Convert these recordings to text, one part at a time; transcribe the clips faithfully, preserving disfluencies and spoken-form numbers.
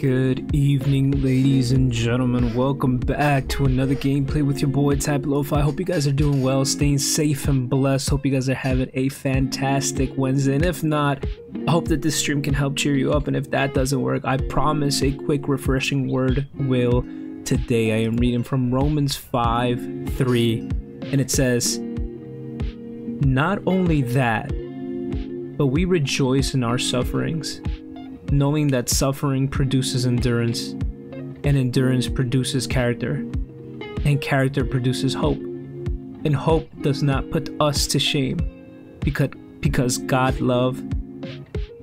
Good evening, ladies and gentlemen. Welcome back to another gameplay with your boy TypeLoFi. I hope you guys are doing well, staying safe and blessed. Hope you guys are having a fantastic Wednesday, and if not, I hope that this stream can help cheer you up. And if that doesn't work, I promise a quick refreshing word will. Today I am reading from Romans five three, and it says, "Not only that, but we rejoice in our sufferings, knowing that suffering produces endurance, and endurance produces character, and character produces hope. And hope does not put us to shame, because because God's love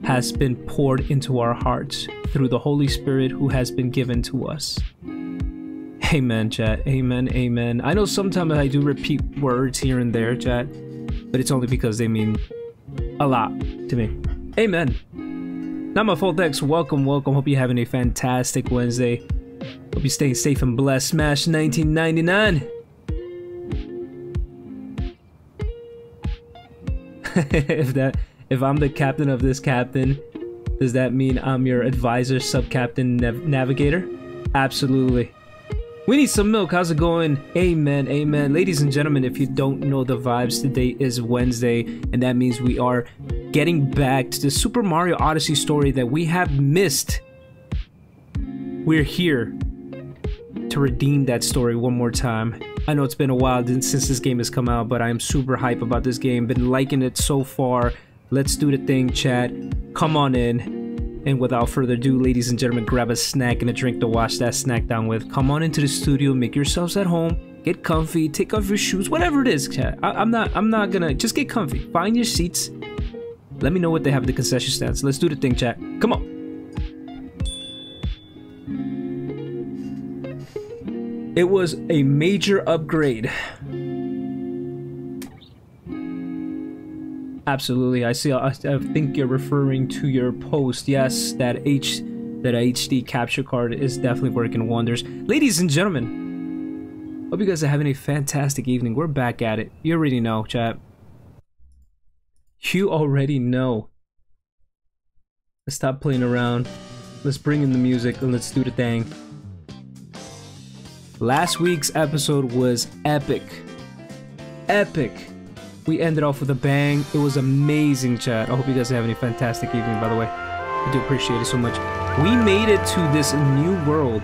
has been poured into our hearts through the Holy Spirit who has been given to us." Amen, chat. Amen, amen. I know sometimes I do repeat words here and there, chat, but it's only because they mean a lot to me. Amen. Not my fault, Dex. Welcome, welcome. Hope you're having a fantastic Wednesday. Hope you're staying safe and blessed. Smash nineteen ninety-nine. if that, if I'm the captain of this captain, does that mean I'm your advisor, sub-captain, nav navigator? Absolutely. We need some milk. How's it going? Amen, amen. Ladies and gentlemen, if you don't know the vibes, today is Wednesday, and that means we are getting back to the Super Mario Odyssey story that we have missed. We're here to redeem that story one more time. I know it's been a while since this game has come out, but I am super hype about this game. Been liking it so far. Let's do the thing, chat. Come on in. And without further ado, ladies and gentlemen, grab a snack and a drink to wash that snack down with. Come on into the studio, make yourselves at home, get comfy, take off your shoes, whatever it is, chat. I I'm not, I'm not gonna, just get comfy, find your seats. Let me know what they have at the concession stands. Let's do the thing, chat. Come on. It was a major upgrade. Absolutely, I see. I, I think you're referring to your post. Yes, that H, that H D capture card is definitely working wonders. Ladies and gentlemen, hope you guys are having a fantastic evening. We're back at it. You already know, chat. You already know. Let's stop playing around. Let's bring in the music and let's do the thing. Last week's episode was epic. Epic. We ended off with a bang. It was amazing, chat. I hope you guys are having a fantastic evening, by the way. I do appreciate it so much. We made it to this new world.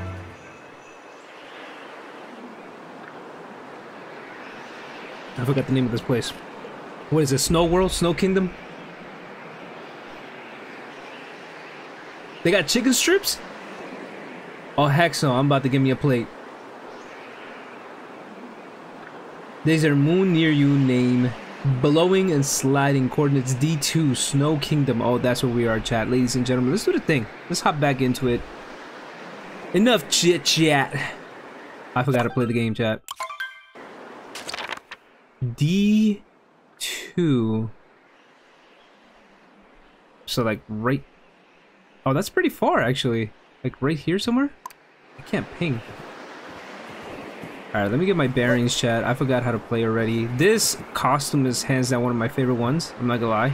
I forgot the name of this place. What is it? Snow World? Snow Kingdom? They got chicken strips? Oh, heck no. I'm about to give me a plate. There's a moon near you name. Blowing and sliding coordinates D two, Snow Kingdom. Oh, that's where we are, chat. Ladies and gentlemen, let's do the thing. Let's hop back into it. Enough chit chat. I forgot to play the game, chat. D two. So, like, right... Oh, that's pretty far, actually. Like, right here somewhere? I can't ping. Alright, let me get my bearings, chat. I forgot how to play already. This costume is hands down one of my favorite ones. I'm not gonna lie.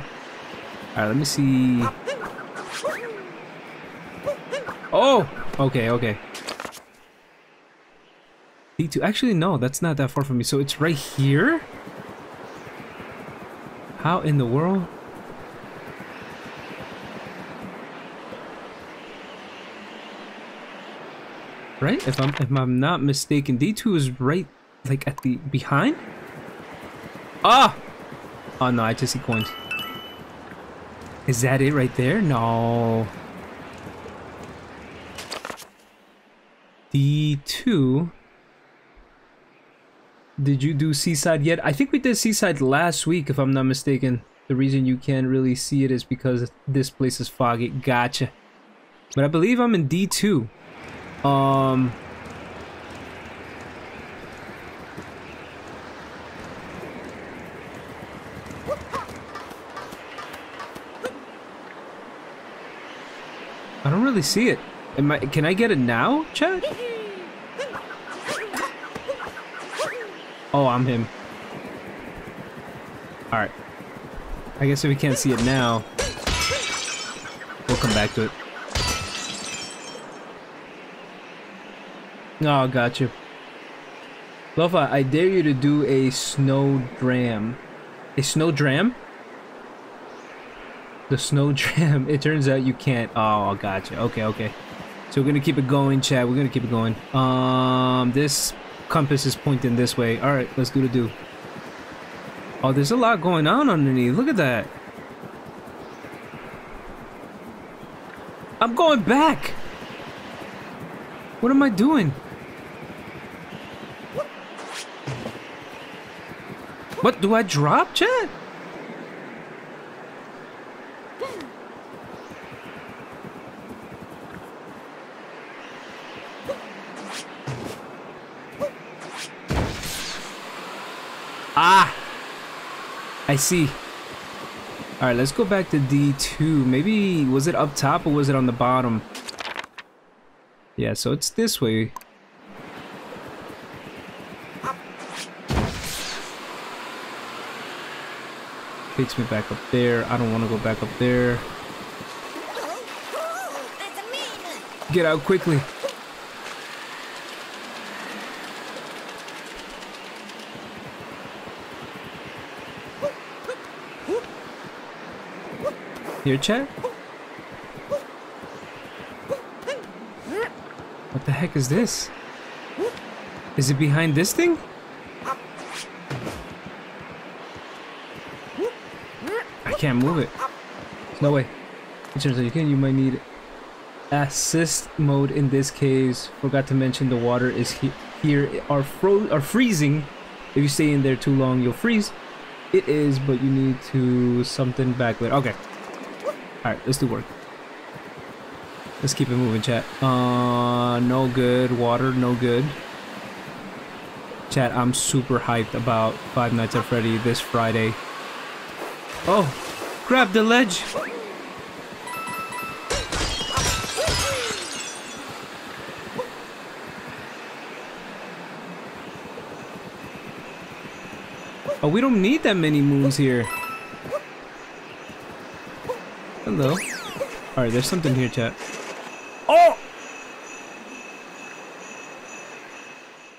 Alright, let me see... Oh! Okay, okay. D two. Actually, no, that's not that far from me. So, it's right here? How in the world? Right? If I'm if I'm not mistaken, D two is right, like at the behind. Ah! Oh no, I just see coins. Is that it right there? No. D two. Did you do Seaside yet? I think we did Seaside last week, if I'm not mistaken. The reason you can't really see it is because this place is foggy. Gotcha. But I believe I'm in D two. Um, I don't really see it. Am I? Can I get it now, chat? Oh, I'm him. Alright. I guess if we can't see it now, we'll come back to it. Oh, gotcha. Lofa, I dare you to do a snow dram. A snow dram? The snow dram. It turns out you can't. Oh, gotcha. Okay, okay. So we're gonna keep it going, chat. We're gonna keep it going. Um, this compass is pointing this way. Alright, let's do the do. Oh, there's a lot going on underneath. Look at that. I'm going back! What am I doing? What, do I drop, chat? Ah! I see. Alright, let's go back to D two. Maybe, was it up top or was it on the bottom? Yeah, so it's this way. Takes me back up there. I don't want to go back up there. Get out quickly. Here, chat? What the heck is this? Is it behind this thing? I can't move it. No way. It turns out you can. You might need assist mode in this case. Forgot to mention the water is he here. Are fro are freezing. If you stay in there too long, you'll freeze. It is, but you need to something back later. Okay. All right, let's do work. Let's keep it moving, chat. Uh, no good. Water, no good. Chat, I'm super hyped about Five Nights at Freddy's this Friday. Oh, grab the ledge. Oh, we don't need that many moons here. Hello. Alright, there's something here, chat. Oh!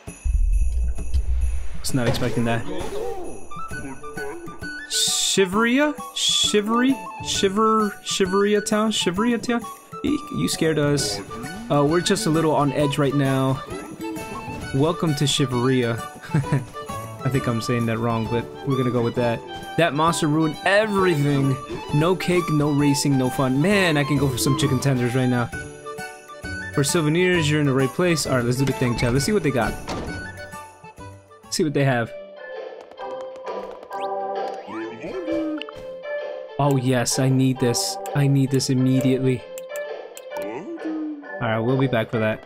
I was not expecting that. Shiveria? Shivery? Shiver... Shiveria town? Shiveria town? Eek, you scared us. Uh, we're just a little on edge right now. Welcome to Shiveria. I think I'm saying that wrong, but we're gonna go with that. That monster ruined everything. No cake, no racing, no fun. Man, I can go for some chicken tenders right now. For souvenirs, you're in the right place. Alright, let's do the thing, Chad. Let's see what they got. Let's see what they have. Oh yes, I need this. I need this immediately. Alright, we'll be back for that.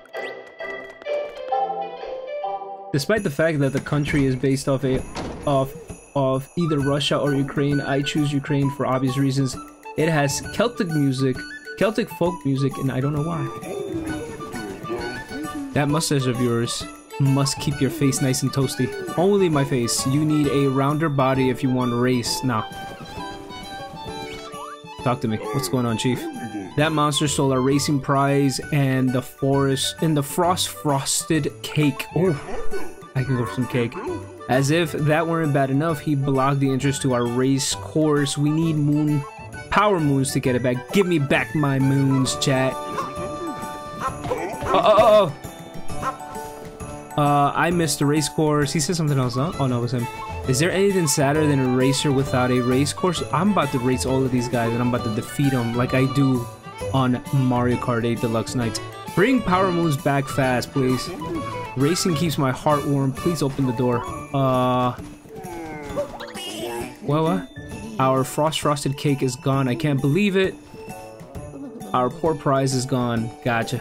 Despite the fact that the country is based off a, off of either Russia or Ukraine, I choose Ukraine for obvious reasons. It has Celtic music, Celtic folk music, and I don't know why. That mustache of yours must keep your face nice and toasty. Only my face. You need a rounder body if you want to race. Nah. Talk to me. What's going on, Chief? That monster stole our racing prize and the forest and the frost frosted cake. Oh. I can go for some cake. As if that weren't bad enough, he blocked the entrance to our race course. We need moon power moons to get it back. Give me back my moons, chat. Oh, oh, oh. Uh, I missed the race course. He said something else, huh? Oh no, it was him. Is there anything sadder than a racer without a race course? I'm about to race all of these guys and I'm about to defeat them like I do on Mario Kart eight Deluxe nights. Bring power moons back fast, please. Racing keeps my heart warm. Please open the door. Uh... Well, uh, our frost frosted cake is gone. I can't believe it. Our poor prize is gone. Gotcha.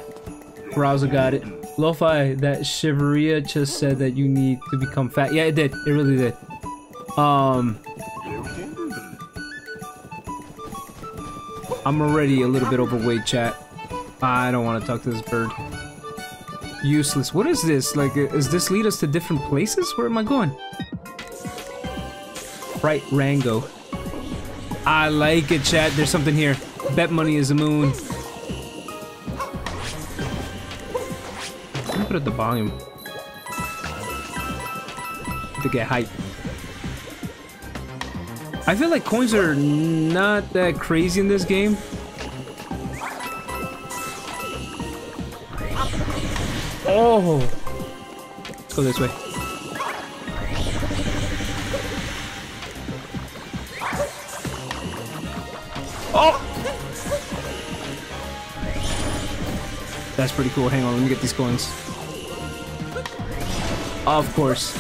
Browser got it. Lo-Fi, that Shiveria just said that you need to become fat. Yeah, it did. It really did. Um... I'm already a little bit overweight, chat. I don't want to talk to this bird. Useless. What is this? Like, does this lead us to different places? Where am I going? Right, Rango. I like it, chat. There's something here. Bet money is the moon. I'm gonna put up the volume. To get hype. I feel like coins are not that crazy in this game. Oh! Let's go this way. Oh! That's pretty cool. Hang on, let me get these coins. Of course.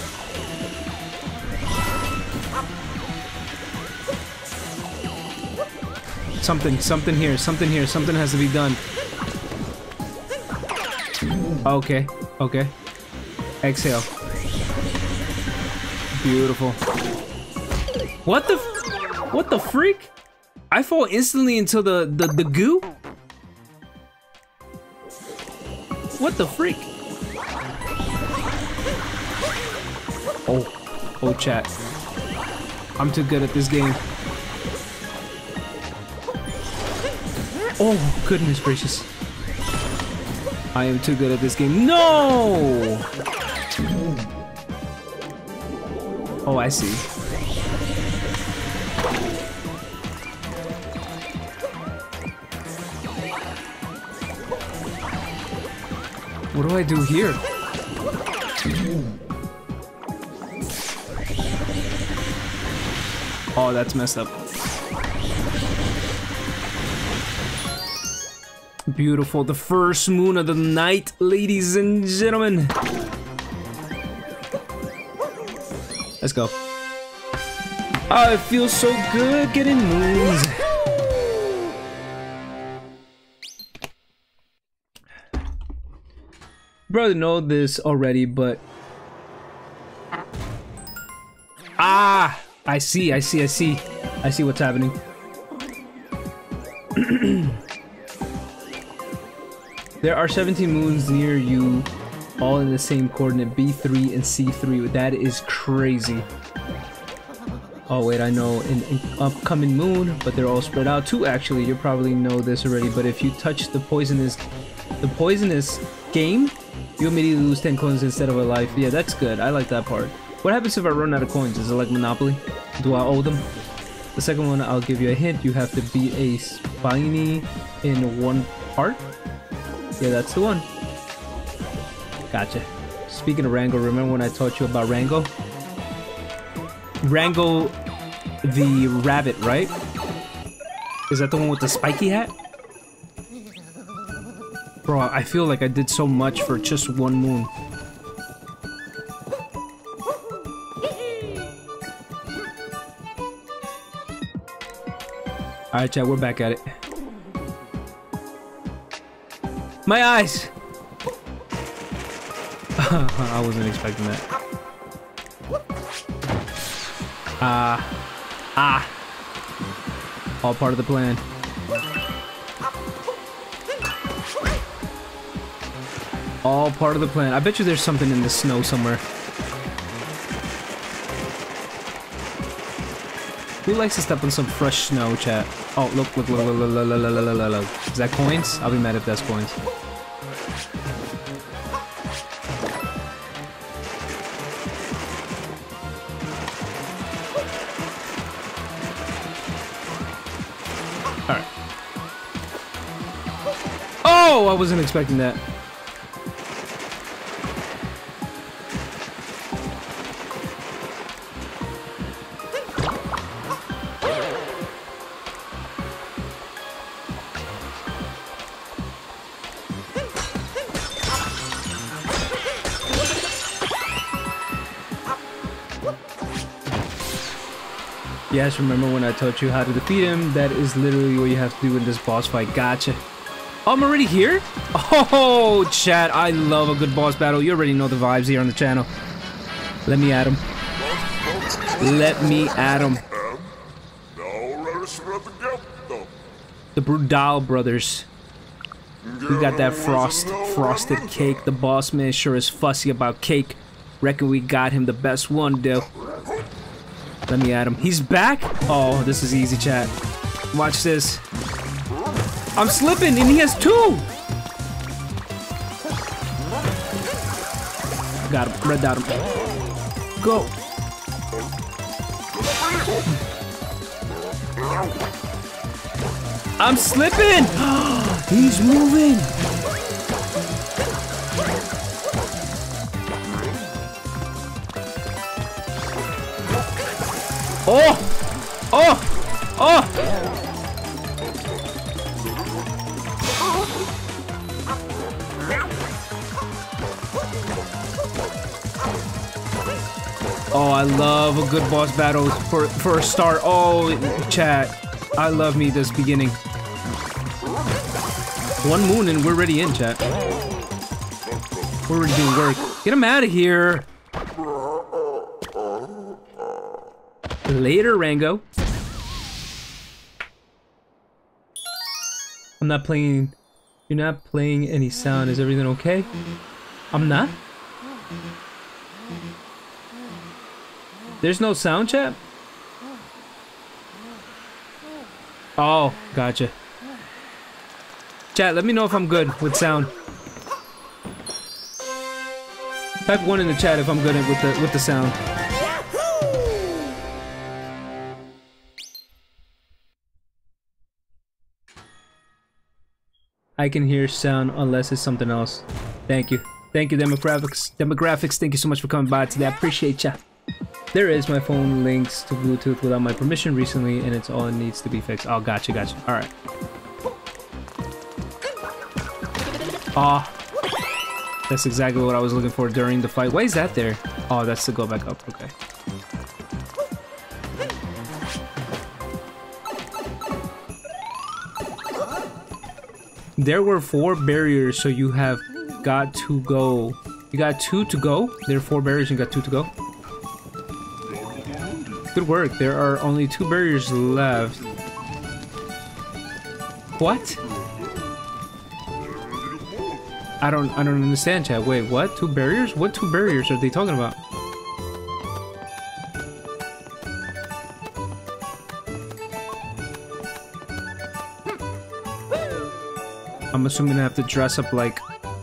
Something, something here, something here, something has to be done. Okay, okay. Exhale. Beautiful. What the f- what the freak? I fall instantly into the, the, the goo? What the freak? Oh, oh chat. I'm too good at this game. Oh, goodness gracious. I am too good at this game. No! Oh, I see. What do I do here? Oh, that's messed up. Beautiful, the first moon of the night, ladies and gentlemen. Let's go. Oh, it feels so good getting moons. Brother, know this already, but ah, I see, I see, I see, I see what's happening. There are seventeen moons near you, all in the same coordinate, B three and C three. That is crazy. Oh wait, I know an, an upcoming moon, but they're all spread out. Two actually, you probably know this already, but if you touch the poisonous the poisonous game, you immediately lose ten coins instead of a life. Yeah, that's good. I like that part. What happens if I run out of coins? Is it like Monopoly? Do I owe them? The second one, I'll give you a hint. You have to beat a spiny in one part. Yeah, that's the one. Gotcha. Speaking of Rango, remember when I taught you about Rango? Rango the rabbit, right? Is that the one with the spiky hat? Bro, I feel like I did so much for just one moon. Alright, chat, we're back at it. My eyes! I wasn't expecting that. Ah. Uh, ah. All part of the plan. All part of the plan. I bet you there's something in the snow somewhere. Who likes to step on some fresh snow, chat? Oh, look, look, look, look, look, look, look, look, look, look. Is that coins? I'll be mad if that's coins. Alright. Oh, I wasn't expecting that. Yes, remember when I taught you how to defeat him? That is literally what you have to do in this boss fight. Gotcha. Oh, I'm already here? Oh, chat, I love a good boss battle. You already know the vibes here on the channel. Let me at him. Let me at him. The Brudal Brothers. We got that frost, frosted cake. The boss man sure is fussy about cake. Reckon we got him the best one, though. Let me at him. He's back? Oh, this is easy, chat. Watch this. I'm slipping, and he has two! Got him. Red dot him. Go! I'm slipping! He's moving! Oh! Oh! Oh! Oh, I love a good boss battle for, for a start. Oh, chat. I love me this beginning. One moon and we're already in, chat. We're already doing work. Get him out of here! Later, Rango. I'm not playing. You're not playing any sound. Is everything okay? I'm not. There's no sound, chat? Oh, gotcha. Chat, let me know if I'm good with sound. Type one in the chat if I'm good with the with the sound. I can hear sound unless it's something else. Thank you. Thank you, Demographics. Demographics, thank you so much for coming by today. I appreciate ya. There is my phone links to Bluetooth without my permission recently, and it's all it needs to be fixed. Oh, gotcha, gotcha. All right. Ah. Oh, that's exactly what I was looking for during the fight. Why is that there? Oh, that's to go back up. Okay. There were four barriers, so you have got to go. You got two to go. There are four barriers, you got two to go. Good work. There are only two barriers left. What? I don't I don't understand, chat. Wait, what? Two barriers? What two barriers are they talking about? I'm assuming I have to dress up like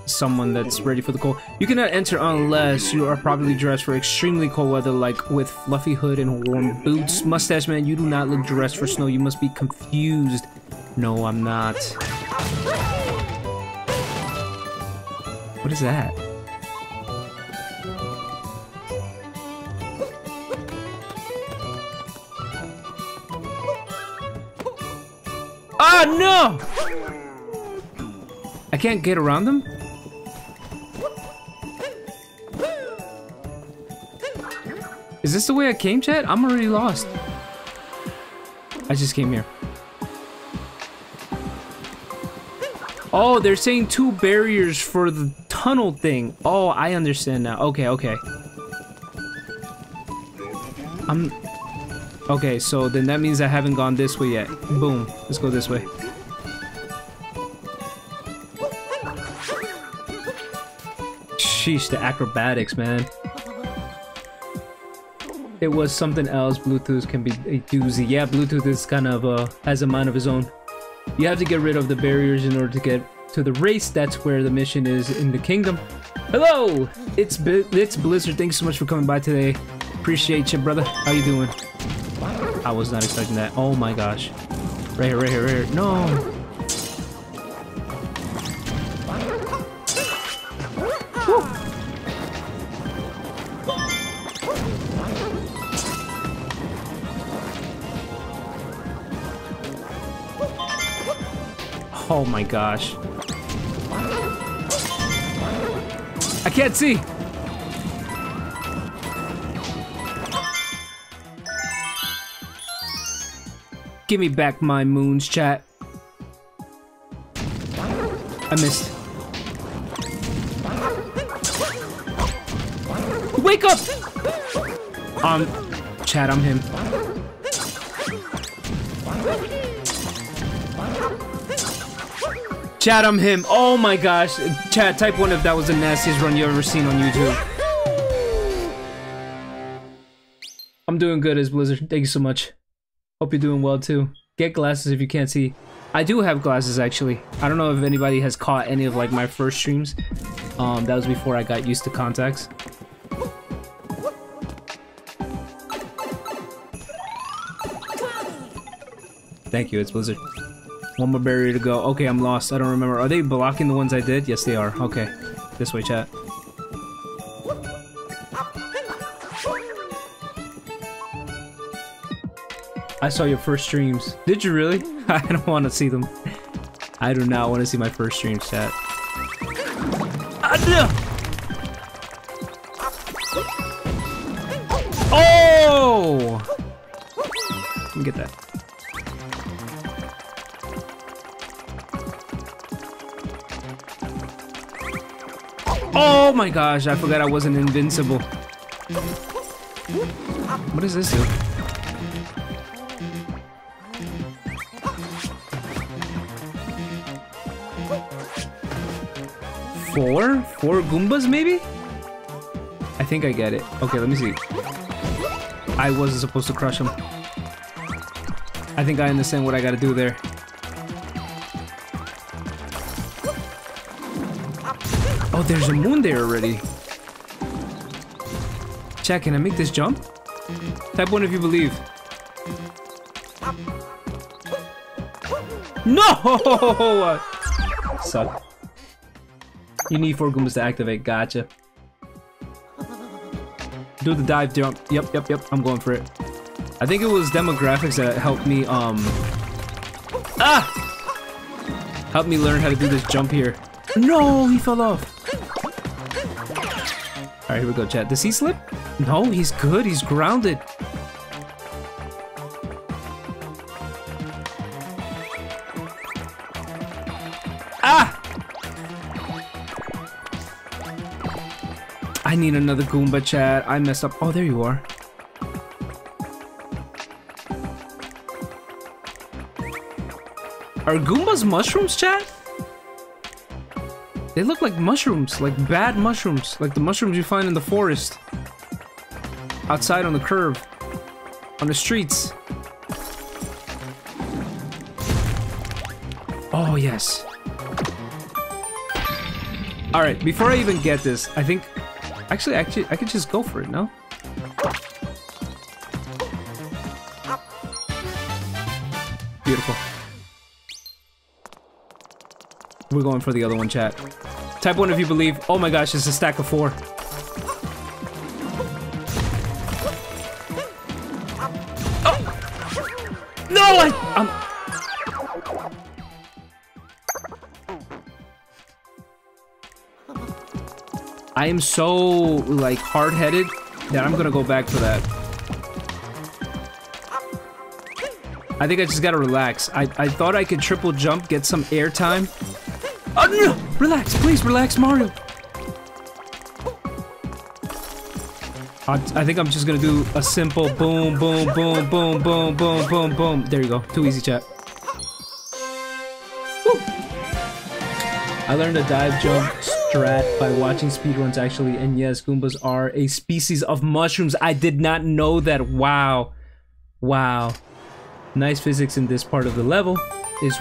someone that's ready for the cold. You cannot enter unless you are properly dressed for extremely cold weather, like with fluffy hood and warm boots. Mustache man, you do not look dressed for snow. You must be confused. No, I'm not. What is that? Ah, no! I can't get around them? Is this the way I came, chat? I'm already lost. I just came here. Oh, they're saying two barriers for the tunnel thing. Oh, I understand now. Okay, okay. I'm... Okay, so then that means I haven't gone this way yet. Boom. Let's go this way. Sheesh, the acrobatics, man. It was something else. Bluetooth can be a doozy. Yeah, Bluetooth is kind of, uh, has a mind of his own. You have to get rid of the barriers in order to get to the race. That's where the mission is in the kingdom. Hello! It's, it's Blizzard. Thanks so much for coming by today. Appreciate you, brother. How you doing? I was not expecting that. Oh my gosh. Right here, right here, right here. No! Woo. Oh my gosh. I can't see! Give me back my moons, chat. I missed. Wake up! Um, chat, I'm him. Chat, I'm him. Oh my gosh. Chat, type one if that was the nastiest run you've ever seen on YouTube. I'm doing good as Blizzard. Thank you so much. Hope you're doing well too. Get glasses if you can't see. I do have glasses actually. I don't know if anybody has caught any of like my first streams. Um, that was before I got used to contacts. Thank you, it's Blizzard. One more barrier to go. Okay, I'm lost. I don't remember. Are they blocking the ones I did? Yes, they are. Okay. This way, chat. I saw your first streams. Did you really? I don't want to see them. I do not want to see my first stream chat. Oh! Let me get that. Oh my gosh, I forgot I wasn't invincible. What does this do? Four? Four Goombas, maybe? I think I get it. Okay, let me see. I wasn't supposed to crush them. I think I understand what I gotta do there. Oh, there's a moon there already. Chat, can I make this jump? Type one if you believe. No! Suck. You need four Goombas to activate. Gotcha. Do the dive jump. Yep, yep, yep. I'm going for it. I think it was demographics that helped me, um... Ah! Helped me learn how to do this jump here. No! He fell off! Alright, here we go, chat. Does he slip? No, he's good. He's grounded. Ah! I need another Goomba, chat. I messed up. Oh, there you are. Are Goombas mushrooms, chat? They look like mushrooms, like bad mushrooms, like the mushrooms you find in the forest. Outside on the curb. On the streets. Oh, yes. Alright, before I even get this, I think... Actually, actually, I could just go for it, no? Beautiful. We're going for the other one, chat. Type one if you believe. Oh my gosh, it's a stack of four. Oh! No! I... I'm... I am so, like, hard-headed that I'm gonna go back for that. I think I just gotta relax. I, I thought I could triple jump, get some air time. Oh, no! Relax, please, relax, Mario! I, I think I'm just gonna do a simple boom, boom, boom, boom, boom, boom, boom, boom. There you go. Too easy, chat. Woo! I learned a dive jump strat by watching speedruns, actually, and yes, Goombas are a species of mushrooms. I did not know that. Wow. Wow. Nice physics in this part of the level is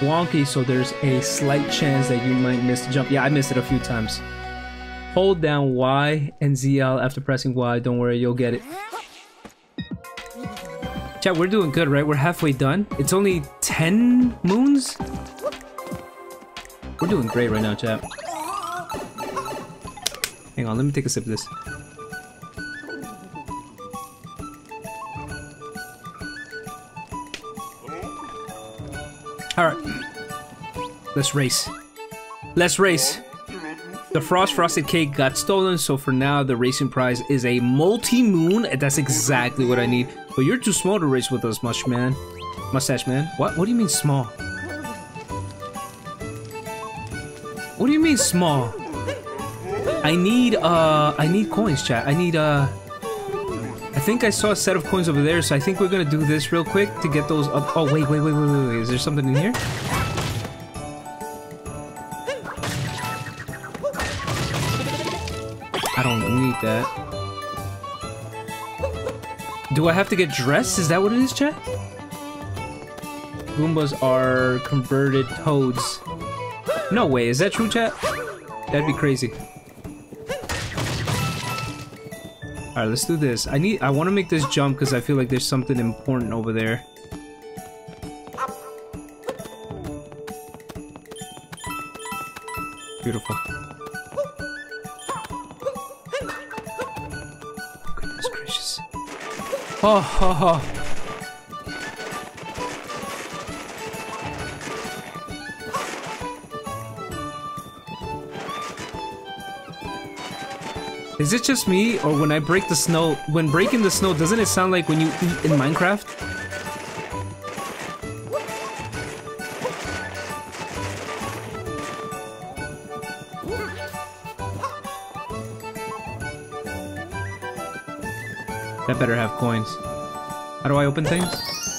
wonky, so there's a slight chance that you might miss the jump. Yeah, I missed it a few times. Hold down Y and Z L after pressing Y. Don't worry, you'll get it. Chat, we're doing good, right? We're halfway done. It's only ten moons? We're doing great right now, chat. Hang on, let me take a sip of this. Alright. Let's race. Let's race! The Frost Frosted Cake got stolen, so for now the racing prize is a multi-moon. That's exactly what I need. But you're too small to race with us, mush man. Mustache man. What? What do you mean small? What do you mean small? I need, uh, I need coins, chat. I need, uh, I think I saw a set of coins over there, so I think we're gonna do this real quick to get those up. Oh, wait, wait, wait, wait, wait, wait. Is there something in here? I don't need that. Do I have to get dressed? Is that what it is, chat? Goombas are converted toads. No way, is that true, chat? That'd be crazy. Alright, let's do this. I need- I want to make this jump because I feel like there's something important over there. Beautiful. Goodness gracious. Oh, ha, ha. Is it just me, or when I break the snow, when breaking the snow, doesn't it sound like when you eat in Minecraft? That better have coins. How do I open things?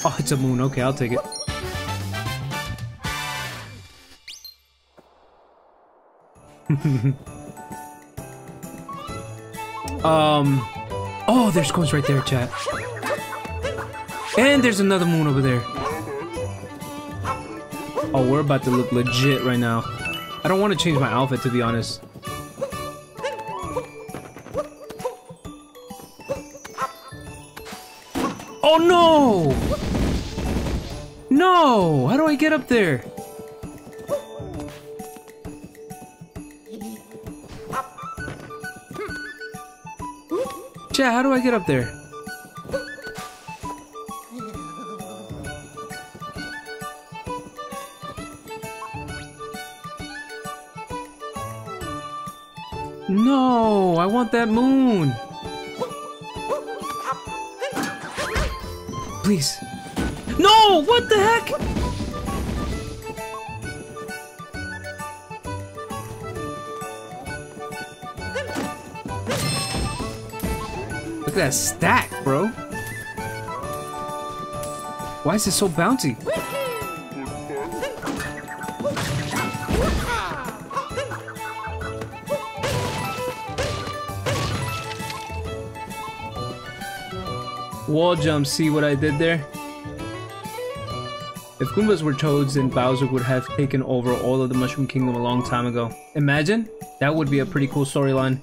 Oh, it's a moon. Okay, I'll take it. Um, oh, there's coins right there, chat. And there's another moon over there. Oh, we're about to look legit right now. I don't want to change my outfit, to be honest. Oh, no! No! How do I get up there? How do I get up there? No, I want that moon. Please. No, what the heck? Look at that stack, bro. Why is it so bouncy? Wall jump, see what I did there? If Goombas were toads, then Bowser would have taken over all of the Mushroom Kingdom a long time ago. Imagine? That would be a pretty cool storyline.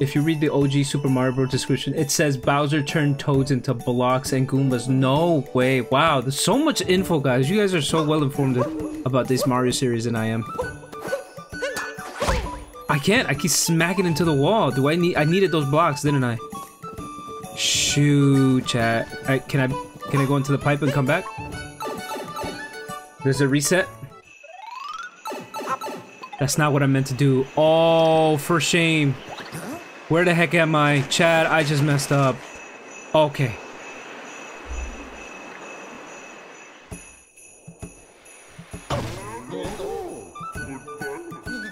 If you read the O G Super Mario Bros description, it says Bowser turned toads into blocks and Goombas. No way. Wow, there's so much info, guys. You guys are so well informed about this Mario series than I am. I can't. I keep smacking into the wall. Do I need? I needed those blocks, didn't I? Shoot, chat. I, can I? Can I go into the pipe and come back? There's a reset. That's not what I meant to do. Oh, for shame. Where the heck am I? Chad, I just messed up. Okay.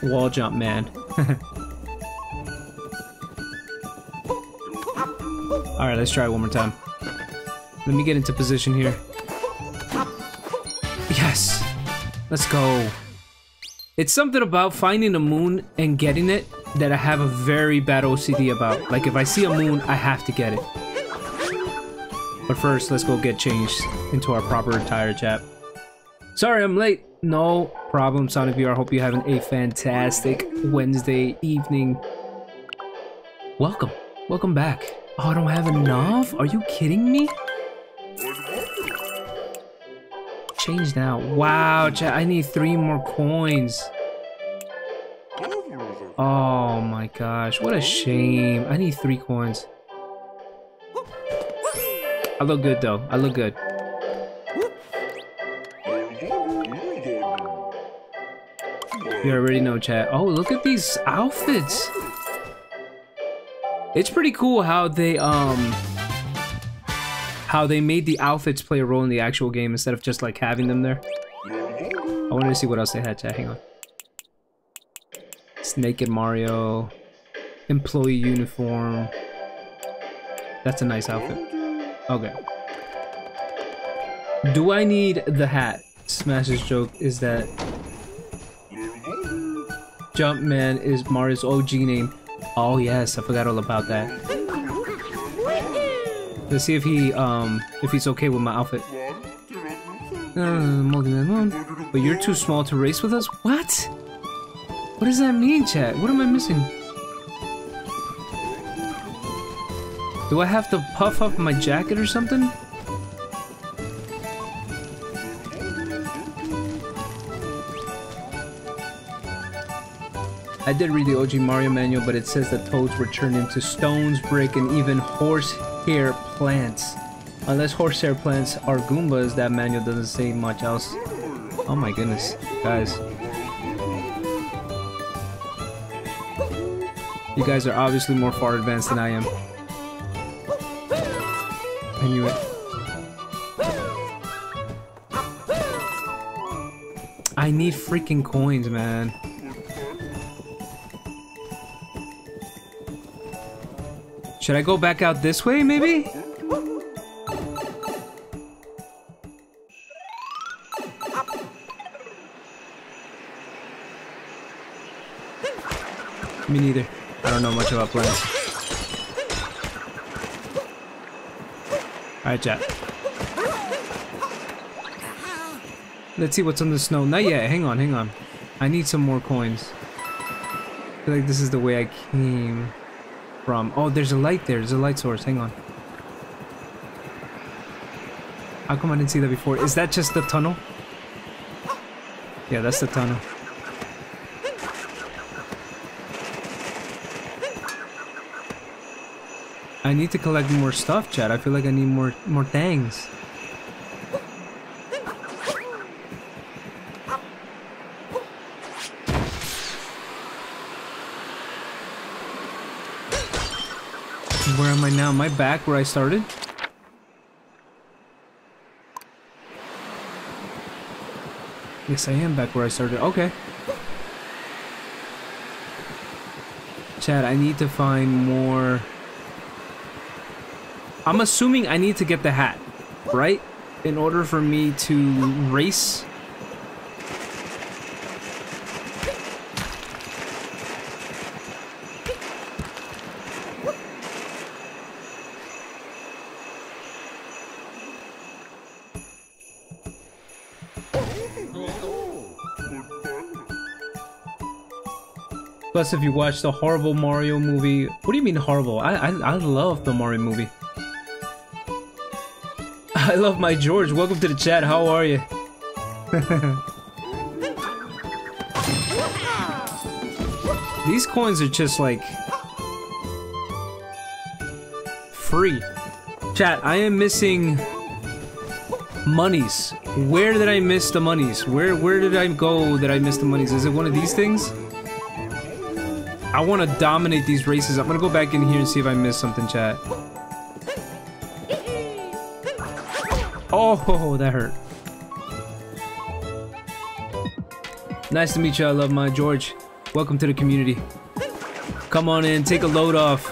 Wall jump, man. Alright, let's try it one more time. Let me get into position here. Yes! Let's go. It's something about finding a moon and getting it that I have a very bad O C D about. Like, if I see a moon, I have to get it. But first, let's go get changed into our proper attire, chat. Sorry I'm late. No problem, Sonic V R. Hope you're having a fantastic Wednesday evening. Welcome. Welcome back. Oh, I don't have enough? Are you kidding me? Change now. Wow, chat, I need three more coins. Oh my gosh, what a shame. I need three coins. I look good though, I look good. You already know, chat. Oh, look at these outfits. It's pretty cool how they um how they made the outfits play a role in the actual game instead of just like having them there. I wanted to see what else they had, chat. Hang on. Naked Mario, employee uniform. That's a nice outfit. Okay. Do I need the hat? Smash's joke is that Jumpman is Mario's O G name. Oh yes, I forgot all about that. Let's see if he um if he's okay with my outfit. But you're too small to race with us? What? What does that mean, chat? What am I missing? Do I have to puff up my jacket or something? I did read the O G Mario manual, but it says that toads were turned into stones, brick, and even horsehair plants. Unless horsehair plants are Goombas, that manual doesn't say much else. Oh my goodness, guys. You guys are obviously more far advanced than I am. I knew it. I need freaking coins, man. Should I go back out this way, maybe? Me neither. I don't know much about plants. Alright, chat. Let's see what's on the snow. Not yet. Hang on, hang on. I need some more coins. I feel like this is the way I came from. Oh, there's a light there. There's a light source. Hang on. How come I didn't see that before? Is that just the tunnel? Yeah, that's the tunnel. I need to collect more stuff, chat. I feel like I need more more things. Where am I now? Am I back where I started? Yes, I am back where I started. Okay. Chat, I need to find more... I'm assuming I need to get the hat, right? In order for me to race. Plus, if you watch the horrible Mario movie... What do you mean horrible? I, I, I love the Mario movie. I love my George. Welcome to the chat. How are you? These coins are just like... free. Chat, I am missing... monies. Where did I miss the monies? Where, where did I go that I missed the monies? Is it one of these things? I want to dominate these races. I'm going to go back in here and see if I missed something, chat. Oh, that hurt. Nice to meet you. I love my George. Welcome to the community. Come on in. Take a load off.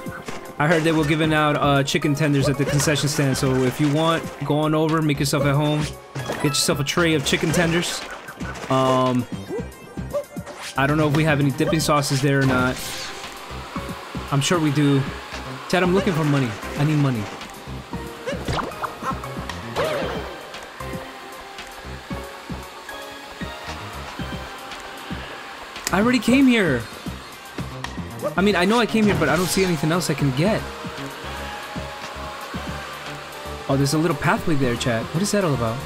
I heard they were giving out uh, chicken tenders at the concession stand. So if you want, go on over. Make yourself at home. Get yourself a tray of chicken tenders. Um... I don't know if we have any dipping sauces there or not. I'm sure we do. Chad, I'm looking for money. I need money. I already came here. I mean, I know I came here, but I don't see anything else I can get. Oh, there's a little pathway there, Chad. What is that all about?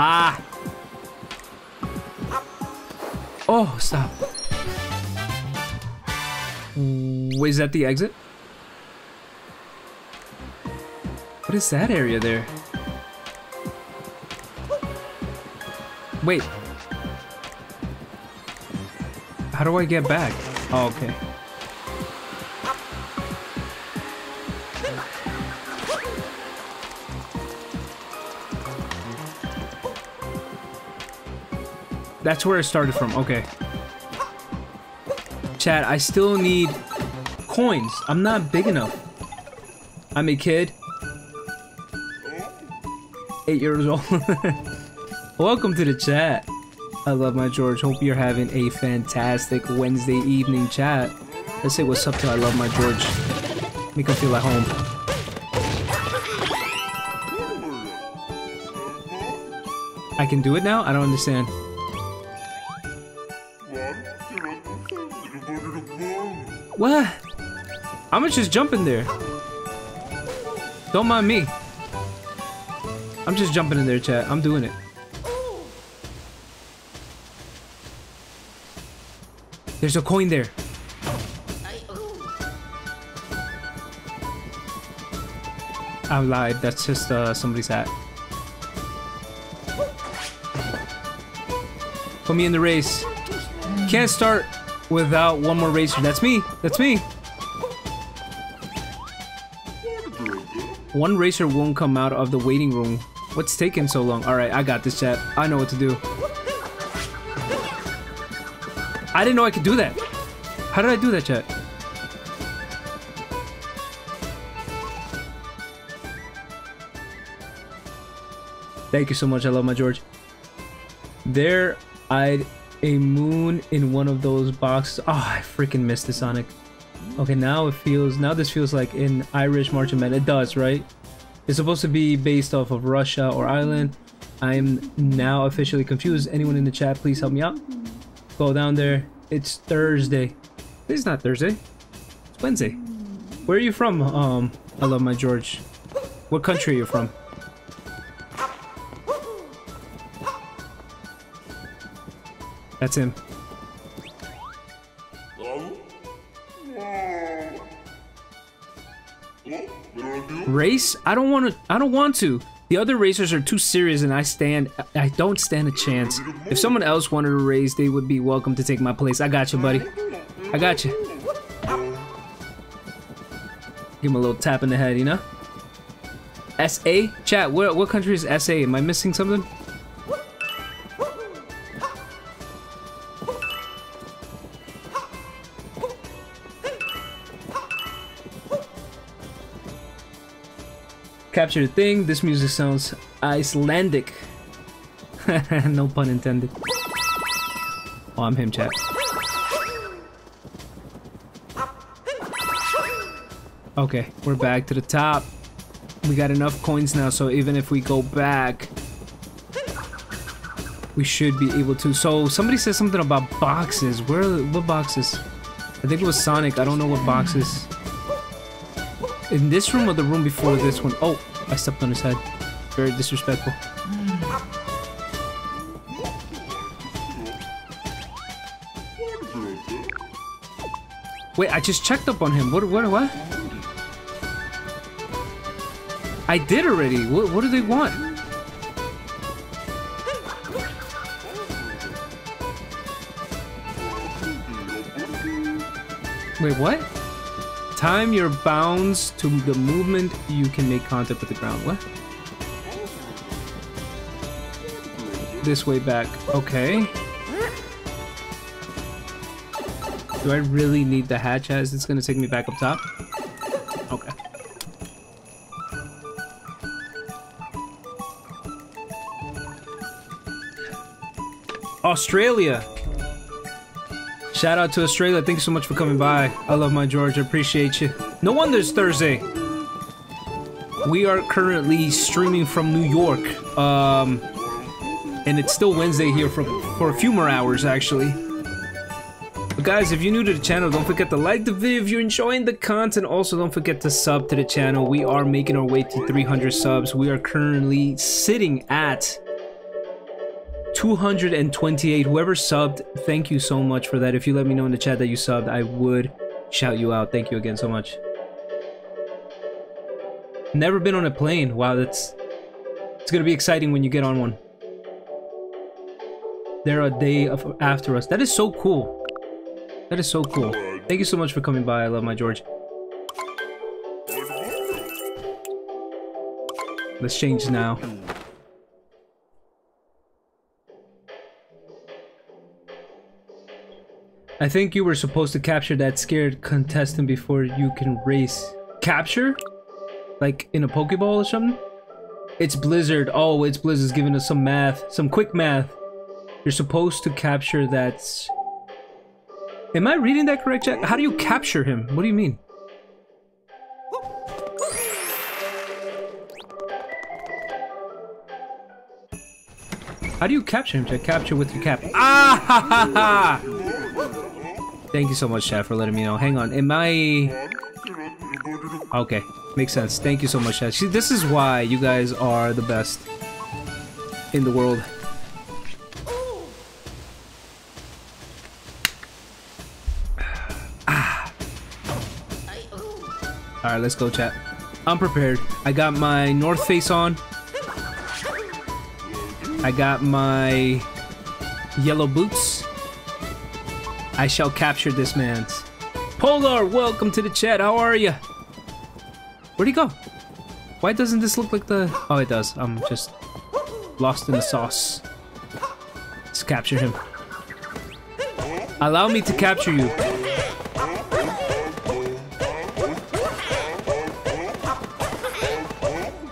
Ah! Oh, stop. Wait, is that the exit? What is that area there? Wait. How do I get back? Oh, okay. That's where I started from, okay. Chat, I still need coins. I'm not big enough. I'm a kid. Eight years old. Welcome to the chat. I love my George. Hope you're having a fantastic Wednesday evening, chat. Let's say what's up to I love my George. Make him feel at home. I can do it now? I don't understand. What? I'm gonna just jump in there. Don't mind me. I'm just jumping in there, chat. I'm doing it. There's a coin there. I lied. That's just uh, somebody's hat. Put me in the race. Can't start without one more racer. That's me. That's me. One racer won't come out of the waiting room. What's taking so long? Alright, I got this, chat. I know what to do. I didn't know I could do that. How did I do that, chat? Thank you so much. I love my George. There, I'd... a moon in one of those boxes. Oh, I freaking missed the Sonic. Okay, now it feels, now this feels like an Irish marching band. It does, right? It's supposed to be based off of Russia or Ireland. I am now officially confused. Anyone in the chat, please help me out. Go down there. It's Thursday. It's not Thursday. It's Wednesday. Where are you from? Um, I love my George. What country are you from? That's him. Race? I don't want to. I don't want to. The other racers are too serious, and I stand. I don't stand a chance. If someone else wanted to race, they would be welcome to take my place. I got you, buddy. I got you. Give him a little tap in the head, you know. S A? Chat. What? What country is S A? Am I missing something? Capture the thing. This music sounds Icelandic. No pun intended. Oh, I'm him, chat. Okay, we're back to the top. We got enough coins now, so even if we go back, we should be able to. So somebody said something about boxes. Where? What boxes? I think it was Sonic. I don't know what boxes. In this room or the room before this one? Oh, I stepped on his head. Very disrespectful. Wait, I just checked up on him. What? What? What? I did already. What, what do they want? Wait, what? Time your bounds to the movement you can make contact with the ground. What? This way back. Okay. Do I really need the hatch as it's gonna take me back up top? Okay. Australia. Shout out to Australia. Thank you so much for coming by. I love my George. I appreciate you. No wonder it's Thursday. We are currently streaming from New York. Um, and it's still Wednesday here for, for a few more hours, actually. But guys, if you're new to the channel, don't forget to like the video if you're enjoying the content. Also, don't forget to sub to the channel. We are making our way to three hundred subs. We are currently sitting at two hundred twenty-eight. Whoever subbed, thank you so much for that. If you let me know in the chat that you subbed, I would shout you out. Thank you again so much. Never been on a plane. Wow, that's, it's gonna be exciting when you get on one. They're a day of, after us. That is so cool. That is so cool. Thank you so much for coming by. I love my George. Let's change now. I think you were supposed to capture that scared contestant before you can race. Capture? Like in a Pokeball or something? It's Blizzard. Oh, it's Blizzard's giving us some math. Some quick math. You're supposed to capture that... Am I reading that correct, Jack? How do you capture him? What do you mean? How do you capture him, Jack? Capture with your cap. Ah ha ha ha! Thank you so much, chat, for letting me know. Hang on, am I... Okay, makes sense. Thank you so much, chat. See, this is why you guys are the best in the world. Ah. Alright, let's go, chat. I'm prepared. I got my North Face on. I got my yellow boots. I shall capture this man's. Polar, welcome to the chat. How are you? Where'd he go? Why doesn't this look like the... Oh, it does. I'm just lost in the sauce. Let's capture him. Allow me to capture you.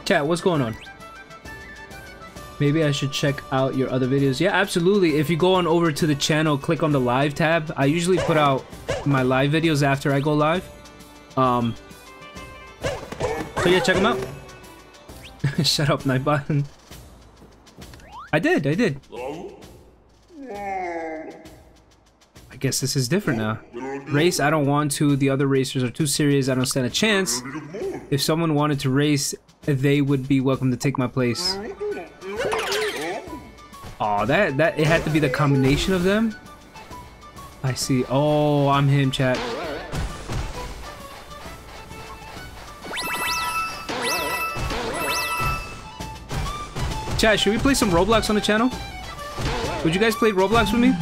Chat, what's going on? Maybe I should check out your other videos. Yeah, absolutely. If you go on over to the channel, click on the live tab. I usually put out my live videos after I go live. Um, so yeah, check them out. Shut up, Nightbot. I did, I did. I guess this is different now. Race, I don't want to. The other racers are too serious. I don't stand a chance. If someone wanted to race, they would be welcome to take my place. Oh, that, that, it had to be the combination of them? I see. Oh, I'm him, chat. Chat, should we play some Roblox on the channel? Would you guys play Roblox with me?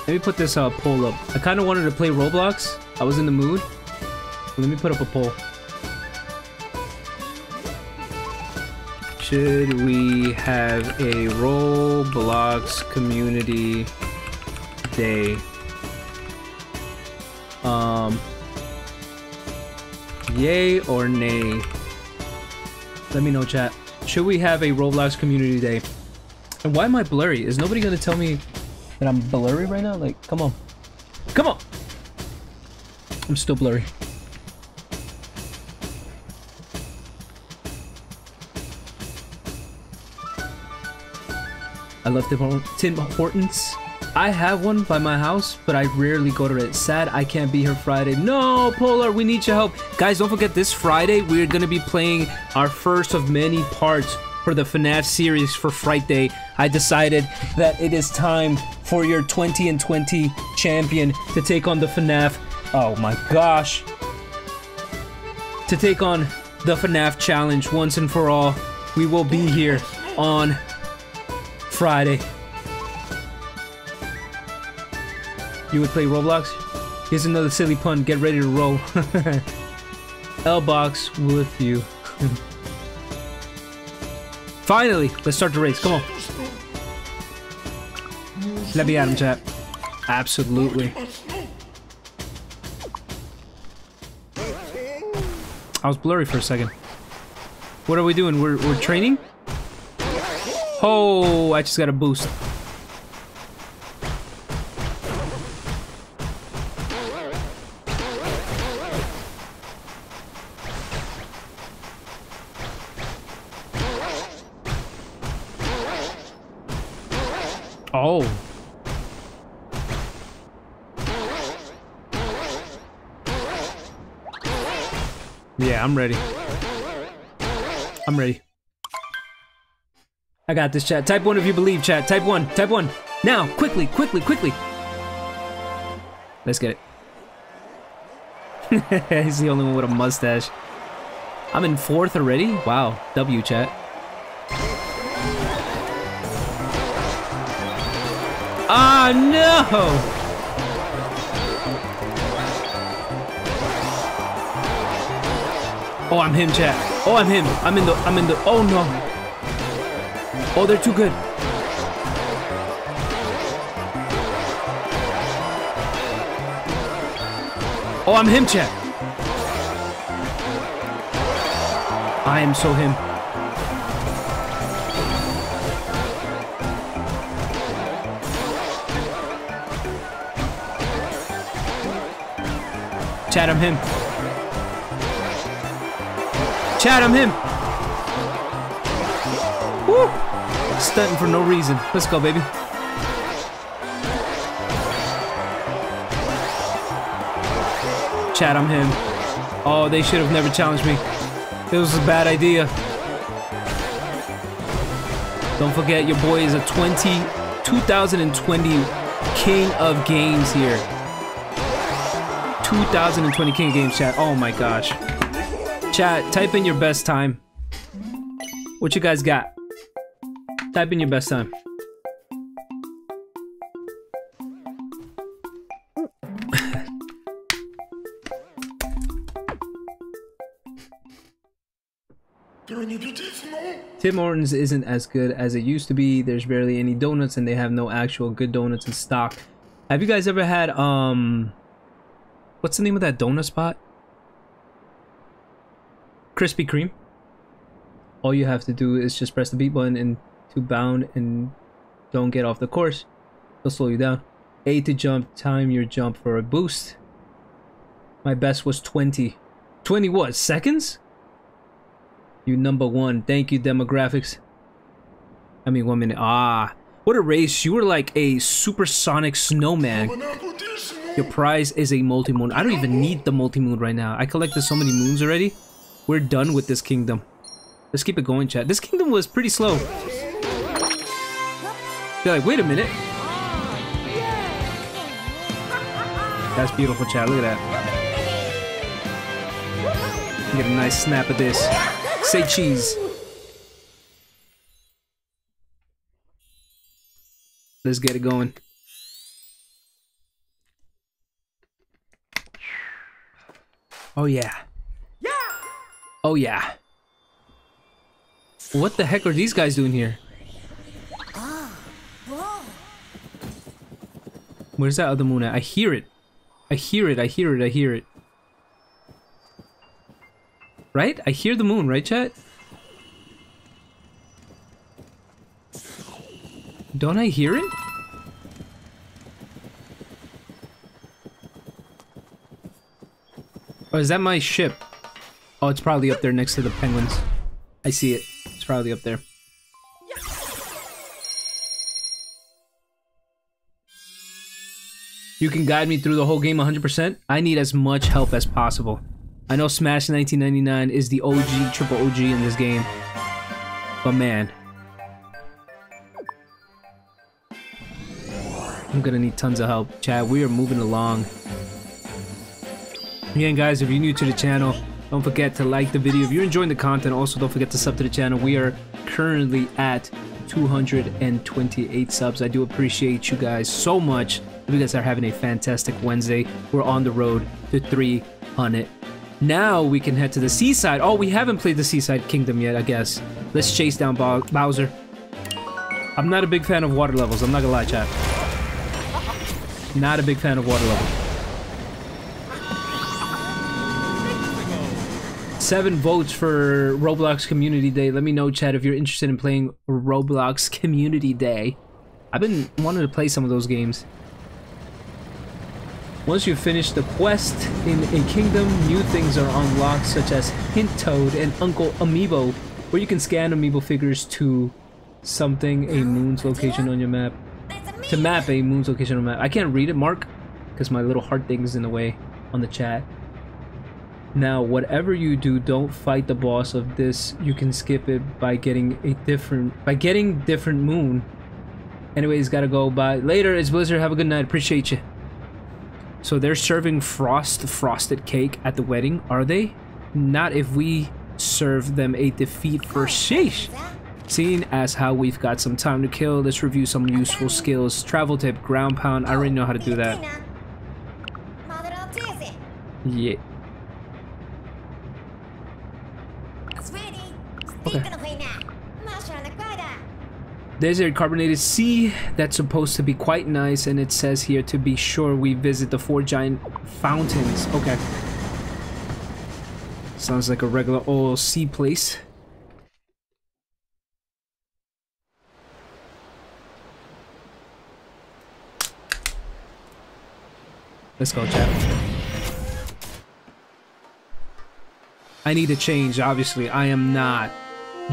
Let me put this uh, poll up. I kind of wanted to play Roblox. I was in the mood. Let me put up a poll. Should we have a Roblox community day? Um, yay or nay? Let me know, chat. Should we have a Roblox community day? And why am I blurry? Is nobody gonna tell me that I'm blurry right now? Like, come on. Come on! I'm still blurry. I love Tim Hortons. I have one by my house, but I rarely go to it. Sad I can't be here Friday. No, Polar, we need your help. Guys, don't forget this Friday, we're going to be playing our first of many parts for the FNAF series for Friday. I decided that it is time for your twenty and twenty champion to take on the FNAF. Oh my gosh. To take on the FNAF challenge once and for all. We will be here on Friday. You would play Roblox? Here's another silly pun. Get ready to roll. L-box with you. Finally, let's start the race. Come on. Let me at him, chat. Absolutely. I was blurry for a second. What are we doing? We're, we're training? Oh, I just got a boost. Oh. Yeah, I'm ready. I'm ready. I got this, chat. Type one if you believe, chat. Type one. Type one. Now, quickly, quickly, quickly. Let's get it. He's the only one with a mustache. I'm in fourth already? Wow. W, chat. Ah, no! Oh, I'm him, chat. Oh, I'm him. I'm in the... I'm in the... Oh, no. Oh, they're too good. Oh, I'm him, chat. I am so him. Chat, I'm him. Chat, I'm him. Woo! Stunting for no reason. Let's go, baby. Chat, I'm him. Oh, they should have never challenged me. It was a bad idea. Don't forget, your boy is a twenty, twenty twenty king of games here. twenty twenty king of games, chat. Oh my gosh. Chat, type in your best time. What you guys got? Type in your best time. Tim Hortons isn't as good as it used to be. There's barely any donuts and they have no actual good donuts in stock. Have you guys ever had, um... what's the name of that donut spot? Krispy Kreme. All you have to do is just press the beat button and to bound and don't get off the course. They'll slow you down. A to jump, time your jump for a boost. My best was twenty. twenty what? Seconds? You number one. Thank you, demographics. I mean, one minute. Ah. What a race. You were like a supersonic snowman. Your prize is a multi-moon. I don't even need the multi-moon right now. I collected so many moons already. We're done with this kingdom. Let's keep it going, chat. This kingdom was pretty slow. They're like, wait a minute. That's beautiful, chat. Look at that. Get a nice snap of this. Say cheese. Let's get it going. Oh, yeah. Oh yeah. What the heck are these guys doing here? Where's that other moon at? I hear it. I hear it. I hear it. I hear it. Right? I hear the moon, right, chat? Don't I hear it? Oh, is that my ship? Oh, it's probably up there next to the penguins. I see it. It's probably up there. You can guide me through the whole game one hundred percent. I need as much help as possible. I know Smash nineteen ninety-nine is the O G, triple O G in this game. But man. I'm gonna need tons of help. Chat, we are moving along. Again, guys, if you're new to the channel, don't forget to like the video. If you're enjoying the content, also don't forget to sub to the channel. We are currently at two hundred twenty-eight subs. I do appreciate you guys so much. You guys are having a fantastic Wednesday. We're on the road to three hundred. Now we can head to the seaside. Oh, we haven't played the Seaside Kingdom yet, I guess. Let's chase down Bowser. I'm not a big fan of water levels. I'm not gonna lie, chat. Not a big fan of water levels. Seven votes for Roblox Community Day. Let me know, chat, if you're interested in playing Roblox Community Day. I've been wanting to play some of those games. Once you finish the quest in a kingdom, new things are unlocked, such as Hint Toad and Uncle Amiibo, where you can scan Amiibo figures to something, a moon's location on your map. To map a moon's location on the map. I can't read it, Mark, because my little heart thing is in the way on the chat. Now, whatever you do, don't fight the boss of this. You can skip it by getting a different, by getting different moon. Anyways, gotta go. Bye. Later, it's Blizzard. Have a good night. Appreciate you. So they're serving frost frosted cake at the wedding, are they? Not if we serve them a defeat for sheesh. Seeing as how we've got some time to kill, let's review some useful skills. Travel tip, ground pound. I already know how to do that. Yeah. Okay. There's a carbonated sea that's supposed to be quite nice, and it says here to be sure we visit the four giant fountains. Okay. Sounds like a regular old sea place. Let's go, chat. I need to change, obviously. I am not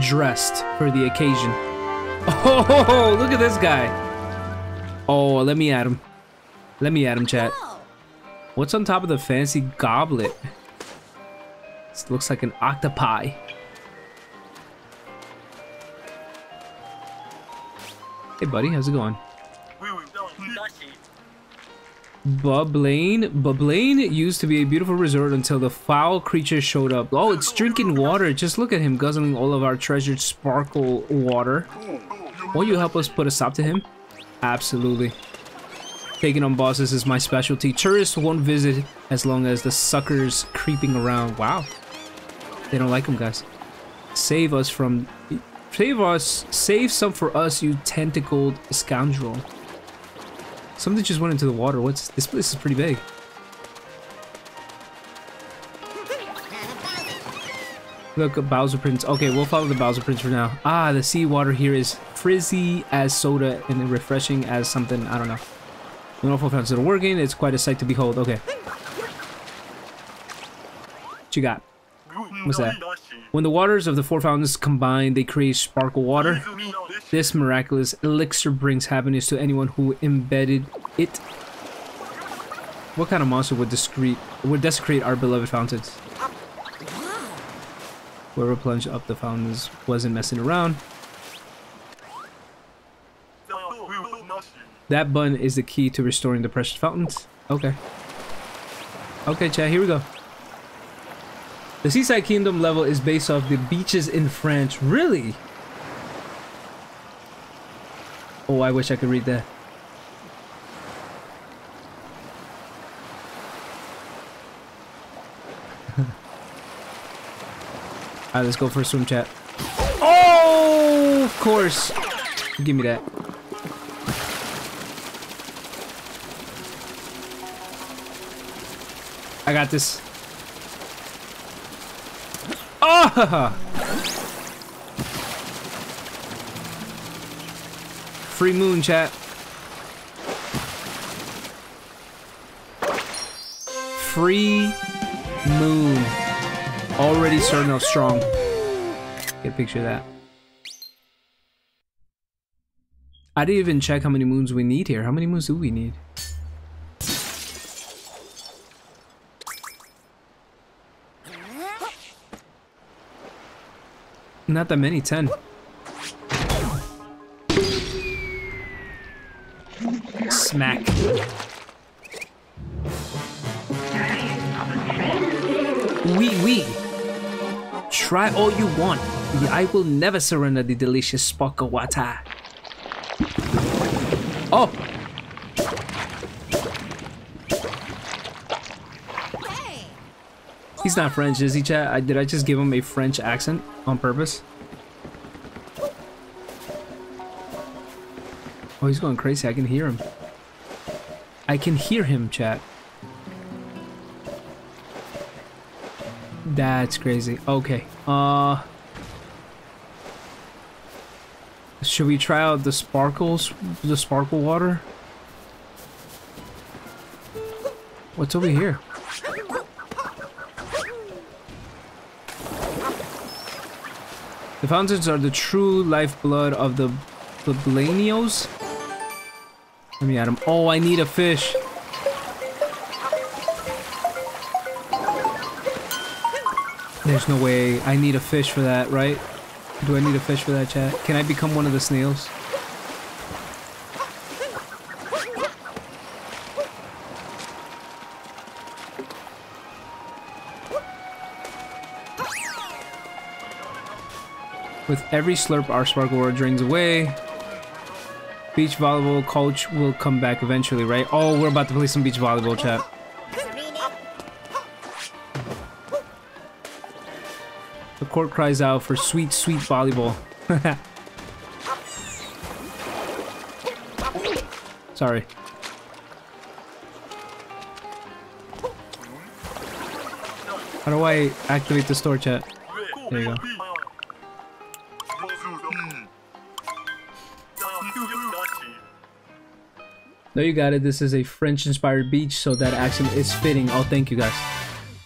dressed for the occasion. Oh, look at this guy. Oh, let me at him. Let me at him, chat. What's on top of the fancy goblet? This looks like an octopi. Hey, buddy, how's it going? Bubblaine? Bubblaine used to be a beautiful resort until the foul creature showed up. Oh, it's drinking water. Just look at him guzzling all of our treasured sparkle water. Won't you help us put a stop to him? Absolutely. Taking on bosses is my specialty. Tourists won't visit as long as the suckers creeping around. Wow. They don't like him, guys. Save us from... Save us... Save some for us, you tentacled scoundrel. Something just went into the water. What's this place is pretty big. Look, a Bowser Prince. Okay, we'll follow the Bowser Prince for now. Ah, the seawater here is frizzy as soda and refreshing as something. I don't know. The awful fountains are working. It's quite a sight to behold. Okay. What you got? What's that? When the waters of the four fountains combine, they create sparkle water. This miraculous elixir brings happiness to anyone who embedded it. What kind of monster would discreet would desecrate our beloved fountains? Whoever plunged up the fountains wasn't messing around. That bun is the key to restoring the precious fountains. Okay. Okay, chat, here we go. The Seaside Kingdom level is based off the beaches in France. Really? Oh, I wish I could read that. Alright, let's go for a swim, chat. Oh, of course. Give me that. I got this. Oh! Free moon, chat. Free Moon. Already starting off strong. Get a picture of that. I didn't even check how many moons we need here. How many moons do we need? Not that many, ten. Smack. Wee wee. Try all you want. I will never surrender the delicious sparkle water. Oh. He's not French, is he, chat? I, did I just give him a French accent on purpose? Oh, he's going crazy. I can hear him. I can hear him, chat. That's crazy. Okay. Uh, should we try out the sparkles, the sparkle water? What's over here? The fountains are the true lifeblood of the Bubblainios. Let me add them. Oh, I need a fish. There's no way. I need a fish for that, right? Do I need a fish for that, chat? Can I become one of the snails? With every slurp, our sparkle water drains away. Beach volleyball coach will come back eventually, right? Oh, we're about to play some beach volleyball, chat. The court cries out for sweet, sweet volleyball. Sorry. How do I activate the store, chat? There you go. No, you got it. This is a French-inspired beach, so that accent is fitting. Oh, thank you, guys.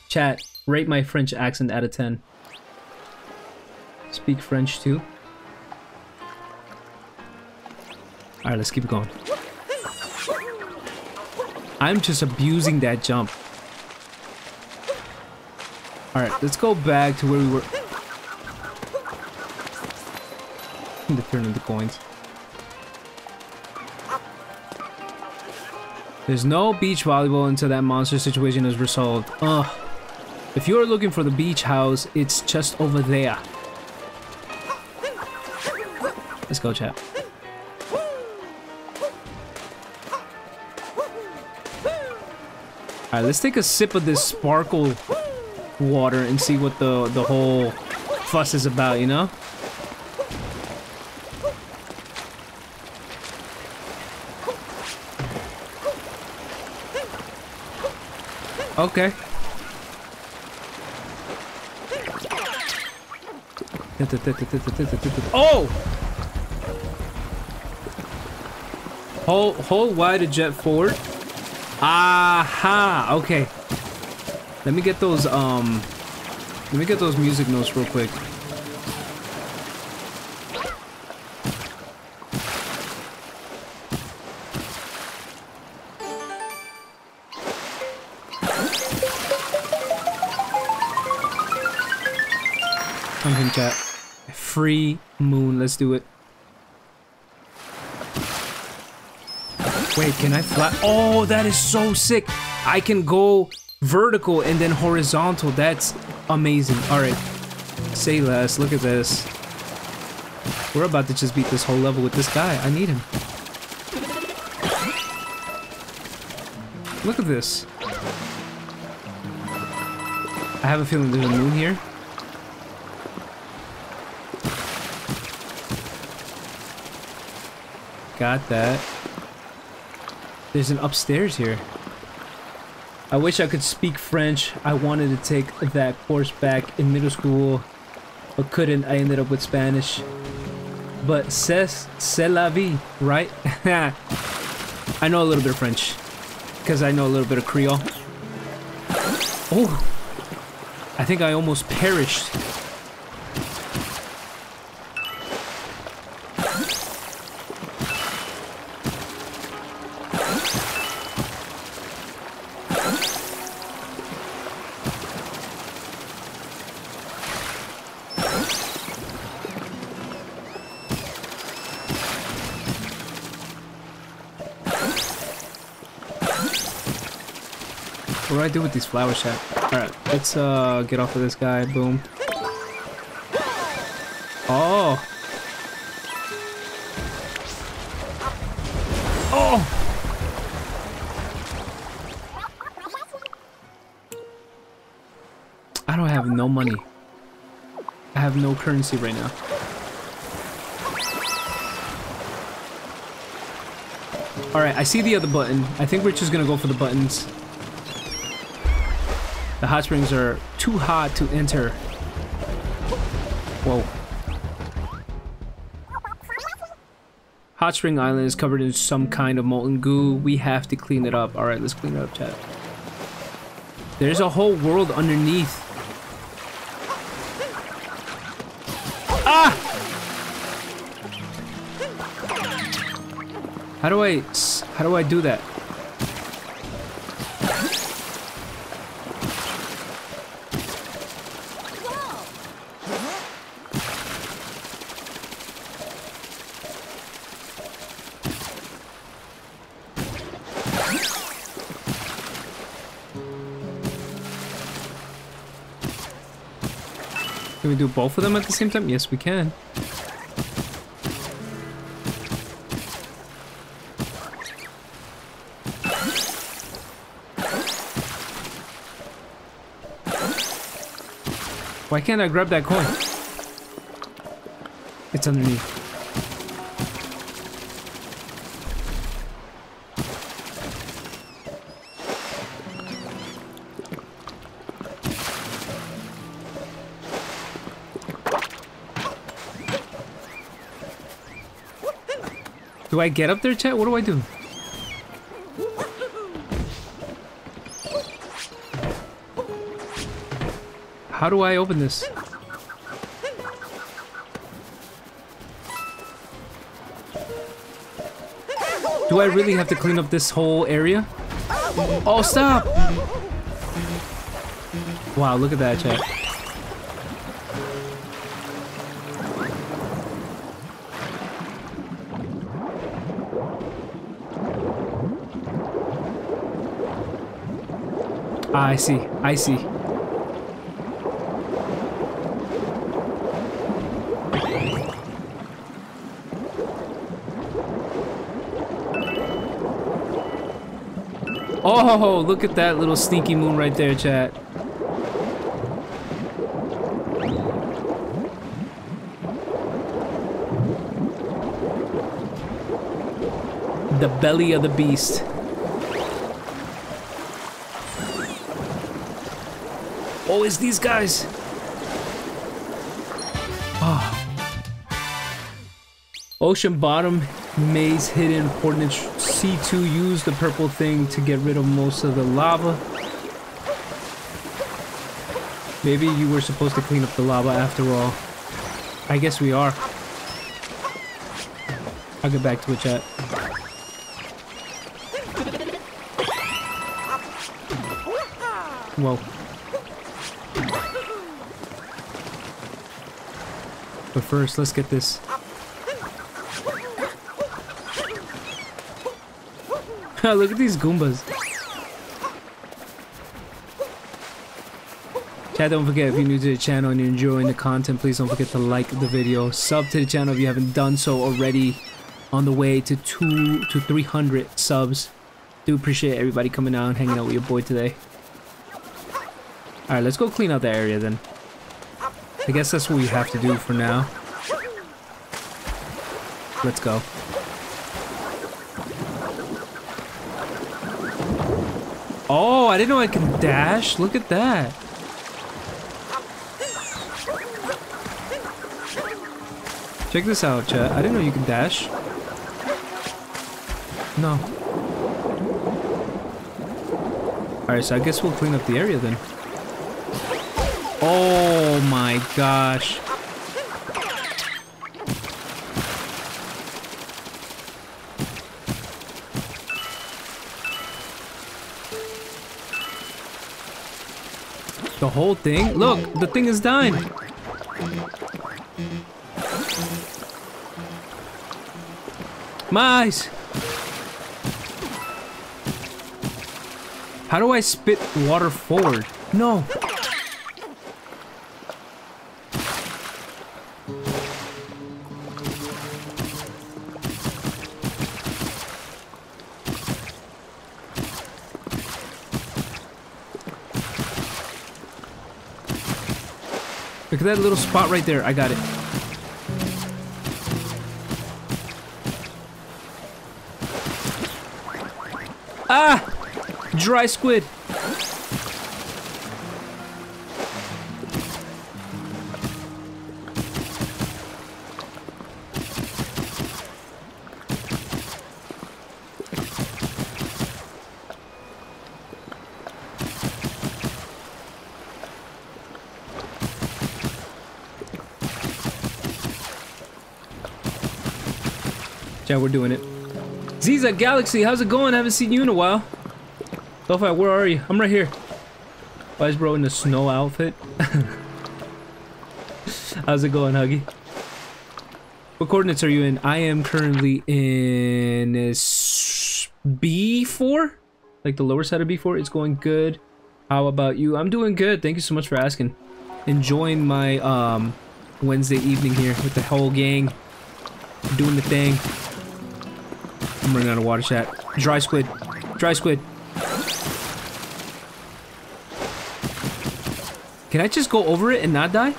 Chat, rate my French accent out of ten. Speak French, too. Alright, let's keep it going. I'm just abusing that jump. Alright, let's go back to where we were. Turning the coins. There's no beach volleyball until that monster situation is resolved. Ugh. If you're looking for the beach house, it's just over there. Let's go, chat. Alright, let's take a sip of this sparkle water and see what the, the whole fuss is about, you know? Okay. Oh! Hold, hold wide to jet forward. Aha! Okay. Let me get those, um... Let me get those music notes real quick. Chat. Free moon, let's do it. Wait, can I fly? Oh, that is so sick. I can go vertical and then horizontal. That's amazing. All right, say less. Look at this. We're about to just beat this whole level with this guy. I need him. Look at this. I have a feeling there's a moon here. Got that. There's an upstairs here. I wish I could speak French. I wanted to take that course back in middle school, but couldn't. I ended up with Spanish. But c'est, c'est la vie, right? I know a little bit of French, because I know a little bit of Creole. Oh, I think I almost perished. What do I do with these flowers, chat? Alright, let's uh, get off of this guy. Boom. Oh! Oh! I don't have no money. I have no currency right now. Alright, I see the other button. I think we're just gonna go for the buttons. The hot springs are too hot to enter. Whoa. Hot Spring Island is covered in some kind of molten goo. We have to clean it up. Alright, let's clean it up, chat. There's a whole world underneath. Ah! How do I... how do I do that? Can we do both of them at the same time? Yes, we can. Why can't I grab that coin? It's underneath. Do I get up there, chat? What do I do? How do I open this? Do I really have to clean up this whole area? Oh, stop! Wow, look at that, chat. Ah, I see, I see. Oh, look at that little sneaky moon right there, chat. The belly of the beast. Oh, it's these guys. Oh. Ocean bottom maze hidden coordinates C two. Use the purple thing to get rid of most of the lava. Maybe you were supposed to clean up the lava after all. I guess we are. I'll get back to it, chat. Whoa. But first, let's get this. Look at these Goombas. Chat, don't forget, if you're new to the channel and you're enjoying the content, please don't forget to like the video. Sub to the channel if you haven't done so already. On the way to two to three hundred subs. Do appreciate everybody coming out and hanging out with your boy today. Alright, let's go clean out the area then. I guess that's what we have to do for now. Let's go. Oh, I didn't know I could dash. Look at that. Check this out, chat. I didn't know you could dash. No. Alright, so I guess we'll clean up the area then. Oh my gosh. The whole thing? Look, the thing is done. My eyes. How do I spit water forward? No. Look at that little spot right there. I got it. Ah! Dry squid. Yeah, we're doing it. Seaside Galaxy, how's it going? I haven't seen you in a while. TypeLoFi, where are you? I'm right here. Why is bro in the snow outfit? How's it going, Huggy? What coordinates are you in? I am currently in B four? Like the lower side of B four? It's going good. How about you? I'm doing good. Thank you so much for asking. Enjoying my um, Wednesday evening here with the whole gang. Doing the thing. I'm running out of water chat. Dry squid. Dry squid. Can I just go over it and not die?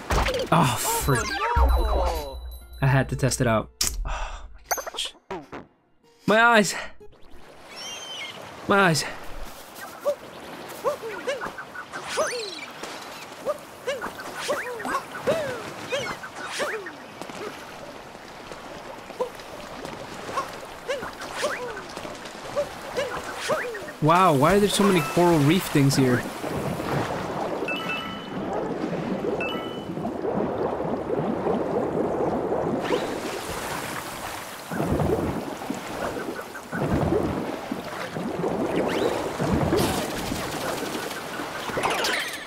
Oh, frick. I had to test it out. Oh, my gosh. My eyes. My eyes. Wow, why are there so many coral reef things here?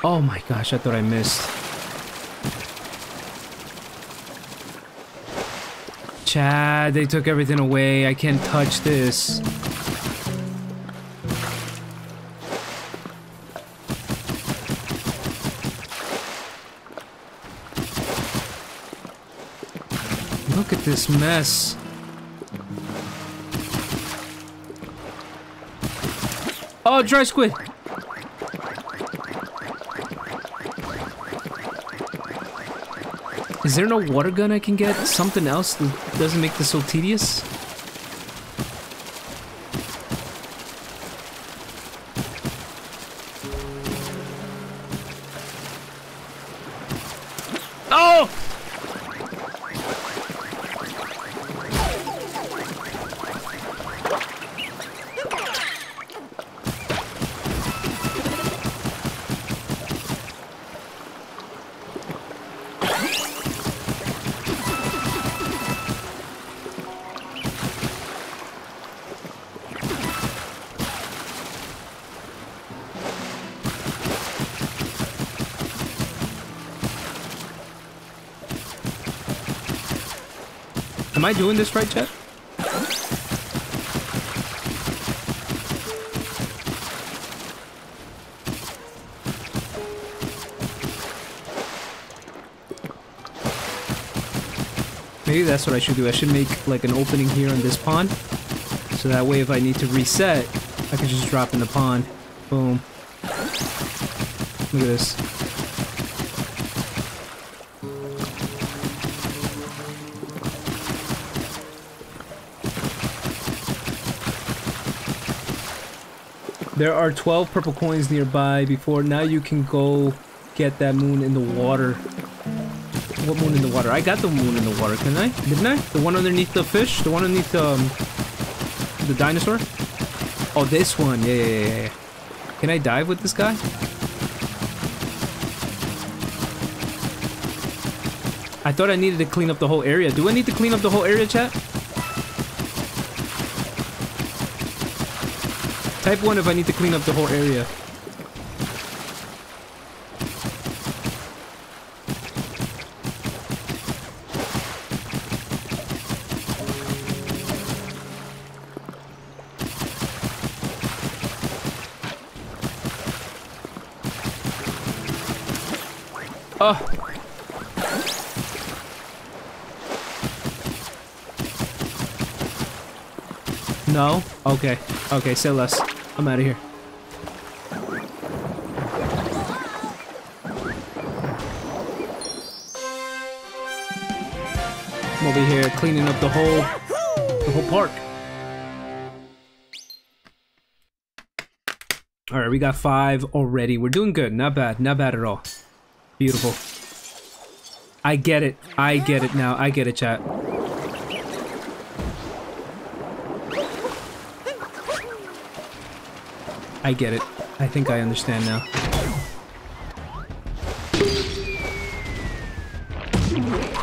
Oh my gosh, I thought I missed. Chad, they took everything away. I can't touch this. Look at this mess. Oh, dry squid. Is there no water gun I can get? Something else that doesn't make this so tedious? Oh! Am I doing this right, Chat? Maybe that's what I should do. I should make like an opening here in this pond. So that way if I need to reset, I can just drop in the pond. Boom. Look at this. There are twelve purple coins nearby before. Now you can go get that moon in the water. What moon in the water? I got the moon in the water, can I? Didn't I? The one underneath the fish? The one underneath um, the dinosaur? Oh, this one. Yeah, yeah, yeah. Can I dive with this guy? I thought I needed to clean up the whole area. Do I need to clean up the whole area, chat? Type one if I need to clean up the whole area. Oh! No? Okay. Okay, say less. I'm out of here. I'm over here cleaning up the whole, the whole park. Alright, we got five already. We're doing good. Not bad. Not bad at all. Beautiful. I get it. I get it now. I get it, chat. I get it. I think I understand now.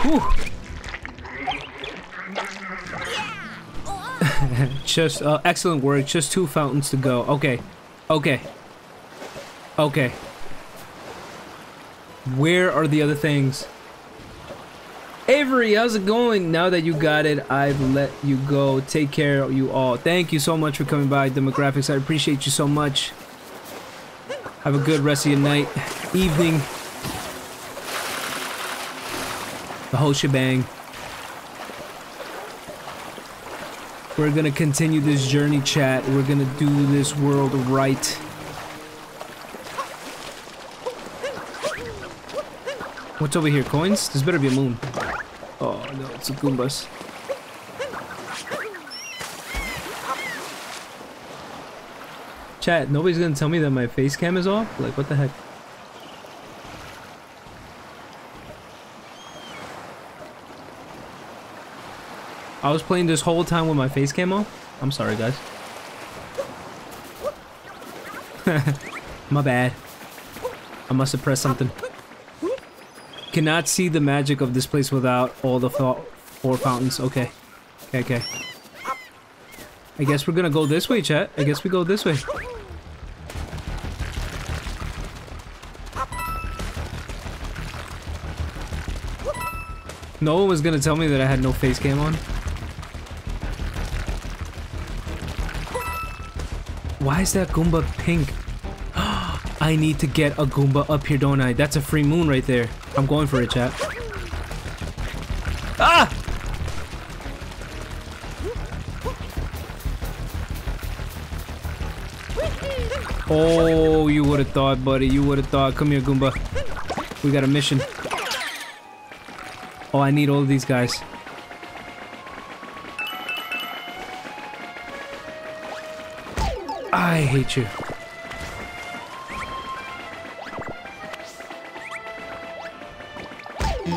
Whew. Just uh, excellent work. Just two fountains to go. Okay. Okay. Okay. Where are the other things? Avery, how's it going? Now that you got it, I've let you go. Take care of you all. Thank you so much for coming by, Demographics. I appreciate you so much. Have a good rest of your night, evening. The whole shebang. We're gonna continue this journey, chat. We're gonna do this world right. What's over here? Coins? This better be a moon. Oh no, it's a Goombas. Chat, nobody's gonna tell me that my face cam is off? Like, what the heck? I was playing this whole time with my face cam off? I'm sorry, guys. My bad. I must have pressed something. Cannot see the magic of this place without all the four fountains. Okay. Okay, okay. I guess we're gonna go this way, chat. I guess we go this way. No one was gonna tell me that I had no face cam on. Why is that Goomba pink? I need to get a Goomba up here, don't I? That's a free moon right there. I'm going for it, chat. Ah! Oh, you would have thought, buddy. You would have thought. Come here, Goomba. We got a mission. Oh, I need all of these guys. I hate you.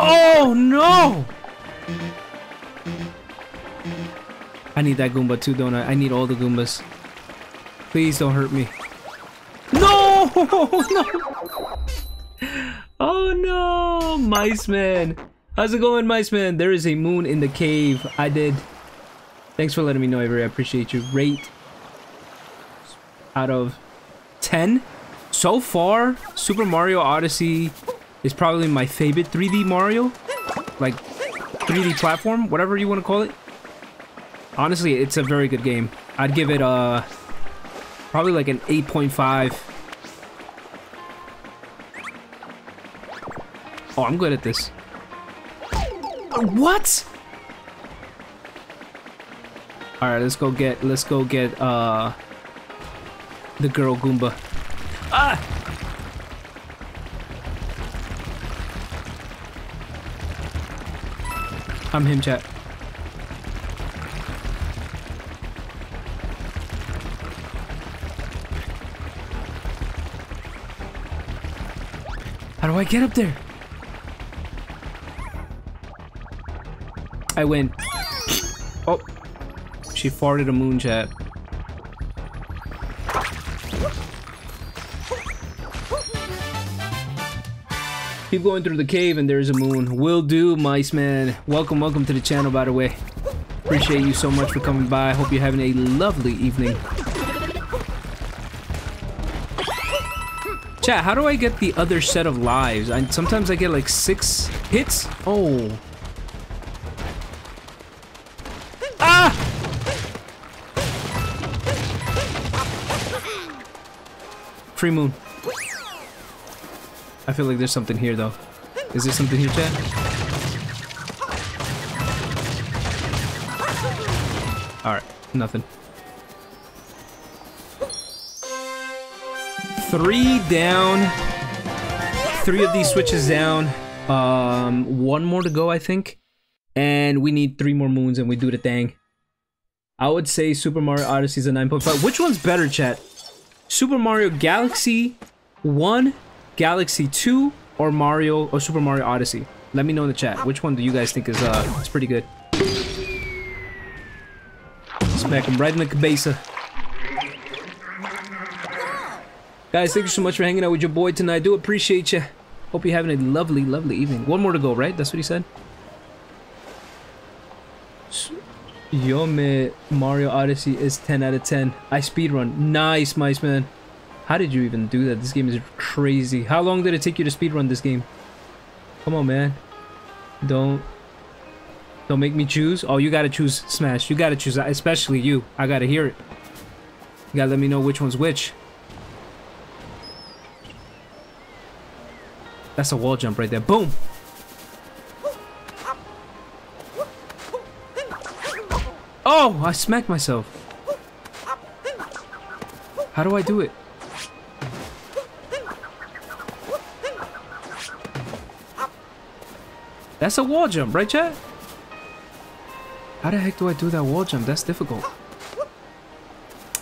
Oh no! I need that Goomba too, don't I? I need all the Goombas. Please don't hurt me. No! No! Oh no! Miceman! How's it going, Miceman? There is a moon in the cave. I did. Thanks for letting me know, Avery. I appreciate you. Rate out of ten? So far, Super Mario Odyssey is probably my favorite three D Mario, like three D platform, whatever you want to call it. Honestly, it's a very good game. I'd give it uh probably like an eight point five. Oh, I'm good at this. What? All right, let's go get let's go get uh the girl Goomba. Ah! I'm him, chat. How do I get up there? I win. Oh. She farted a moon, chat. Keep going through the cave and there's a moon. Will do, Mice Man. Welcome, welcome to the channel, by the way. Appreciate you so much for coming by. Hope you're having a lovely evening. Chat, how do I get the other set of lives? I, sometimes I get like six hits. Oh. Ah! Free moon. I feel like there's something here, though. Is there something here, chat? Alright, nothing. Three down. Three of these switches down. Um, one more to go, I think. And we need three more moons and we do the thing. I would say Super Mario Odyssey is a nine point five. Which one's better, chat? Super Mario Galaxy one? Galaxy two or Mario or Super Mario Odyssey? Let me know in the chat. Which one do you guys think is uh it's pretty good? Smack him right in the cabeza. Guys, thank you so much for hanging out with your boy tonight. I do appreciate you. Hope you're having a lovely, lovely evening. One more to go, right? That's what he said. Yo, me Mario Odyssey is ten out of ten. I speedrun. Nice, Mice Man. How did you even do that? This game is crazy. How long did it take you to speedrun this game? Come on, man. Don't... Don't make me choose. Oh, you gotta choose Smash. You gotta choose, especially you. I gotta hear it. You gotta let me know which one's which. That's a wall jump right there. Boom! Oh! I smacked myself. How do I do it? That's a wall jump, right, chat? How the heck do I do that wall jump? That's difficult.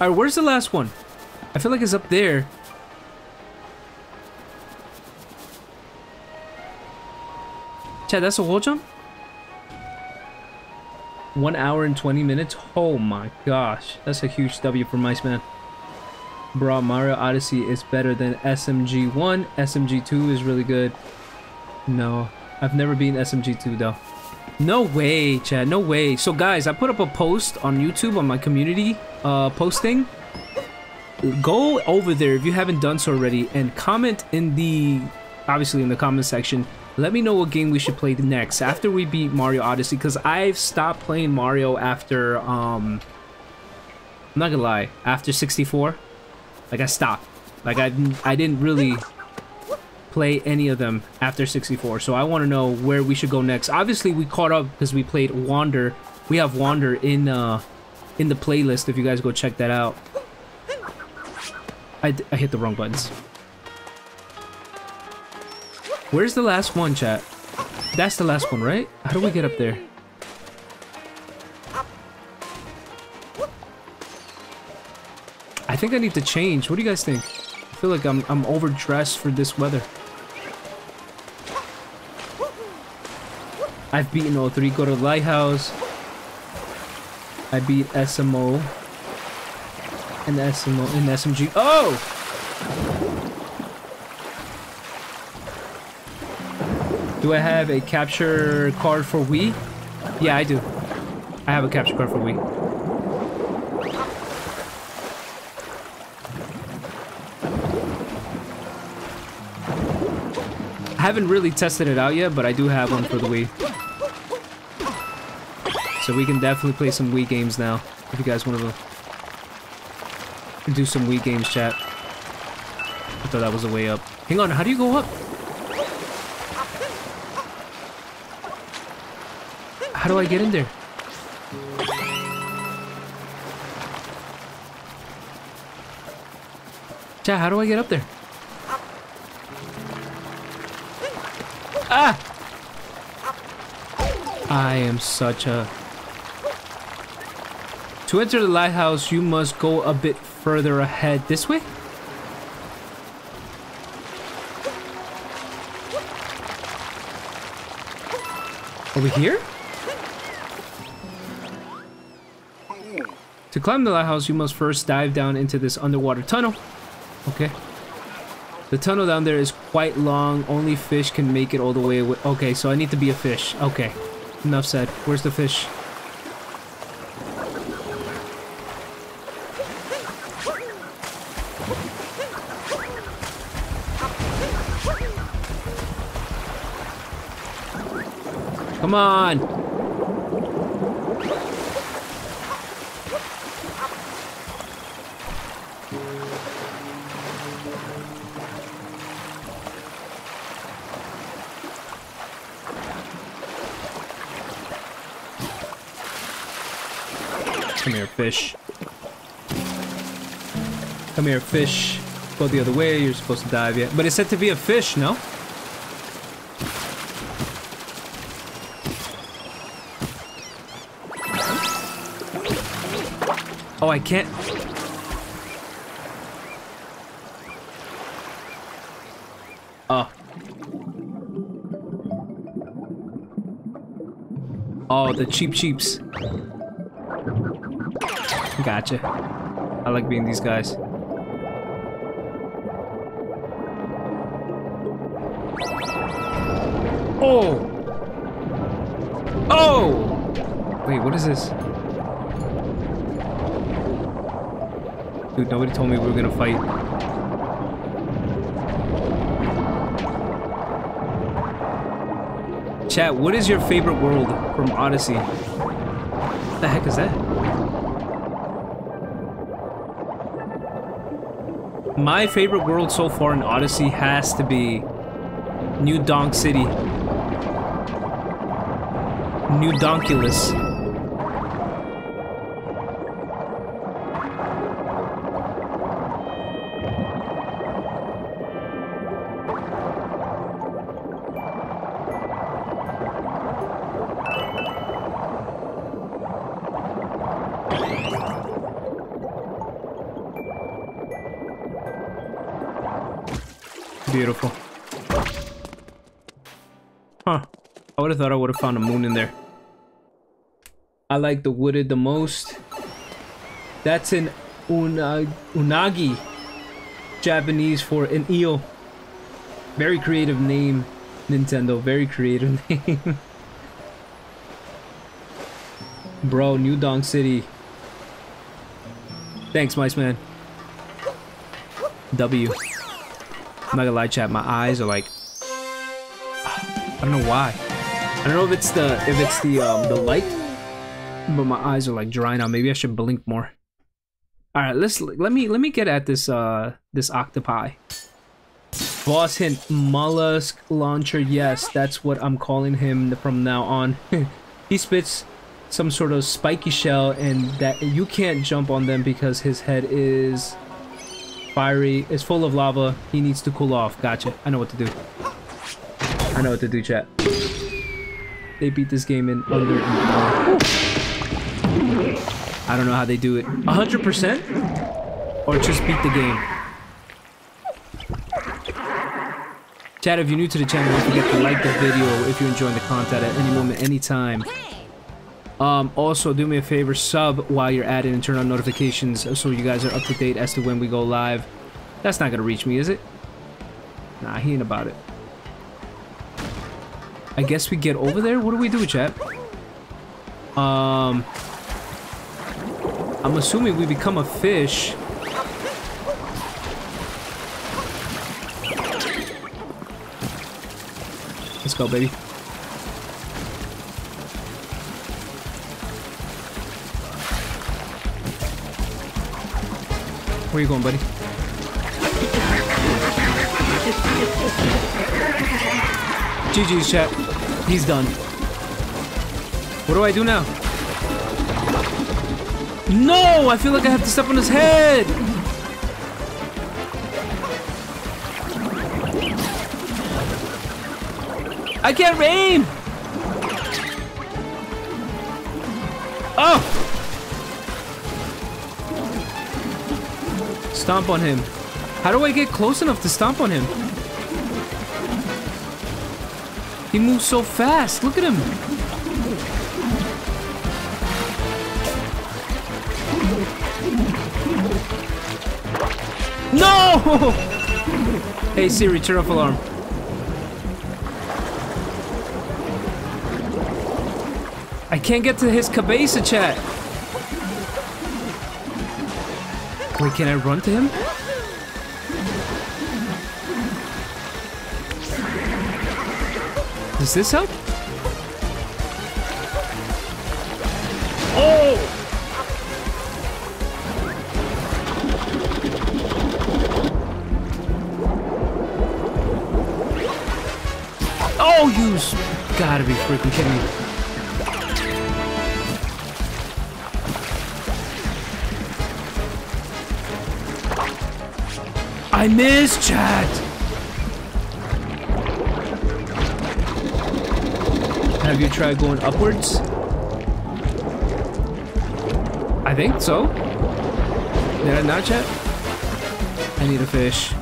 Alright, where's the last one? I feel like it's up there. Chat, that's a wall jump? One hour and twenty minutes? Oh my gosh. That's a huge W for Mice Man. Bro, Mario Odyssey is better than S M G one. S M G two is really good. No. I've never been S M G two though. No way, chat, no way. So guys, I put up a post on YouTube on my community uh, posting. Go over there if you haven't done so already and comment in the, obviously in the comment section. Let me know what game we should play next after we beat Mario Odyssey, because I've stopped playing Mario after, um, I'm not gonna lie, after sixty-four. Like I stopped, like I, I didn't really play any of them after sixty-four, so I want to know where we should go next. Obviously we caught up because we played Wander. We have Wander in uh in the playlist if you guys go check that out. I, d I hit the wrong buttons. Where's the last one, chat? That's the last one, right? How do we get up there? I think I need to change. What do you guys think? I feel like I'm, I'm overdressed for this weather. I've beaten all three. Go to Lighthouse. I beat S M O. And S M O and S M G. Oh! Do I have a capture card for Wii? Yeah, I do. I have a capture card for Wii. I haven't really tested it out yet, but I do have one for the Wii. So we can definitely play some Wii games now. If you guys want to do some Wii games, chat. I thought that was a way up. Hang on, how do you go up? How do I get in there? Chat, how do I get up there? Ah! I am such a... To enter the lighthouse, you must go a bit further ahead. This way? Over here? To climb the lighthouse, you must first dive down into this underwater tunnel. Okay. The tunnel down there is quite long. Only fish can make it all the way. Okay, so I need to be a fish. Okay. Enough said. Where's the fish? Come on! Come here, fish. Come here, fish. Go the other way, you're supposed to dive yet. But it's said to be a fish, no? Oh, I can't. Oh. Oh, the cheap cheeps. Gotcha. I like being these guys. Oh. Oh. Wait, what is this? Dude, nobody told me we were gonna fight. Chat, what is your favorite world from Odyssey? What the heck is that? My favorite world so far in Odyssey has to be New Donk City. New Donkulus. Beautiful. Huh. I would have thought I would have found a moon in there. I like the wooded the most. That's an una unagi. Japanese for an eel. Very creative name, Nintendo. Very creative name. Bro, New Donk City. Thanks, Mice Man. W. I'm not gonna lie, chat, my eyes are like, I don't know why. I don't know if it's the if it's the um the light, but my eyes are like dry now. Maybe I should blink more. All right, let's let me let me get at this uh this octopi. Boss hint: mollusk launcher. Yes, that's what I'm calling him from now on. He spits some sort of spiky shell, and that you can't jump on them because his head is fiery, is full of lava. He needs to cool off. Gotcha. I know what to do. I know what to do, chat. They beat this game in under an hour. I don't know how they do it. one hundred percent? Or just beat the game. Chat, if you're new to the channel, don't forget to like the video if you're enjoying the content at any moment, any time. Um, also, do me a favor, sub while you're at it and turn on notifications so you guys are up to date as to when we go live. That's not gonna reach me, is it? Nah, he ain't about it. I guess we get over there? What do we do, chat? Um... I'm assuming we become a fish. Let's go, baby. Where you going, buddy? G G's, chat. He's done. What do I do now? No! I feel like I have to step on his head! I can't aim! Oh! Stomp on him. How do I get close enough to stomp on him? He moves so fast. Look at him. No! Hey Siri, turn off alarm. I can't get to his cabeza, chat. Wait, can I run to him? Does this help? Oh! Oh, you gotta be freaking kidding me. I missed, chat! Have you tried going upwards? I think so. Did I not, chat? I need a fish.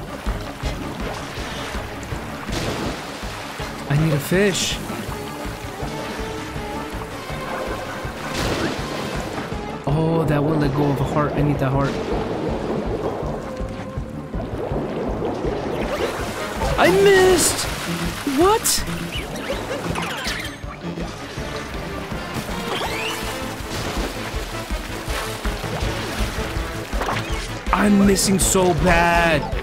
I need a fish. Oh, that one let go of a heart. I need that heart. I missed! What? I'm missing so bad.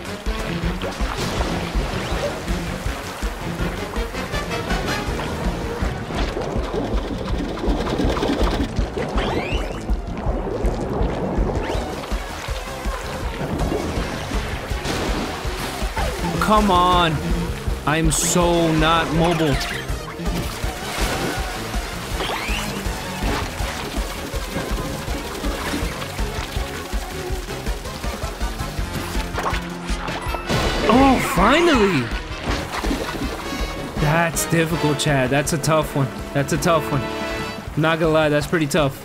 Come on, I'm so not mobile. Oh, finally! That's difficult, Chad. That's a tough one. That's a tough one. I'm not gonna lie, that's pretty tough.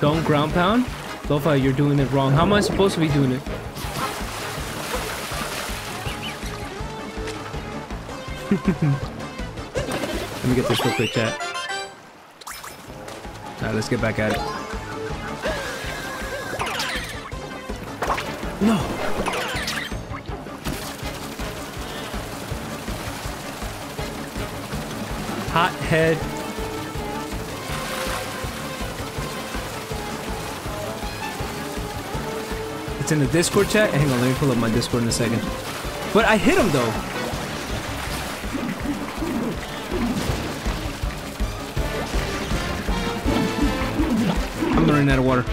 Don't ground pound? TypeLoFi, you're doing it wrong. How am I supposed to be doing it? Let me get this real quick, chat. Alright, let's get back at it. No! Hot head. It's in the Discord chat? Hang on, let me pull up my Discord in a second. But I hit him though! Out of water.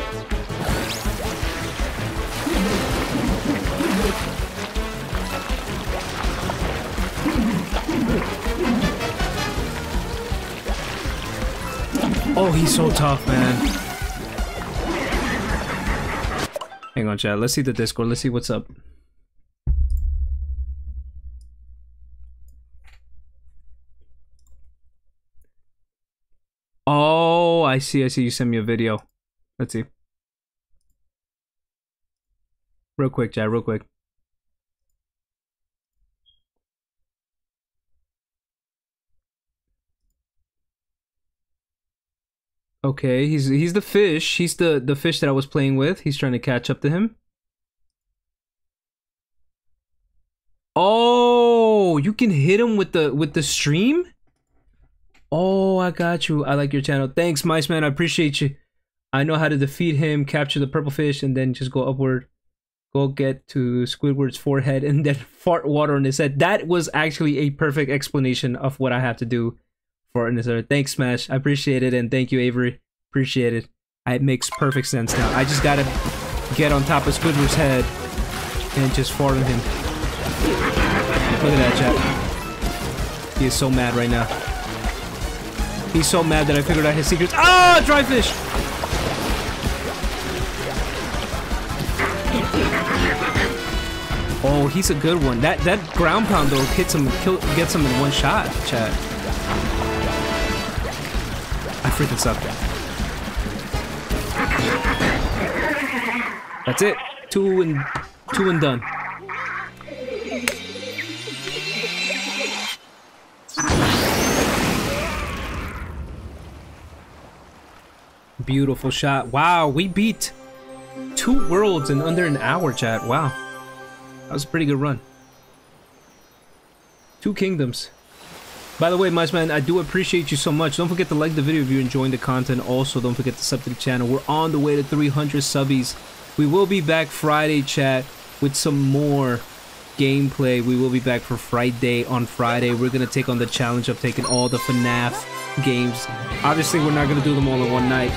Oh, he's so tough, man. Hang on, chat. Let's see the Discord. Let's see what's up. Oh, I see. I see. You sent me a video. Let's see. Real quick, chat, real quick. Okay, he's he's the fish. He's the, the fish that I was playing with. He's trying to catch up to him. Oh, you can hit him with the with the stream? Oh, I got you. I like your channel. Thanks, Mice Man. I appreciate you. I know how to defeat him, capture the purple fish, and then just go upward. Go get to Squidward's forehead and then fart water on his head. That was actually a perfect explanation of what I have to do for an answer. Thanks, Smash. I appreciate it, and thank you, Avery. Appreciate it. It makes perfect sense now. I just gotta get on top of Squidward's head and just fart on him. Look at that, chat. He is so mad right now. He's so mad that I figured out his secrets. Ah, dry fish! Oh, he's a good one. That that ground pound though hits him, kill, gets him in one shot, chat. I freaking suck. That's it. Two and two and done. Beautiful shot. Wow, we beat two worlds in under an hour, chat. Wow. That was a pretty good run. Two kingdoms. By the way, Mice Man, I do appreciate you so much. Don't forget to like the video if you're enjoying the content. Also, don't forget to sub to the channel. We're on the way to three hundred subbies. We will be back Friday, chat, with some more gameplay. We will be back for Friday. On Friday, we're going to take on the challenge of taking all the FNAF games. Obviously, we're not going to do them all in one night.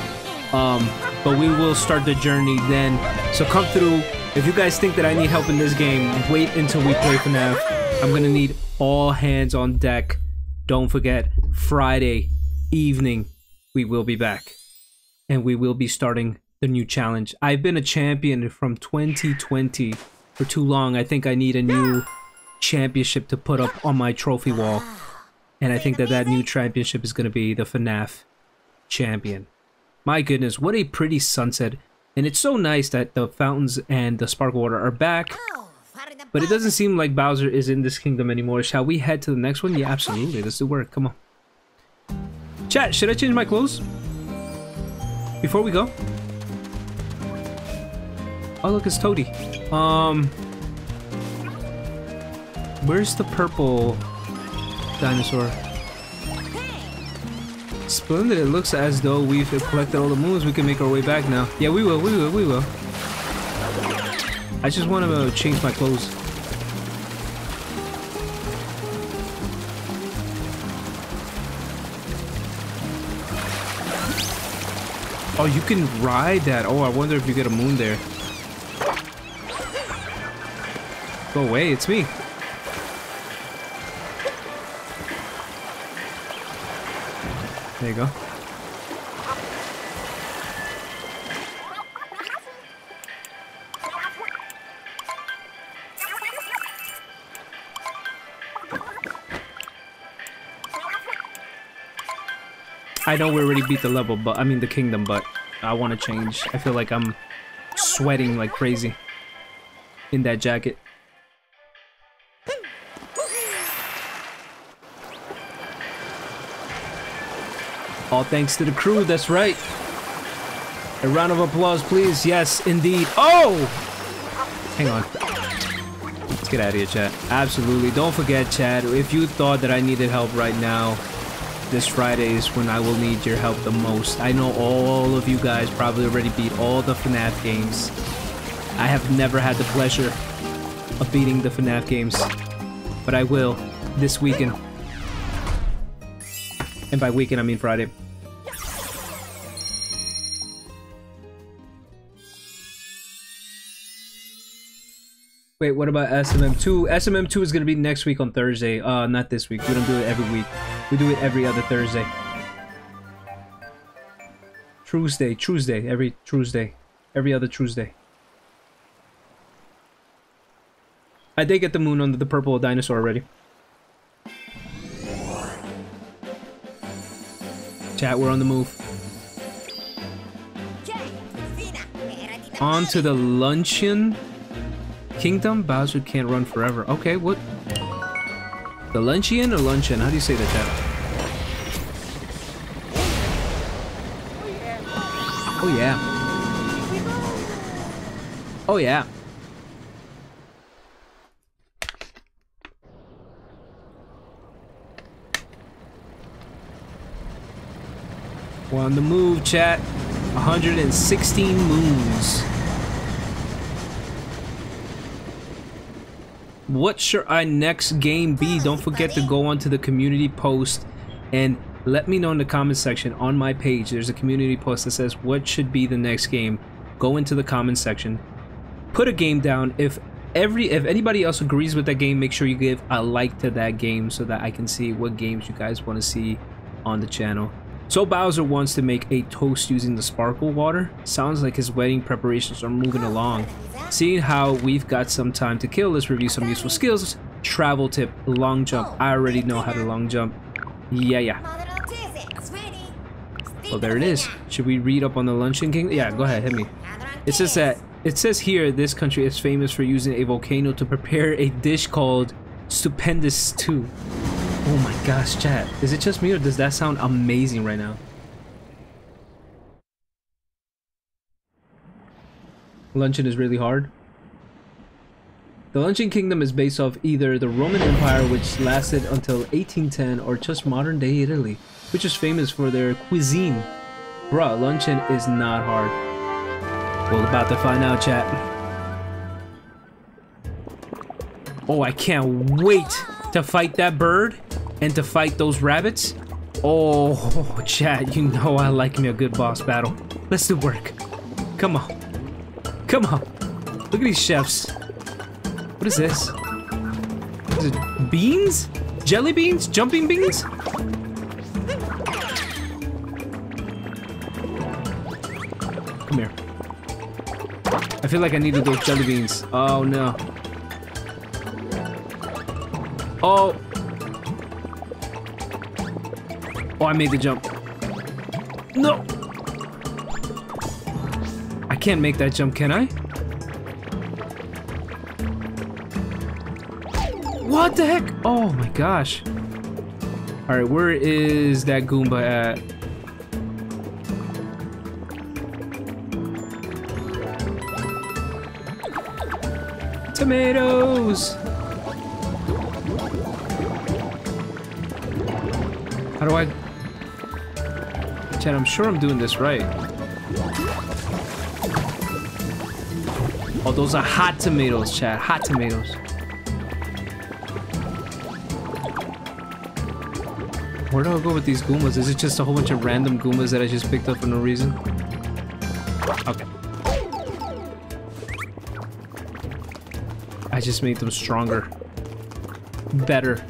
Um, but we will start the journey then. So come through. If you guys think that I need help in this game, wait until we play FNAF. I'm going to need all hands on deck. Don't forget, Friday evening, we will be back. And we will be starting the new challenge. I've been a champion from twenty twenty for too long. I think I need a new championship to put up on my trophy wall. And I think that that new championship is going to be the FNAF champion. My goodness, what a pretty sunset. And it's so nice that the fountains and the sparkle water are back. But it doesn't seem like Bowser is in this kingdom anymore. Shall we head to the next one? Yeah, absolutely. Let's do work. Come on. Chat, should I change my clothes before we go? Oh, look, it's Toadie. Um, where's the purple dinosaur? Splendid. It looks as though we've collected all the moons. We can make our way back now. Yeah, we will. We will. We will. I just want to uh, change my clothes. Oh, you can ride that. Oh, I wonder if you get a moon there. Go away, it's me. There you go. I know we already beat the level, but I mean the kingdom, but I want to change. I feel like I'm sweating like crazy in that jacket. All thanks to the crew, that's right. A round of applause, please. Yes, indeed. Oh! Hang on. Let's get out of here, chat. Absolutely. Don't forget, chat, if you thought that I needed help right now, this Friday is when I will need your help the most. I know all of you guys probably already beat all the FNAF games. I have never had the pleasure of beating the FNAF games, but I will this weekend. And by weekend, I mean Friday. Wait, what about S M M two? S M M two is going to be next week on Thursday. Uh, not this week. We don't do it every week. We do it every other Thursday. Tuesday, Tuesday, every Tuesday, every other Tuesday. I did get the moon under the purple dinosaur already. Chat, we're on the move. On to the Luncheon Kingdom. Bowser can't run forever. Okay, what? The Luncheon or Luncheon? How do you say that, chat? Oh yeah. Oh yeah. We're on the move, chat. one hundred sixteen moons. What should our next game be? Don't forget to go onto the community post and let me know in the comment section on my page. There's a community post that says what should be the next game. Go into the comment section, put a game down. If every if anybody else agrees with that game, make sure you give a like to that game so that I can see what games you guys want to see on the channel. So Bowser wants to make a toast using the sparkle water. Sounds like his wedding preparations are moving along. Seeing how we've got some time to kill, let's review some useful skills. Travel tip, long jump. I already know how to long jump. Yeah, yeah. Well, there it is. Should we read up on the Luncheon Kingdom? Yeah, go ahead, hit me. It says that, it says here, this country is famous for using a volcano to prepare a dish called Stupendous Stew. Oh my gosh, chat. Is it just me or does that sound amazing right now? Luncheon is really hard. The Luncheon Kingdom is based off either the Roman Empire, which lasted until eighteen ten, or just modern-day Italy, which is famous for their cuisine. Bruh, luncheon is not hard. We're about to find out, chat. Oh, I can't wait to fight that bird and to fight those rabbits. Oh, chat, you know I like me a good boss battle. Let's do work. Come on. Come on. Look at these chefs. What is this? Is it beans? Jelly beans? Jumping beans? Come here. I feel like I needed those jelly beans. Oh no. Oh. Oh, I made the jump. No! I can't make that jump, can I? What the heck? Oh my gosh. Alright, where is that Goomba at? Tomatoes! How do I... Chat, I'm sure I'm doing this right. Oh, those are hot tomatoes, chat. Hot tomatoes. Where do I go with these Goombas? Is it just a whole bunch of random Goombas that I just picked up for no reason? Okay. I just made them stronger. Better.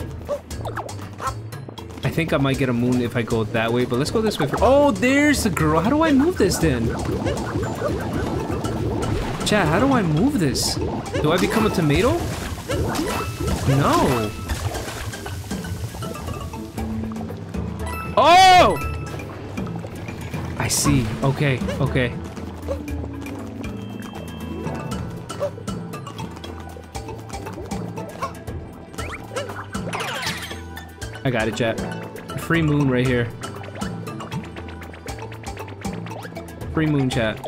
I think I might get a moon if I go that way, but let's go this way. For oh, there's the girl. How do I move this then? Chat, how do I move this? Do I become a tomato? No. Oh! I see. Okay, okay. I got it, chat. Free moon right here. Free moon, chat.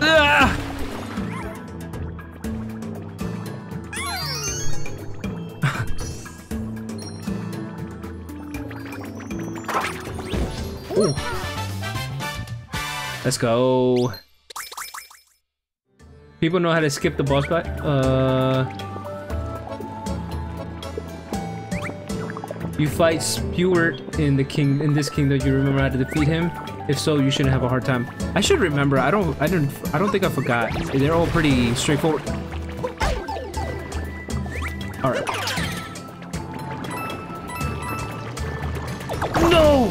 Ah! Ooh. Let's go. People know how to skip the boss fight? Uh... You fight Spewert in the king in this kingdom. You remember how to defeat him? If so, you shouldn't have a hard time. I should remember. I don't. I didn't. I don't think I forgot. They're all pretty straightforward. All right. No.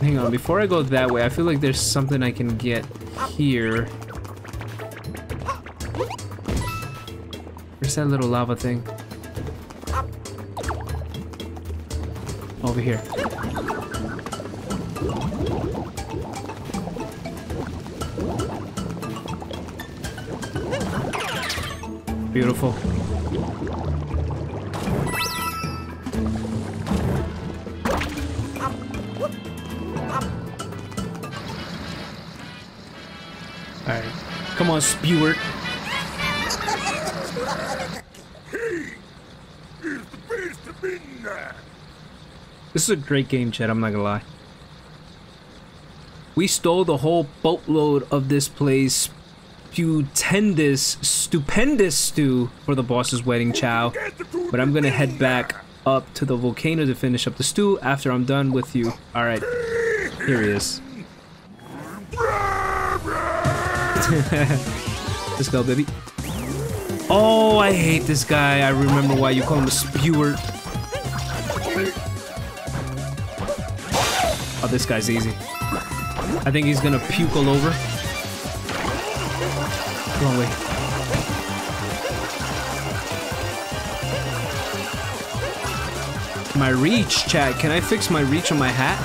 Hang on, before I go that way, I feel like there's something I can get here. Where's that little lava thing? Over here. Beautiful. Come on, Spewert. He is the beast of midnight. This is a great game, chat, I'm not gonna lie. We stole the whole boatload of this place. Stupendous, stupendous stew for the boss's wedding, chow. But I'm gonna head back up to the volcano to finish up the stew after I'm done with you. Alright, here he is. Let's go, baby. Oh, I hate this guy. I remember why you call him a Spewert. Oh, this guy's easy. I think he's gonna puke all over. Wrong way. My reach, chat. Can I fix my reach on my hat?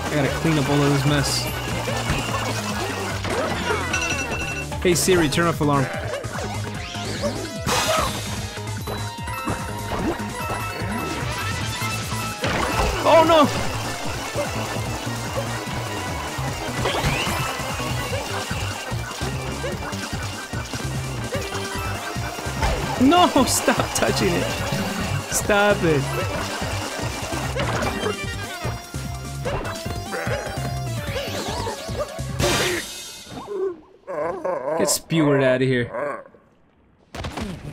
I gotta clean up all of this mess. Hey Siri, turn off alarm. Oh no! No! Stop touching it! Stop it! Get spewered out of here.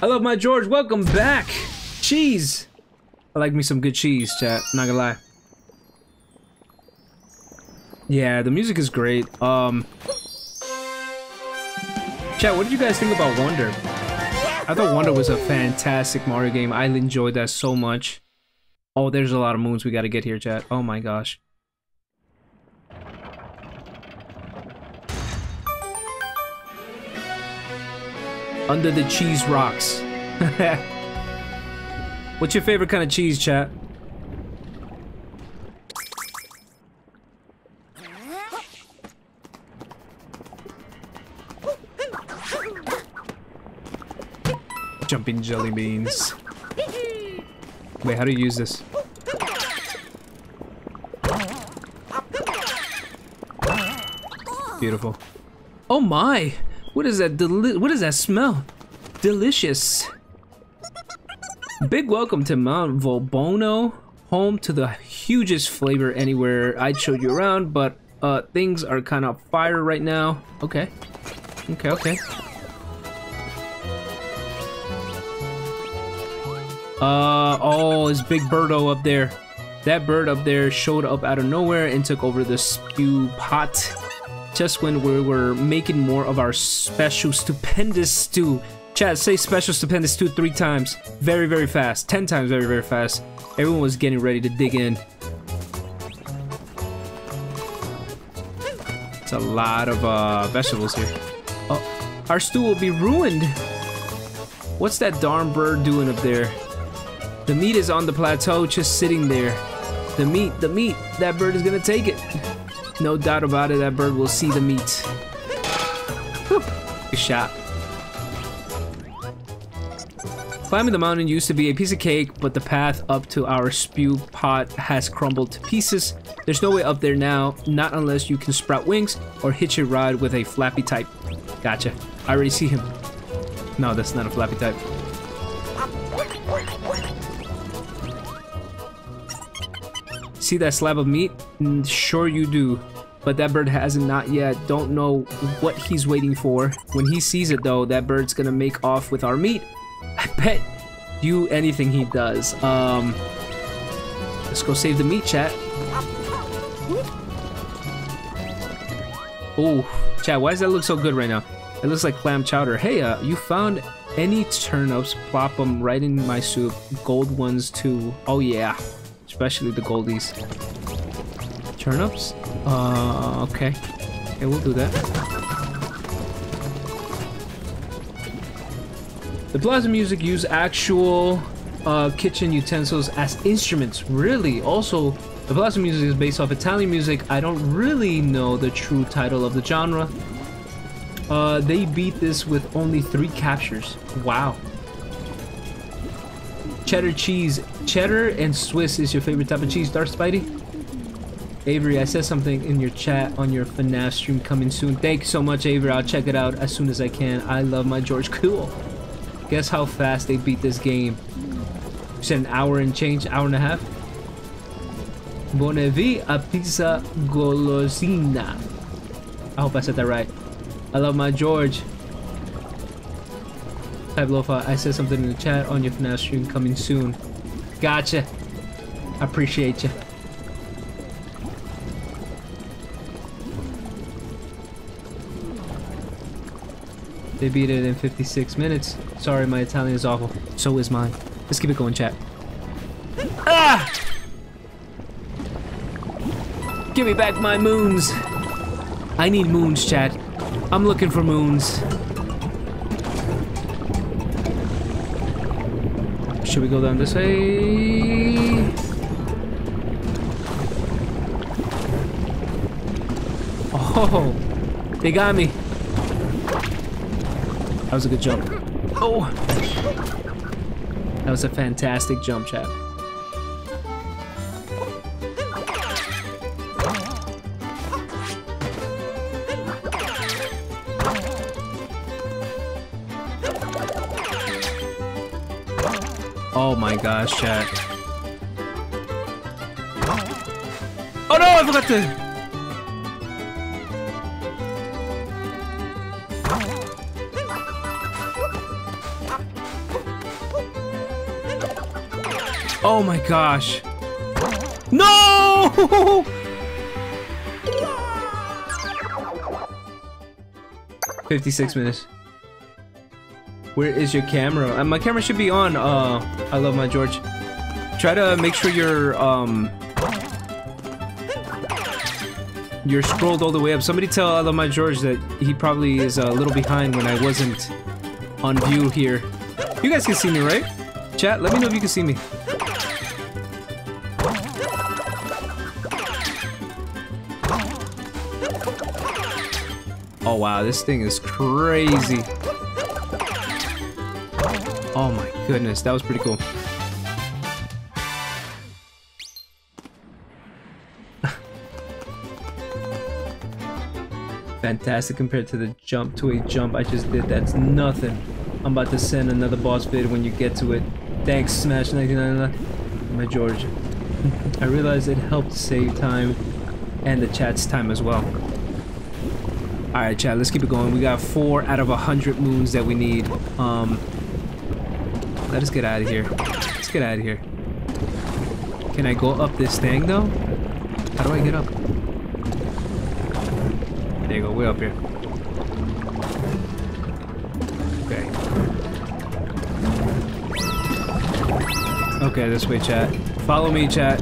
I love my George, welcome back! Cheese! I like me some good cheese, chat, not gonna lie. Yeah, the music is great. Um, chat, what did you guys think about Wonder? I thought Wonder was a fantastic Mario game. I enjoyed that so much. Oh, there's a lot of moons we gotta get here, chat. Oh my gosh. Under the cheese rocks. What's your favorite kind of cheese, chat? Jumping jelly beans. Wait, how do you use this? Beautiful. Oh my! What is that deli- what is that smell? Delicious. Big welcome to Mount Volbono, home to the hugest flavor anywhere. I showed you around, but uh, things are kind of fire right now. Okay. Okay, okay. Uh, oh, it's Big Birdo up there. That bird up there showed up out of nowhere and took over the spew pot just when we were making more of our special stupendous stew. Chat, say special stupendous two three times. Very, very fast. Ten times very, very fast. Everyone was getting ready to dig in. It's a lot of uh, vegetables here. Oh, our stew will be ruined. What's that darn bird doing up there? The meat is on the plateau, just sitting there. The meat, the meat. That bird is gonna take it. No doubt about it, that bird will see the meat. Whew. Good shot. Climbing the mountain used to be a piece of cake, but the path up to our spew pot has crumbled to pieces. There's no way up there now, not unless you can sprout wings or hitch a ride with a flappy type. Gotcha. I already see him. No, that's not a flappy type. See that slab of meat? Sure you do. But that bird hasn't not yet. Don't know what he's waiting for. When he sees it though, that bird's gonna make off with our meat. I bet you anything he does. Um, let's go save the meat, chat. Oh, chat, why does that look so good right now? It looks like clam chowder. Hey, uh, you found any turnips? Plop them right in my soup. Gold ones too. Oh yeah, especially the goldies. Turnips? Uh, okay. Okay, we'll do that. The Plaza Music use actual uh, kitchen utensils as instruments. Really? Also, the Plaza Music is based off Italian music. I don't really know the true title of the genre. Uh, they beat this with only three captures. Wow. Cheddar cheese. Cheddar and Swiss is your favorite type of cheese, Dark Spidey? Avery, I said something in your chat on your FNAF stream coming soon. Thank you so much, Avery. I'll check it out as soon as I can. I love my George. Cool. Guess how fast they beat this game. You said an hour and change, hour and a half. Bonevi a pizza golosina. I hope I said that right. I love my George. TypeLoFi, I said something in the chat on your FNAF stream coming soon. Gotcha. I appreciate you. They beat it in fifty-six minutes. Sorry, my Italian is awful. So is mine. Let's keep it going, chat. Ah! Give me back my moons. I need moons, chat. I'm looking for moons. Should we go down this way? Oh, they got me. was a good jump. Oh! That was a fantastic jump, chat. Oh my gosh, chat. Oh no, I forgot to... Oh my gosh. No! fifty-six minutes. Where is your camera? Uh, my camera should be on. Uh, I love my George. Try to make sure you're, um... you're scrolled all the way up. Somebody tell I love my George that he probably is a little behind when I wasn't on view here. You guys can see me, right? Chat, let me know if you can see me. Oh wow, this thing is crazy. Oh my goodness, that was pretty cool. Fantastic compared to the jump to a jump I just did. That's nothing. I'm about to send another boss vid when you get to it. Thanks, Smash nineteen ninety-nine. My George. I realized it helped save time and the chat's time as well. Alright, chat, let's keep it going. We got four out of a hundred moons that we need. Um, let us get out of here. Let's get out of here. Can I go up this thing, though? How do I get up? There you go, we're up here. Okay. Okay, this way, chat. Follow me, chat.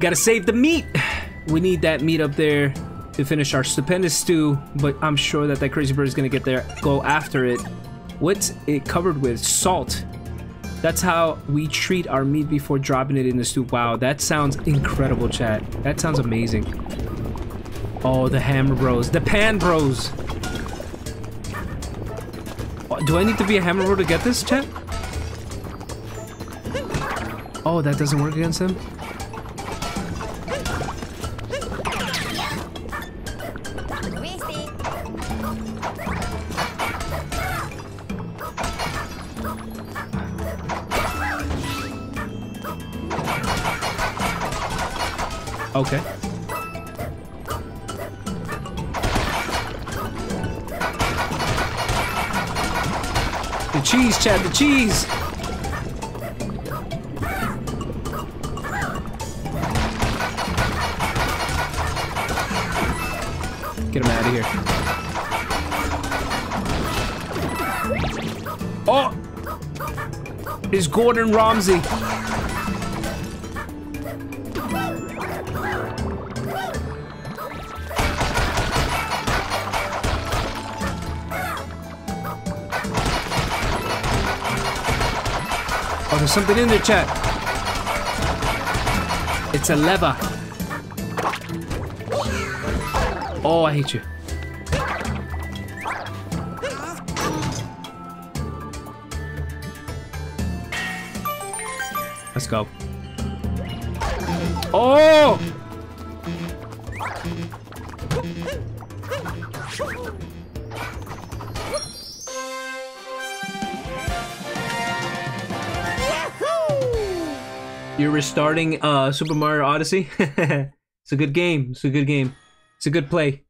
Gotta save the meat! We need that meat up there to finish our stupendous stew, but I'm sure that that crazy bird is gonna get there, go after it. What's it covered with? Salt. That's how we treat our meat before dropping it in the stew. Wow, that sounds incredible, chat. That sounds amazing. Oh, the Hammer Bros. The Pan Bros! Do I need to be a Hammer Bro to get this, chat? Oh, that doesn't work against him? Okay. The cheese, Chad, the cheese! Get him out of here. Oh! It's Gordon Ramsay. There's something in there, chat. It's a lever. Oh, I hate you. Let's go. Oh! You're restarting uh, Super Mario Odyssey. It's a good game. It's a good game. It's a good play.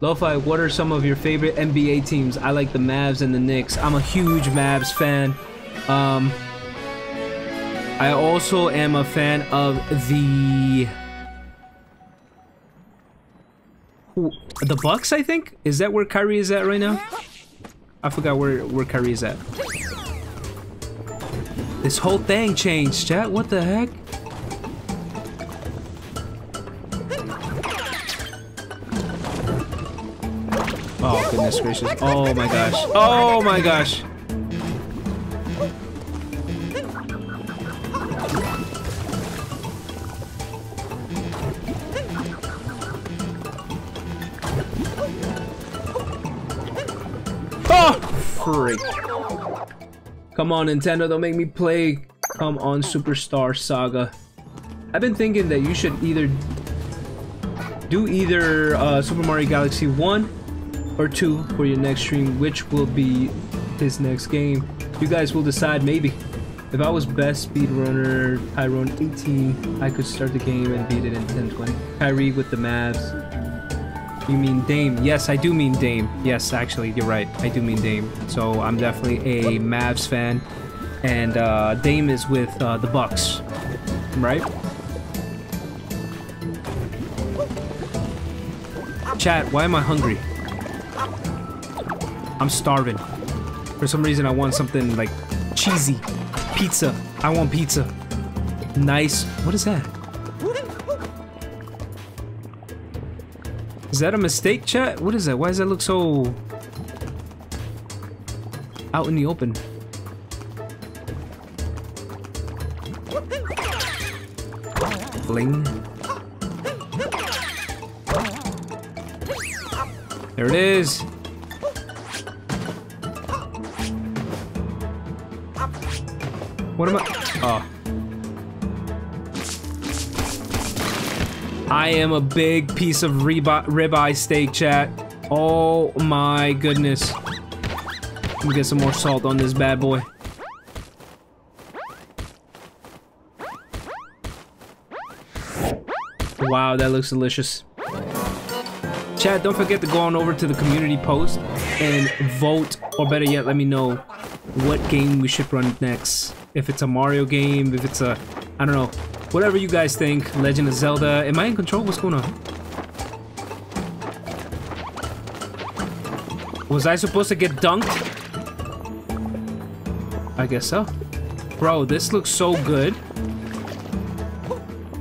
Lo-Fi, what are some of your favorite N B A teams? I like the Mavs and the Knicks. I'm a huge Mavs fan. Um, I also am a fan of the... Ooh, the Bucks, I think? Is that where Kyrie is at right now? I forgot where, where Kyrie is at. This whole thing changed, chat. What the heck? Oh, goodness gracious. Oh, my gosh. Oh, my gosh. Freak. Come on, Nintendo, don't make me play Come On Superstar Saga. I've been thinking that you should either do either uh, Super Mario Galaxy one or two for your next stream, which will be his next game. You guys will decide, maybe. If I was best speedrunner, Tyrone eighteen, I could start the game and beat it in ten twenty. Kyrie with the Mavs. You mean Dame? Yes, I do mean Dame. Yes, actually, you're right. I do mean Dame. So I'm definitely a Mavs fan, and uh, Dame is with uh, the Bucks, right? Chat, why am I hungry? I'm starving. For some reason, I want something like cheesy pizza. I want pizza. Nice. What is that? Is that a mistake, chat? What is that? Why does that look so out in the open? Bling. There it is. What am I? Oh. I am a big piece of ribeye steak, chat. Oh my goodness. Let me get some more salt on this bad boy. Wow, that looks delicious. Chat, don't forget to go on over to the community post and vote, or better yet, let me know what game we should run next. If it's a Mario game, if it's a, I don't know. Whatever you guys think. Legend of Zelda. Am I in control? What's going on? Was I supposed to get dunked? I guess so. Bro, this looks so good.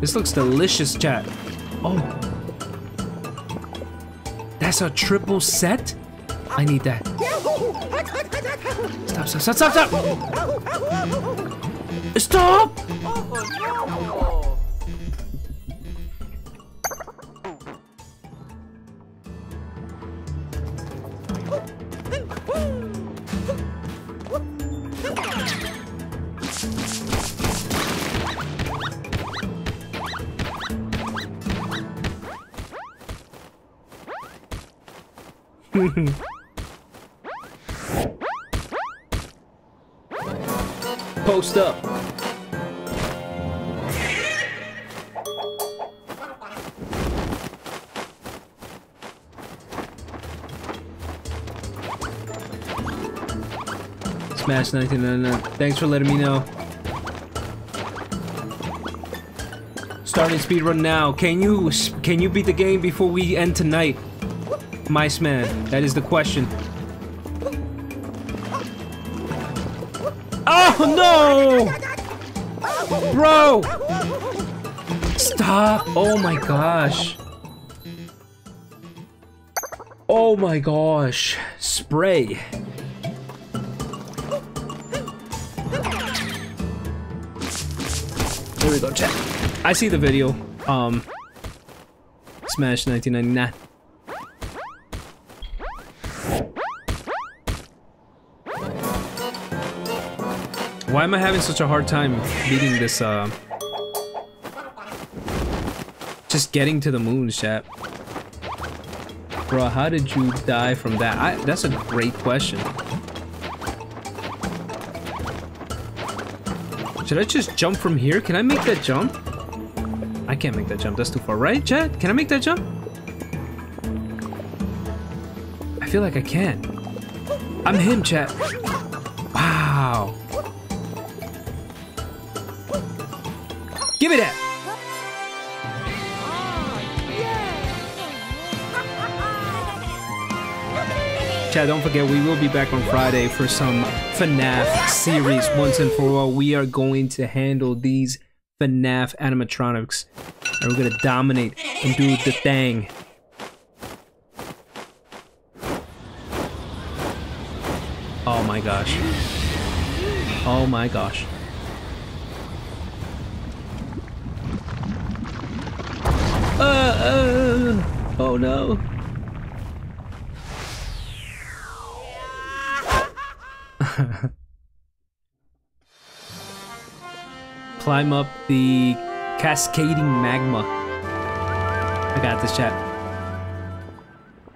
This looks delicious, chat. Oh. That's a triple set? I need that. Stop, stop, stop, stop, stop! Stop! Post up. Smash nineteen ninety-nine. Thanks for letting me know. Starting speedrun now. Can you can you beat the game before we end tonight? Mice man, that is the question. Oh no! Bro! Stop! Oh my gosh. Oh my gosh. Spray. Here we go, chat. I see the video. Um, Smash nineteen ninety-nine. Why am I having such a hard time beating this, uh... just getting to the moon, chat? Bro, how did you die from that? I, that's a great question. Should I just jump from here? Can I make that jump? I can't make that jump. That's too far. Right, chat? Can I make that jump? I feel like I can. I'm him, chat. Wow. Give me that! Chat, don't forget, we will be back on Friday for some FNAF series. Once and for all, we are going to handle these FNAF animatronics. And we're gonna dominate and do the thing. my gosh. Oh my gosh. Uh, uh, oh no. Climb up the cascading magma. I got this, chat.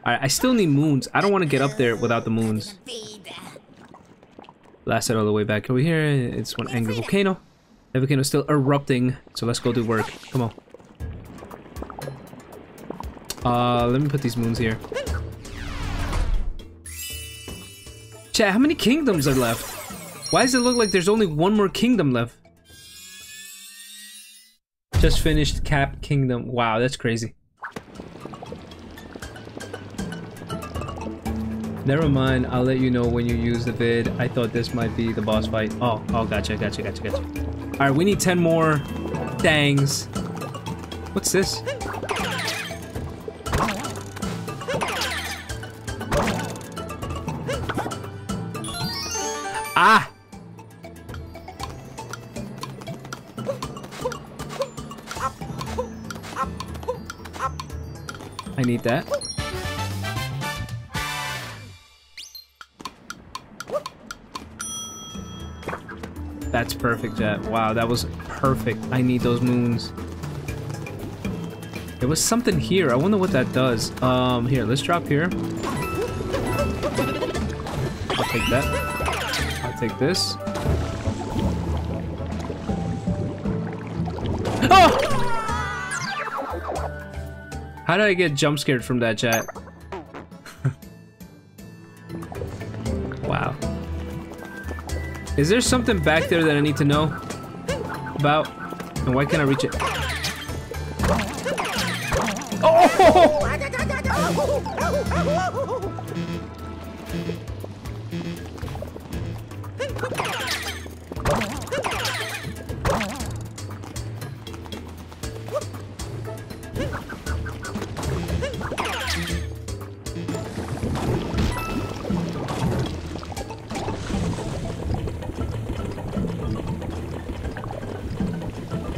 Alright, I still need moons. I don't want to get up there without the moons. Blast it all the way back over here. It's one angry volcano. That volcano is still erupting, so let's go do work. Come on. Uh, let me put these moons here. Chat, how many kingdoms are left? Why does it look like there's only one more kingdom left? Just finished Cap Kingdom. Wow, that's crazy. Never mind, I'll let you know when you use the vid. I thought this might be the boss fight. Oh, oh, gotcha, gotcha, gotcha, gotcha. Alright, we need ten more thangs. What's this? Ah! I need that. That's perfect, Jet. Wow, that was perfect. I need those moons. There was something here. I wonder what that does. Um, here, let's drop here. I'll take that. Take this. Oh! How did I get jump scared from that, chat? Wow. Is there something back there that I need to know about? And why can't I reach it? Oh!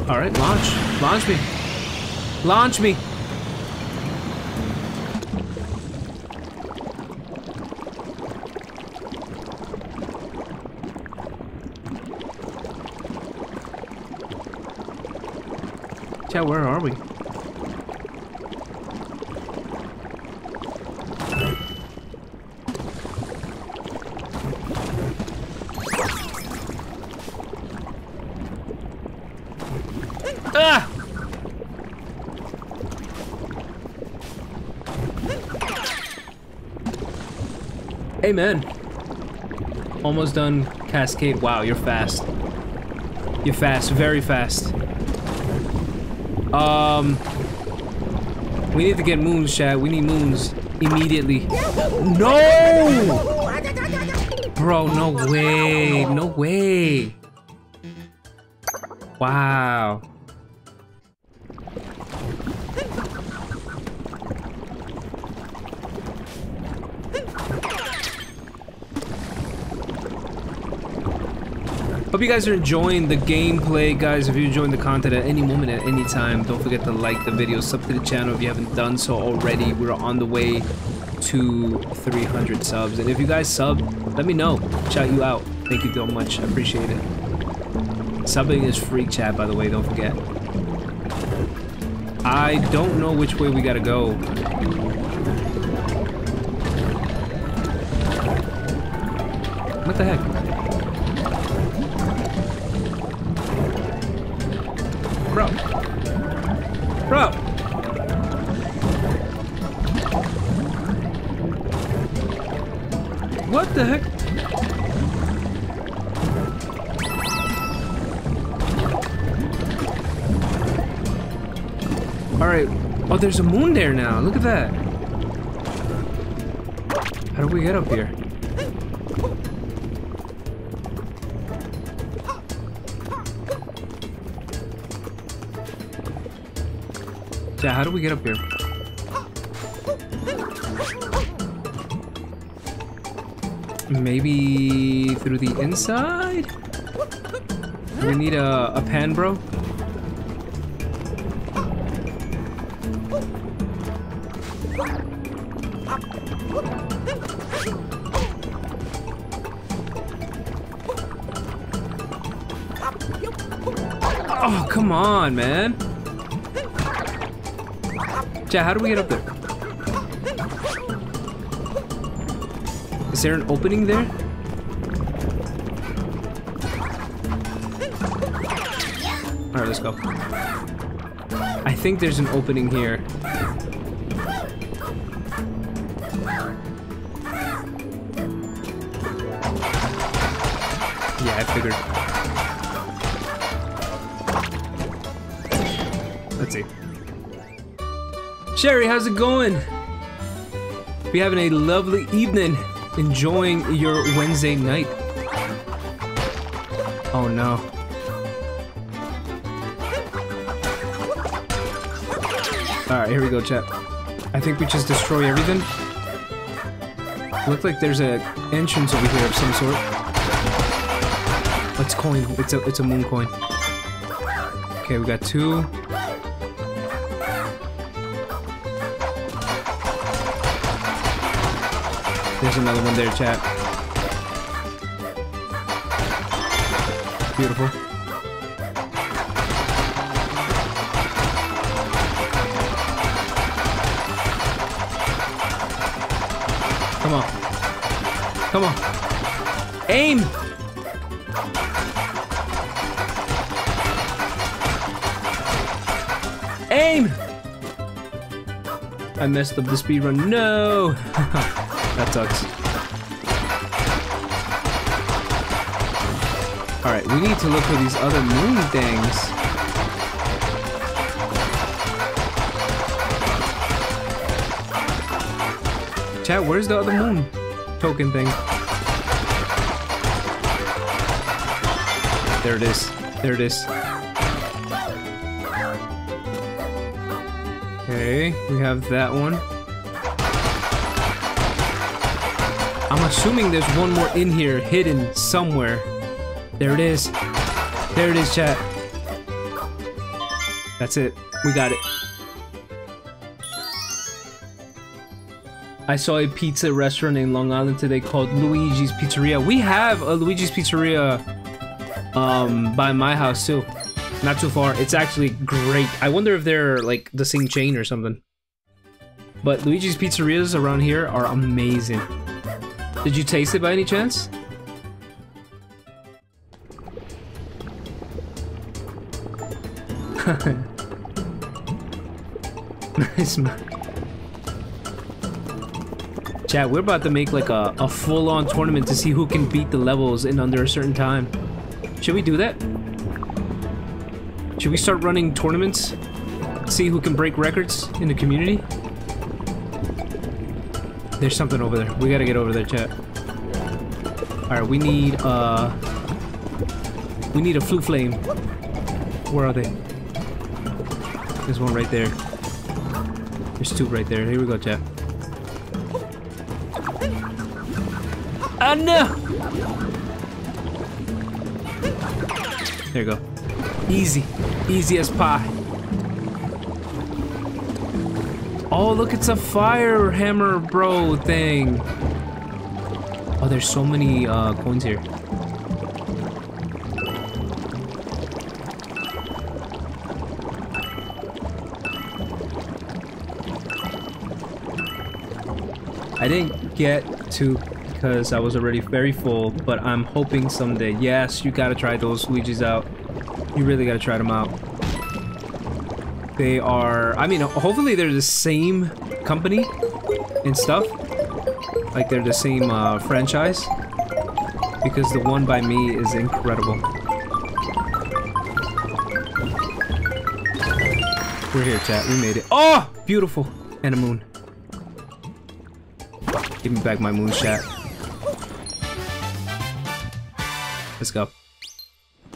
Alright, launch. Launch me. Launch me. Yeah, where are we? Ah! Amen. Almost done, Cascade. Wow, you're fast. You're fast, very fast. Um, we need to get moons, chat. We need moons immediately. No! Bro, no way. No way. Wow. Hope you guys are enjoying the gameplay, guys. If you're enjoying the content at any moment, at any time, don't forget to like the video, sub to the channel if you haven't done so already. We're on the way to three hundred subs, and if you guys sub, let me know. Shout you out. Thank you so much. I appreciate it. Subbing is free, chat, by the way. Don't forget. I don't know which way we gotta go. What the heck? Bro. Bro. What the heck? All right. Oh, there's a moon there now. Look at that. How do we get up here? Yeah, how do we get up here? Maybe through the inside? We need a, a pan, bro. Oh, come on, man. Chat, how do we get up there? Is there an opening there? Alright, let's go. I think there's an opening here. Yeah, I figured. Let's see. Sherry, how's it going? We're having a lovely evening. Enjoying your Wednesday night. Oh no. Alright, here we go, chat. I think we just destroy everything. Looks like there's an entrance over here of some sort. Let's coin. It's a it's a moon coin. Okay, we got two. There's another one there, chat. Beautiful. Come on. Come on. Aim! Aim! I messed up the speedrun. No! That sucks. Alright, we need to look for these other moon things. Chat, where's the other moon token thing? There it is. There it is. Okay, we have that one. I'm assuming there's one more in here, hidden somewhere. There it is. There it is, chat. That's it. We got it. I saw a pizza restaurant in Long Island today called Luigi's Pizzeria. We have a Luigi's Pizzeria um, by my house, too. Not too far. It's actually great. I wonder if they're, like, the same chain or something. But Luigi's Pizzerias around here are amazing. Did you taste it by any chance? Nice, man. Chat, we're about to make like a, a full-on tournament to see who can beat the levels in under a certain time. Should we do that? Should we start running tournaments? See who can break records in the community? There's something over there. We gotta get over there, chat. Alright, we need, uh... we need a flue flame. Where are they? There's one right there. There's two right there. Here we go, chat. Oh, no! There you go. Easy. Easy as pie. Oh, look, it's a fire hammer bro thing. Oh, there's so many uh, coins here. I didn't get to because I was already very full, but I'm hoping someday. Yes, you gotta try those Luigi's out. You really gotta try them out. They are, I mean, hopefully they're the same company and stuff. Like they're the same uh, franchise. Because the one by me is incredible. We're here, chat. We made it. Oh! Beautiful. And a moon. Give me back my moon, chat. Let's go.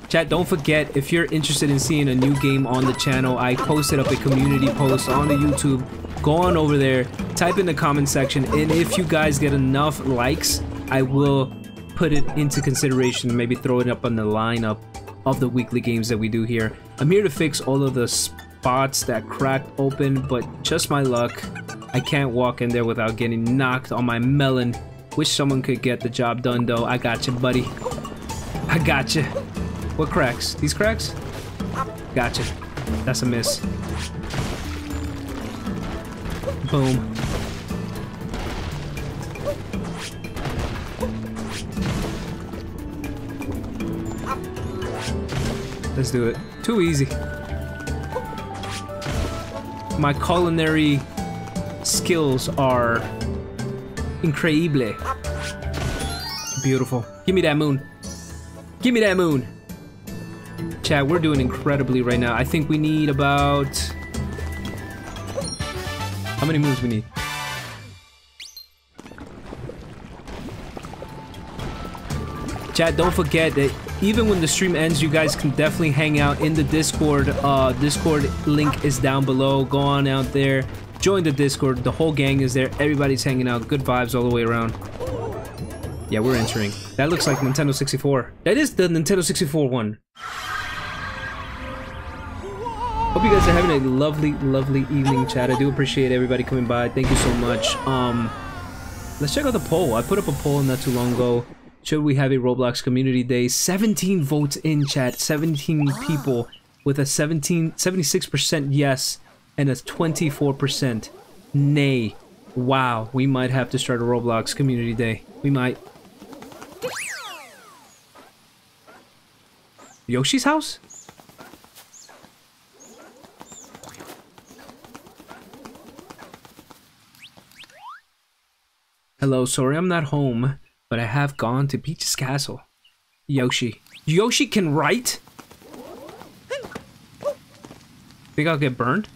Chat, don't forget, if you're interested in seeing a new game on the channel, I posted up a community post on the YouTube. Go on over there, type in the comment section, and if you guys get enough likes, I will put it into consideration, maybe throw it up on the lineup of the weekly games that we do here. I'm here to fix all of the spots that cracked open, but just my luck, I can't walk in there without getting knocked on my melon. Wish someone could get the job done though. I gotcha, buddy. I gotcha. What cracks? These cracks? Gotcha. That's a miss. Boom. Let's do it. Too easy. My culinary skills are incredible. Beautiful. Give me that moon. Give me that moon. Chat, we're doing incredibly right now. I think we need about... How many moons we need? Chat, don't forget that even when the stream ends, you guys can definitely hang out in the Discord. Uh, Discord link is down below. Go on out there. Join the Discord. The whole gang is there. Everybody's hanging out. Good vibes all the way around. Yeah, we're entering. That looks like Nintendo sixty-four. That is the Nintendo sixty-four one. Hope you guys are having a lovely, lovely evening, chat. I do appreciate everybody coming by. Thank you so much. Um, let's check out the poll. I put up a poll not too long ago. Should we have a Roblox community day? seventeen votes in, chat. seventeen people with a seventeen, seventy-six percent yes and a twenty-four percent nay. Wow, we might have to start a Roblox community day. We might. Yoshi's house? Hello, sorry I'm not home, but I have gone to Peach's Castle. Yoshi. Yoshi can write? Think I'll get burned?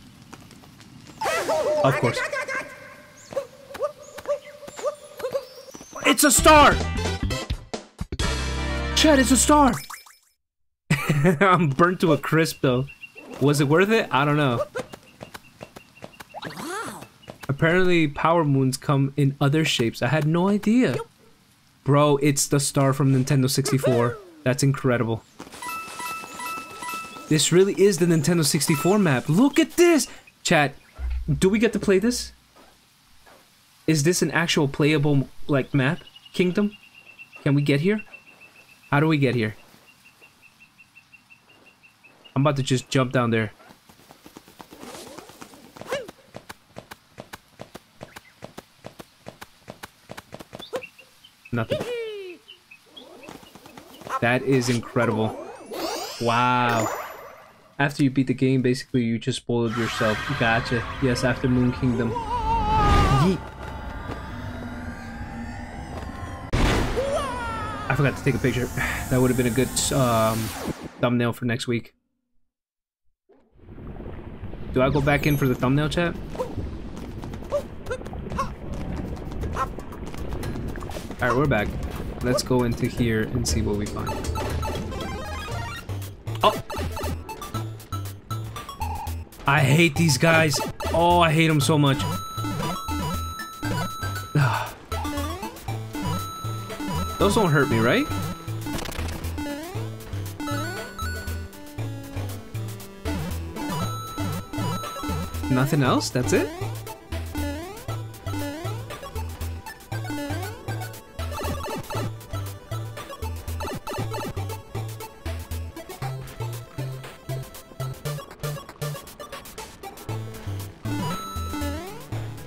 Of course. It's a star! Chat, it's a star! I'm burnt to a crisp though. Was it worth it? I don't know. Wow. Apparently power moons come in other shapes. I had no idea. Bro, it's the star from Nintendo sixty-four. That's incredible. This really is the Nintendo sixty-four map. Look at this! Chat, do we get to play this? Is this an actual playable, like, map? Kingdom? Can we get here? How do we get here? I'm about to just jump down there. Nothing. That is incredible. Wow. After you beat the game, basically, you just spoiled yourself. Gotcha. Yes, after Moon Kingdom. Yeet. I forgot to take a picture. That would have been a good um, thumbnail for next week. Do I go back in for the thumbnail, chat? Alright, we're back. Let's go into here and see what we find. Oh! I hate these guys. Oh, I hate them so much. Those don't hurt me, right? Nothing else? That's it?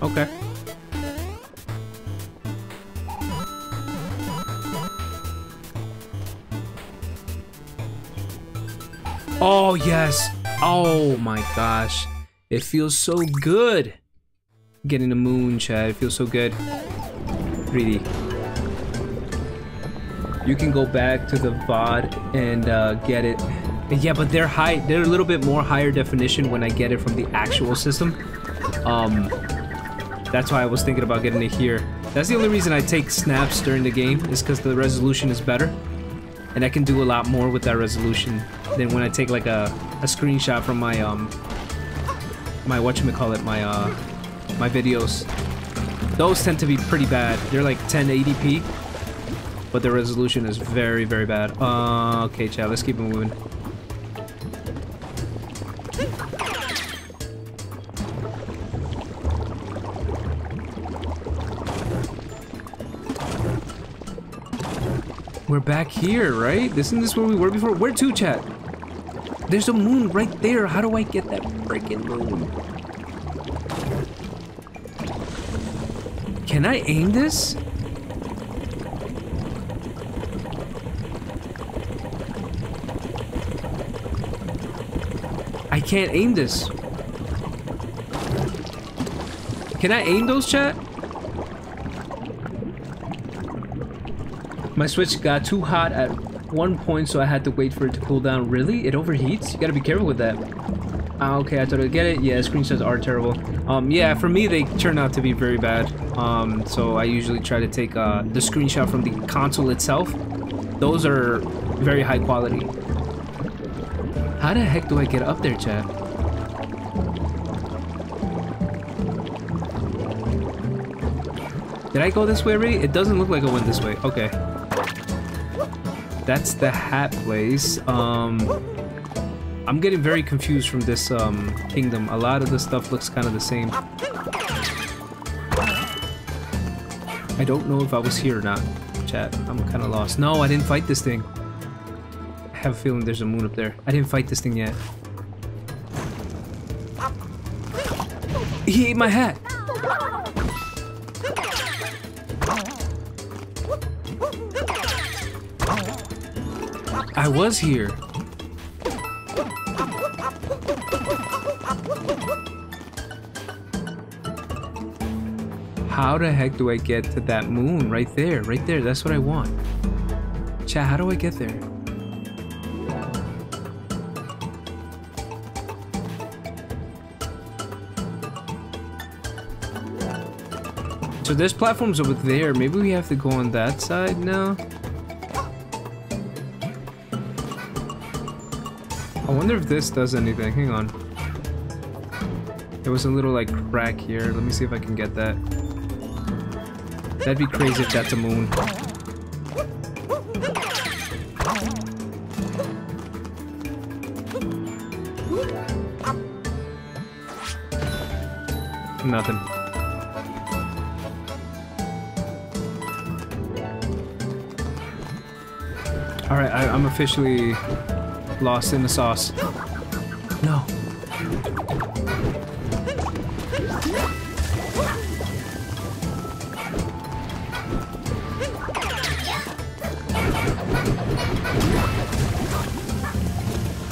Okay. Oh, yes. Oh, my gosh. It feels so good. Getting the moon, chat. It feels so good. three D. You can go back to the V O D and uh, get it. Yeah, but they're high. They're a little bit more higher definition when I get it from the actual system. Um, that's why I was thinking about getting it here. That's the only reason I take snaps during the game is because the resolution is better, and I can do a lot more with that resolution than when I take like a a screenshot from my um. my whatchamacallit, my uh, my videos. Those tend to be pretty bad. They're like ten eighty p but the resolution is very, very bad. Uh, okay, chat, let's keep it moving. We're back here, right? Isn't this where we were before? Where to, chat? There's a moon right there. How do I get that freaking moon? Can I aim this? I can't aim this. Can I aim those, chat? My Switch got too hot at one point, so I had to wait for it to cool down. Really? It overheats? You gotta be careful with that. Ah, okay, I totally get it. Yeah, screenshots are terrible. Um, yeah, for me, they turn out to be very bad. Um, so I usually try to take uh, the screenshot from the console itself. Those are very high quality. How the heck do I get up there, chat? Did I go this way already? It doesn't look like I went this way. Okay. That's the hat place. Um, I'm getting very confused from this um, kingdom. A lot of the stuff looks kind of the same. I don't know if I was here or not, chat. I'm kind of lost. No, I didn't fight this thing. I have a feeling there's a moon up there. I didn't fight this thing yet. He ate my hat. I was here. How the heck do I get to that moon? Right there, right there. That's what I want. Chat, how do I get there? So there's platforms over there. Maybe we have to go on that side now? I wonder if this does anything. Hang on. There was a little like crack here. Let me see if I can get that. That'd be crazy if that's a moon. Nothing. All right, I, I'm officially lost in the sauce. No.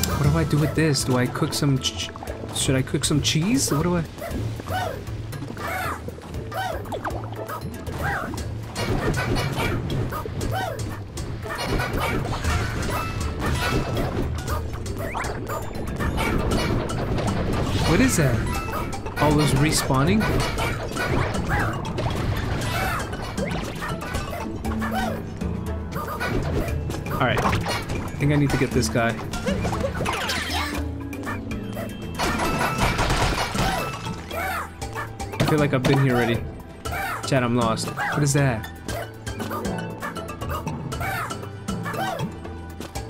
What do I do with this? Do I cook some ch- should I cook some cheese? What do I? What is that? Oh, those respawning? Alright. I think I need to get this guy. I feel like I've been here already. Chat, I'm lost. What is that?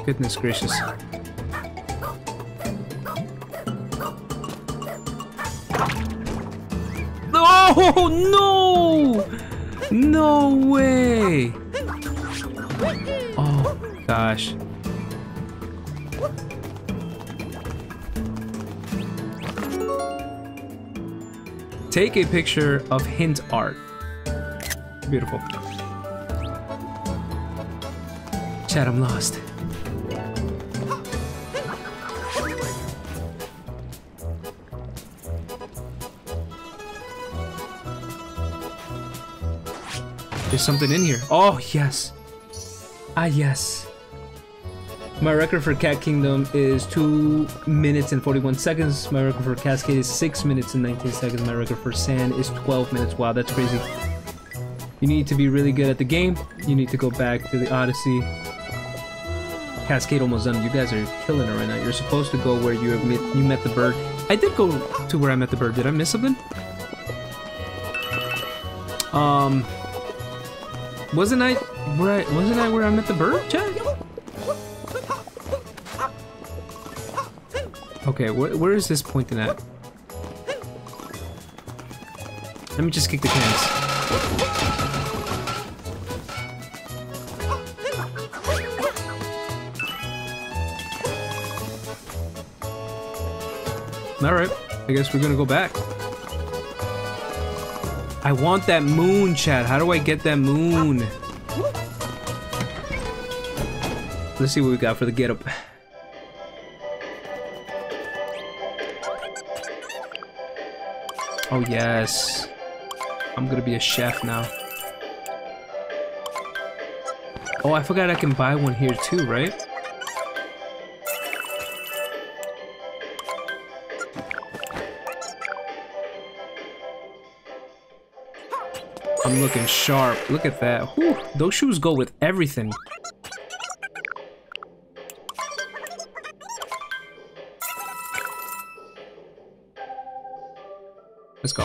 Goodness gracious. Oh no! No way! Oh gosh. Take a picture of hint art. Beautiful. Chat, I'm lost. There's something in here. Oh, yes. Ah, yes. My record for Cat Kingdom is two minutes and forty-one seconds. My record for Cascade is six minutes and nineteen seconds. My record for Sand is twelve minutes. Wow, that's crazy. You need to be really good at the game. You need to go back to the Odyssey. Cascade almost done. You guys are killing it right now. You're supposed to go where you admit you met the bird. I did go to where I met the bird. Did I miss something? Um... Wasn't I where I, wasn't I where I met the bird, Chad? Okay, wh where is this pointing at? Let me just kick the cans. Alright, I guess we're gonna go back. I want that moon, Chad. How do I get that moon? Let's see what we got for the getup. Oh yes. I'm gonna be a chef now. Oh, I forgot I can buy one here too, right? I'm looking sharp. Look at that. Whew, those shoes go with everything. Let's go.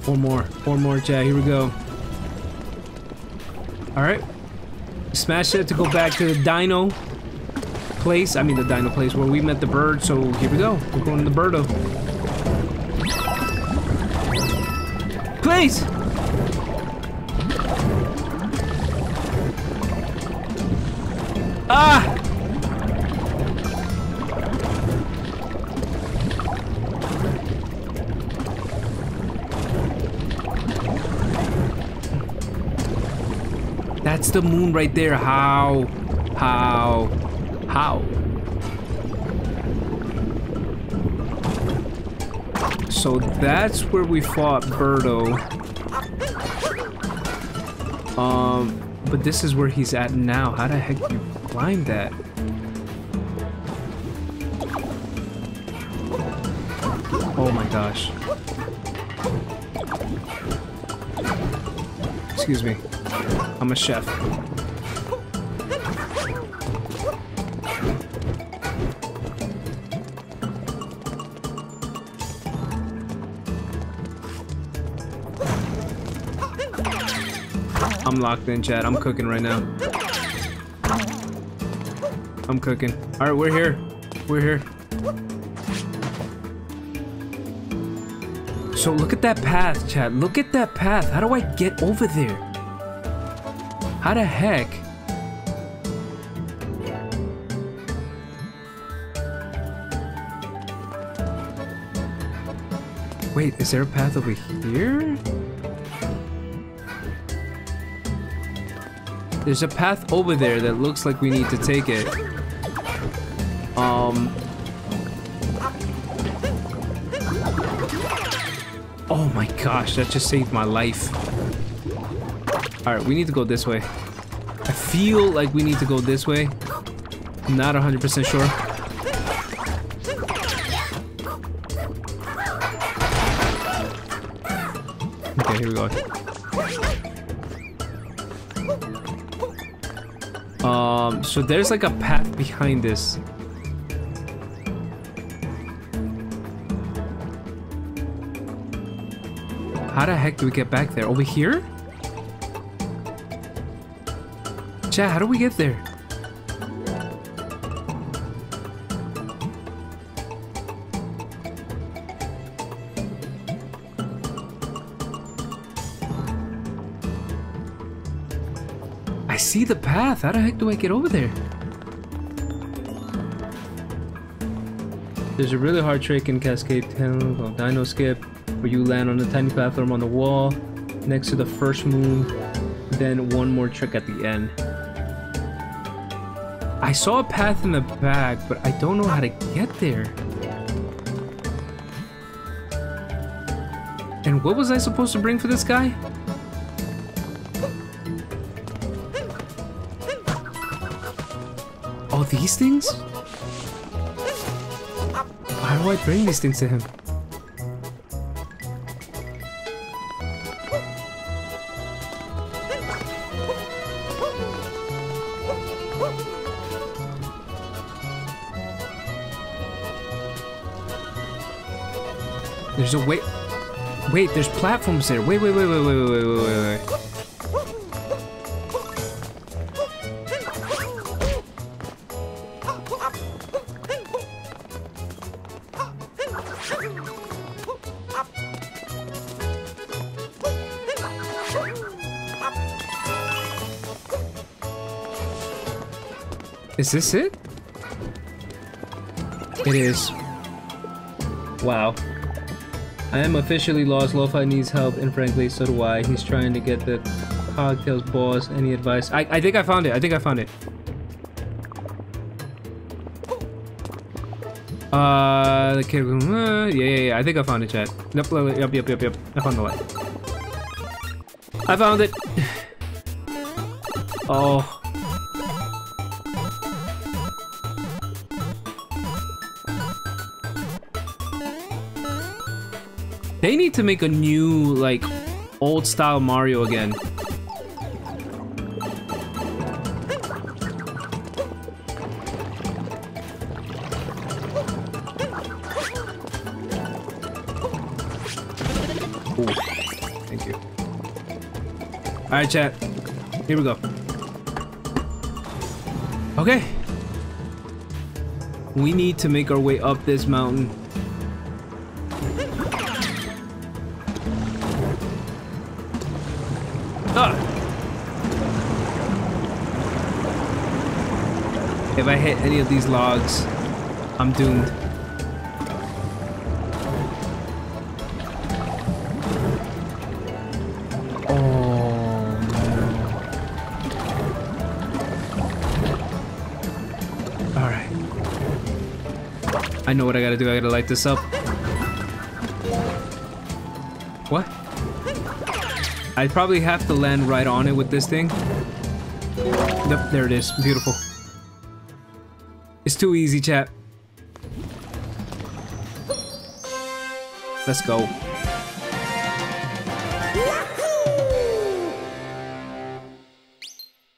Four more. Four more, Chad. Here we go. Alright, smash that to go back to the dino place, I mean the dino place where we met the bird, so here we go, we're going to the birdo. Please! Ah! That's the moon right there. How? How? How? So that's where we fought Birdo. Um, but this is where he's at now. How the heck do you climb that? Oh my gosh. Excuse me. I'm a chef. I'm locked in, Chad. I'm cooking right now. I'm cooking. Alright, we're here. We're here. So look at that path, Chad. Look at that path. How do I get over there? How the heck? Wait, is there a path over here? There's a path over there that looks like we need to take it. Um. Oh my gosh, that just saved my life. Alright, we need to go this way. I feel like we need to go this way. I'm not one hundred percent sure. Okay, here we go. Um, so there's like a path behind this. How the heck do we get back there? Over here? Chad, how do we get there? I see the path. How the heck do I get over there? There's a really hard trick in Cascade Town called Dino Skip, where you land on a tiny platform on the wall next to the first moon, then one more trick at the end. I saw a path in the back, but I don't know how to get there. And what was I supposed to bring for this guy? All these things? Why do I bring these things to him? There's a way. Wait, there's platforms there. Wait, wait, wait, wait, wait, wait, wait, wait, wait. Is this it? It is. Wow. I am officially lost. Lo-Fi needs help, and frankly, so do I. He's trying to get the Cogtail's boss. Any advice? I, I think I found it. I think I found it. Uh, the kid. Uh, yeah, yeah, yeah. I think I found it, chat. Yep, yep, yep, yep, yep. I found the light. I found it. Oh. They need to make a new, like, old style Mario again. Ooh. Thank you. Alright, chat. Here we go. Okay. We need to make our way up this mountain. If I hit any of these logs, I'm doomed. Oh. All right. I know what I gotta do. I gotta light this up. What? I probably have to land right on it with this thing. Yep, there it is. Beautiful. It's too easy, chat. Let's go.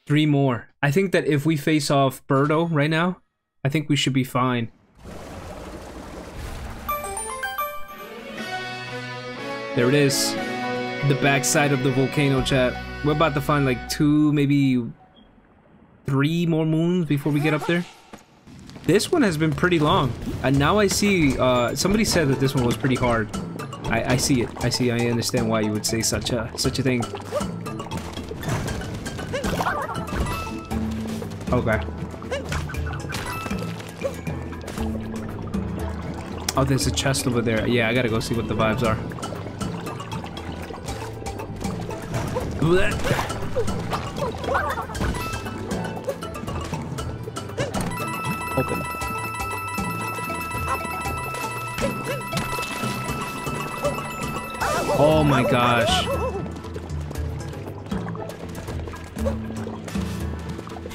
Three more. I think that if we face off Birdo right now, I think we should be fine. There it is. The backside of the volcano, chat. We're about to find like two, maybe three more moons before we get up there. This one has been pretty long, and now I see, uh, somebody said that this one was pretty hard. I, I see it. I see, I understand why you would say such a, such a thing. Okay. Oh, there's a chest over there. Yeah, I gotta go see what the vibes are. Blech. Open. Oh my gosh.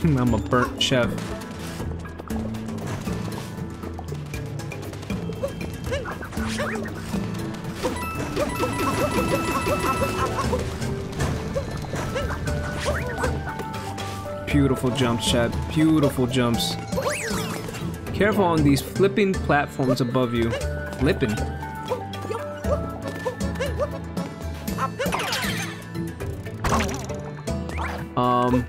I'm a burnt chef. Beautiful jumps, chef. Beautiful jumps. Careful on these flipping platforms above you. Flipping. Um,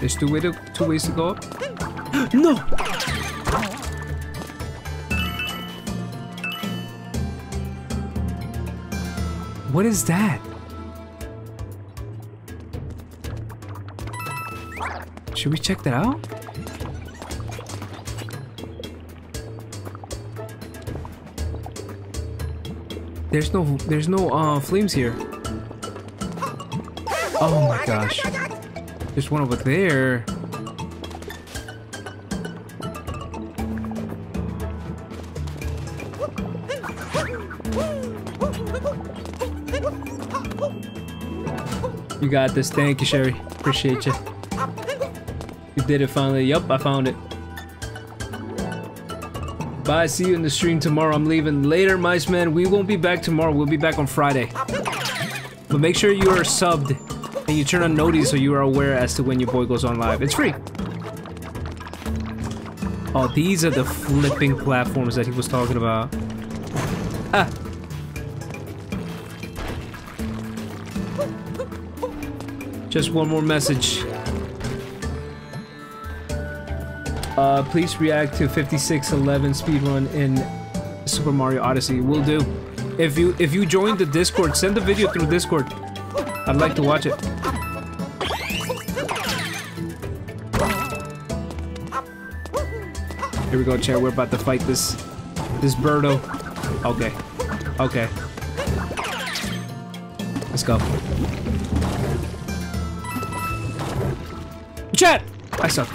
there's two way to two ways to go up. No. What is that? Should we check that out? There's no, there's no uh, flames here. Oh my gosh. There's one over there. You got this. Thank you, Sherry. Appreciate you. You did it finally. Yup, I found it. Bye, see you in the stream tomorrow. I'm leaving later, mice man. We won't be back tomorrow. We'll be back on Friday. But make sure you are subbed and you turn on notice so you are aware as to when your boy goes on live. It's free. Oh, these are the flipping platforms that he was talking about. Ah. Just one more message. Uh, please react to fifty-six eleven speedrun in Super Mario Odyssey. Will do. If you if you join the Discord, send the video through Discord. I'd like to watch it. Here we go, chat. We're about to fight this this Birdo. Okay, okay. Let's go. Chat, I suck.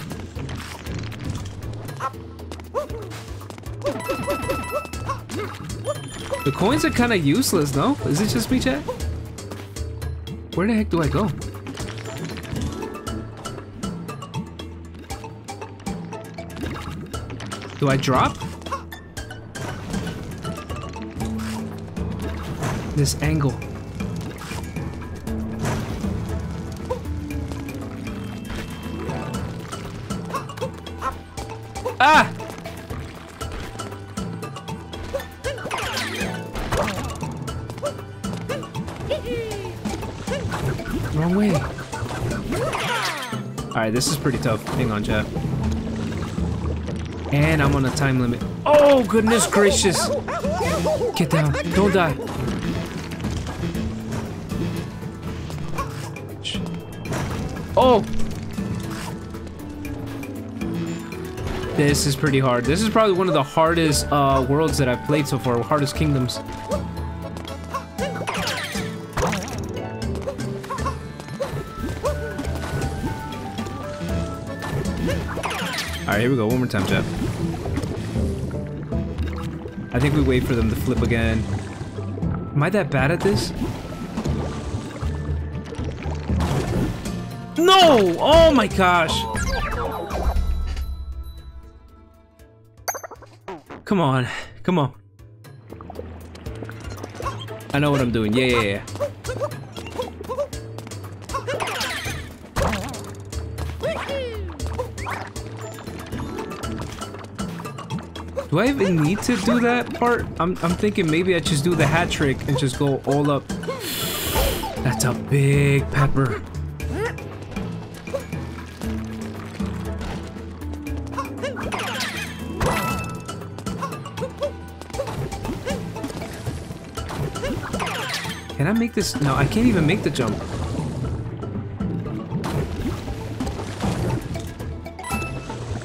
The coins are kind of useless, no? Is it just me, chat? Where the heck do I go? Do I drop? This angle. Ah! Wrong way. Alright, this is pretty tough. Hang on, chat. And I'm on a time limit. Oh, goodness gracious. Get down. Don't die. Oh! This is pretty hard. This is probably one of the hardest uh, worlds that I've played so far. Hardest kingdoms. Alright, here we go. One more time, chat. I think we wait for them to flip again. Am I that bad at this? No! Oh my gosh! Come on. Come on. I know what I'm doing. Yeah, yeah, yeah. Do I even need to do that part? I'm, I'm thinking maybe I just do the hat trick and just go all up. That's a big pepper. Can I make this? No, I can't even make the jump.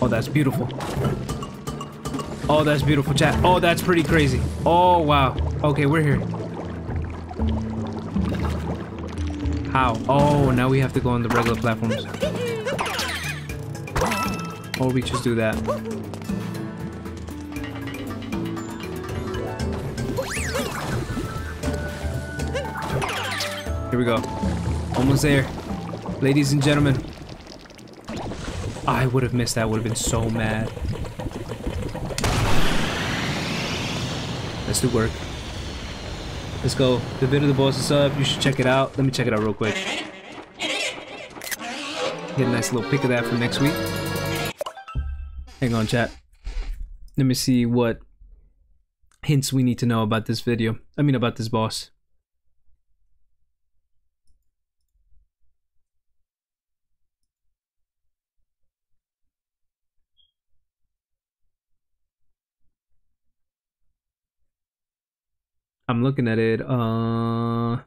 Oh, that's beautiful. Oh, that's beautiful, chat. Oh, that's pretty crazy. Oh, wow. Okay, we're here. How? Oh, now we have to go on the regular platforms. Or we just do that. Here we go. Almost there. Ladies and gentlemen. I would have missed that. I would have been so mad. Let's do work. Let's go. The video of the boss is up. You should check it out. Let me check it out real quick. Get a nice little pick of that for next week. Hang on, chat. Let me see what hints we need to know about this video. I mean, about this boss. I'm looking at it, uh...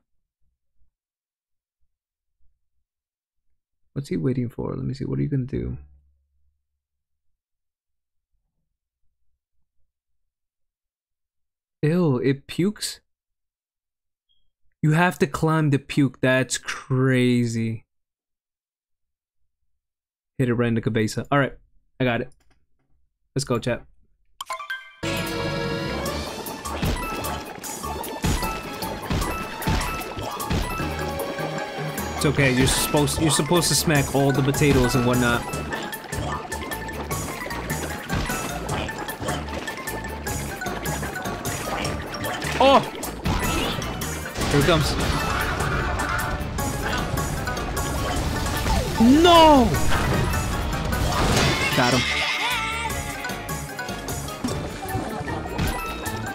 what's he waiting for? Let me see, what are you gonna do? Ew, it pukes? You have to climb the puke, that's crazy. Hit it right in the cabeza. Alright, I got it. Let's go, chat. It's okay, you're supposed you're supposed to smack all the potatoes and whatnot. Oh! Here it comes. No! Got him.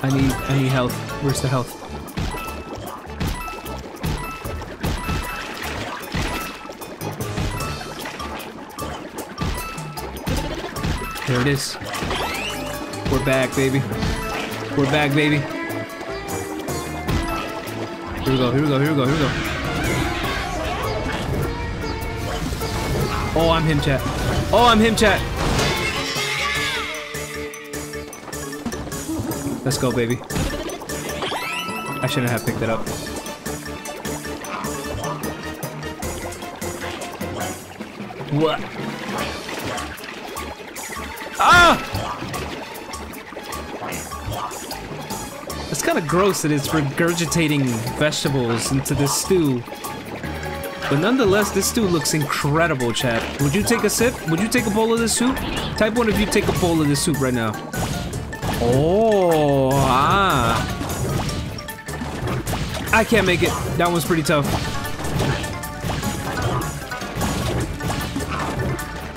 I need, I need health. Where's the health? There it is. We're back, baby. We're back, baby. Here we go, here we go, here we go, here we go. Oh, I'm him, chat. Oh, I'm him, chat. Let's go, baby. I shouldn't have picked it up. What? Ah! It's kind of gross that it's regurgitating vegetables into this stew. But nonetheless, this stew looks incredible, chat. Would you take a sip? Would you take a bowl of this soup? Type one if you take a bowl of this soup right now. Oh, ah. I can't make it. That one's pretty tough.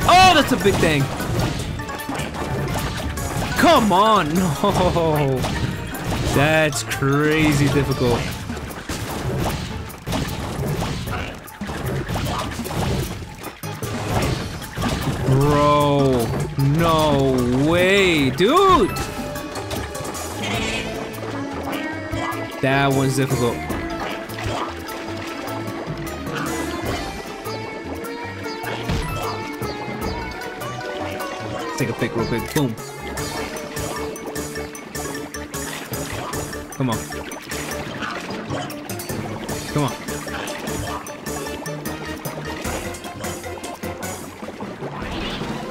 Oh, that's a big thing. Come on, no. That's crazy difficult. Bro, no way, dude. That one's difficult. Let's take a pick real quick, boom. Come on. Come on.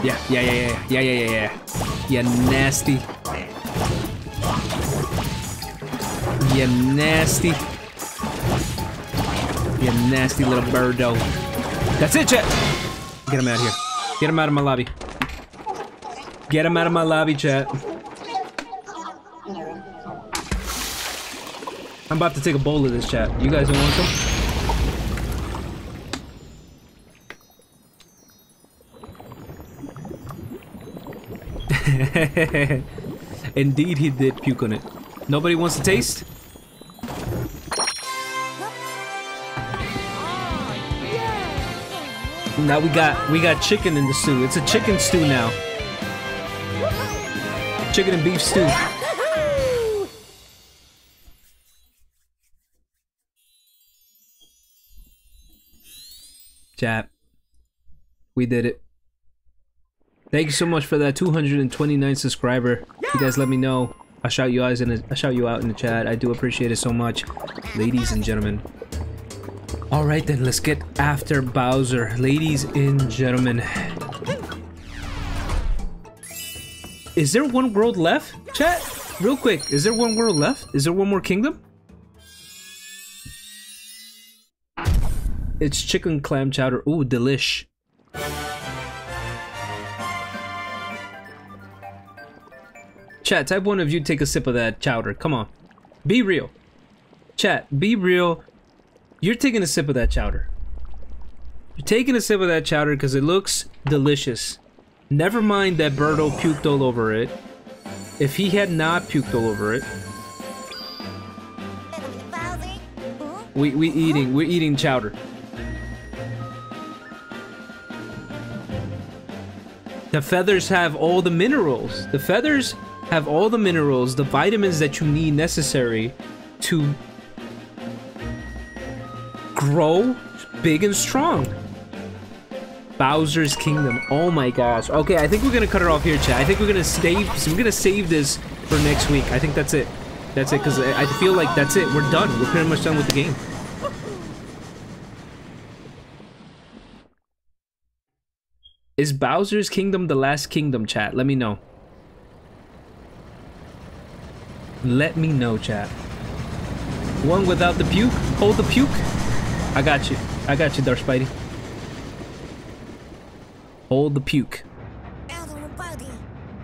Yeah, yeah, yeah, yeah, yeah, yeah, yeah, yeah. Yeah, nasty. Yeah, nasty. Yeah, nasty little birdo. That's it, chat. Get him out of here. Get him out of my lobby. Get him out of my lobby, chat. I'm about to take a bowl of this, chat. You guys don't want some? Indeed, he did puke on it. Nobody wants to taste? Now we got we got chicken in the stew. It's a chicken stew now. Chicken and beef stew. Chat, we did it. Thank you so much for that two hundred twenty-nine subscriber. You guys let me know. I'll shout you guys in the, I'll shout you out in the chat. I do appreciate it so much, ladies and gentlemen. All right then, let's get after Bowser, ladies and gentlemen. Is there one world left, chat? Real quick, is there one world left? Is there one more kingdom? It's chicken clam chowder. Ooh, delish. Chat, type one of you take a sip of that chowder. Come on. Be real. Chat, be real. You're taking a sip of that chowder. You're taking a sip of that chowder because it looks delicious. Never mind that Birdo puked all over it. If he had not puked all over it. We, we eating, we're eating chowder. The feathers have all the minerals. The feathers have all the minerals, the vitamins that you need necessary to grow big and strong. Bowser's Kingdom. Oh my gosh. Okay, I think we're gonna cut it off here, chat. I think we're gonna save. We're gonna save this for next week. I think that's it. That's it, because I feel like that's it. We're done. We're pretty much done with the game. Is Bowser's Kingdom the last kingdom, chat? Let me know. Let me know, chat. One without the puke? Hold the puke? I got you. I got you, Darth Spidey. Hold the puke.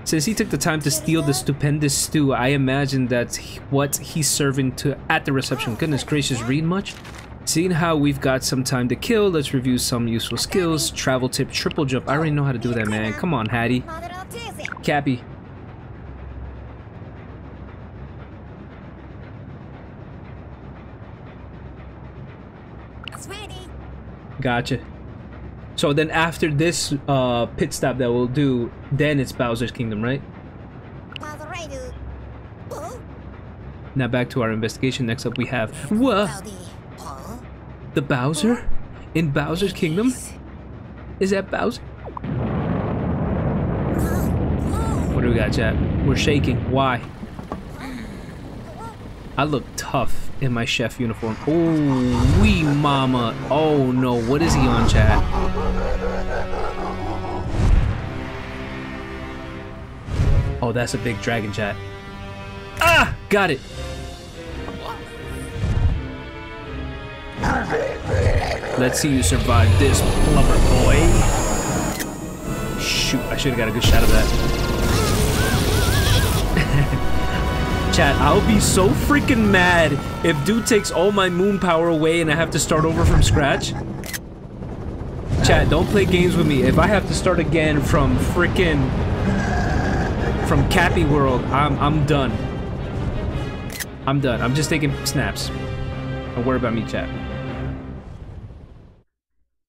Since he took the time to steal the stupendous stew, I imagine that's what he's serving to at the reception. Goodness gracious, read much? Seeing how we've got some time to kill, let's review some useful skills. Travel tip, triple jump. I already know how to do that, man. Come on, Hattie. Cappy. Gotcha. So then after this uh, pit stop that we'll do, then it's Bowser's Kingdom, right? Now back to our investigation. Next up we have... Whoa! The Bowser? In Bowser's Kingdom? Is that Bowser? What do we got, chat? We're shaking. Why? I look tough in my chef uniform. Oh, wee mama. Oh no, what is he on, chat? Oh, that's a big dragon, chat. Ah, got it. Let's see you survive this, blubber boy. Shoot, I should have got a good shot of that. Chat, I'll be so freaking mad if dude takes all my moon power away and I have to start over from scratch. Chat, don't play games with me. If I have to start again from freaking from Cappy World, I'm I'm done. I'm done. I'm just taking snaps. Don't worry about me, chat.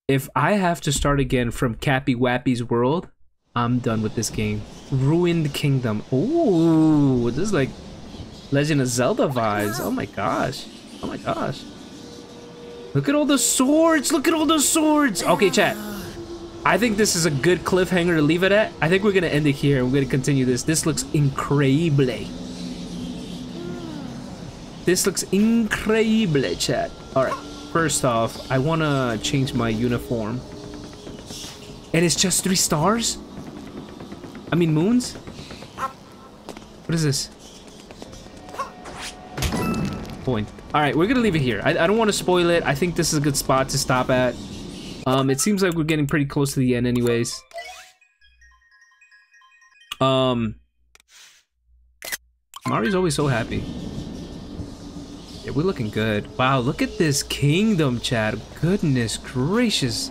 If I have to start again from Cappy Wappy's World, I'm done with this game. Ruined Kingdom. Ooh, this is like Legend of Zelda vibes. Oh my gosh. Oh my gosh. Look at all the swords. Look at all the swords. Okay, chat. I think this is a good cliffhanger to leave it at. I think we're going to end it here. We're going to continue this. This looks incredible. This looks incredible, chat. All right. First off, I want to change my uniform. And it's just three stars? I mean moons? What is this? Point. Alright, we're gonna leave it here. I, I don't want to spoil it. I think this is a good spot to stop at. Um, it seems like we're getting pretty close to the end anyways. Um, Mario's always so happy. Yeah, we're looking good. Wow, look at this kingdom, Chad. Goodness gracious.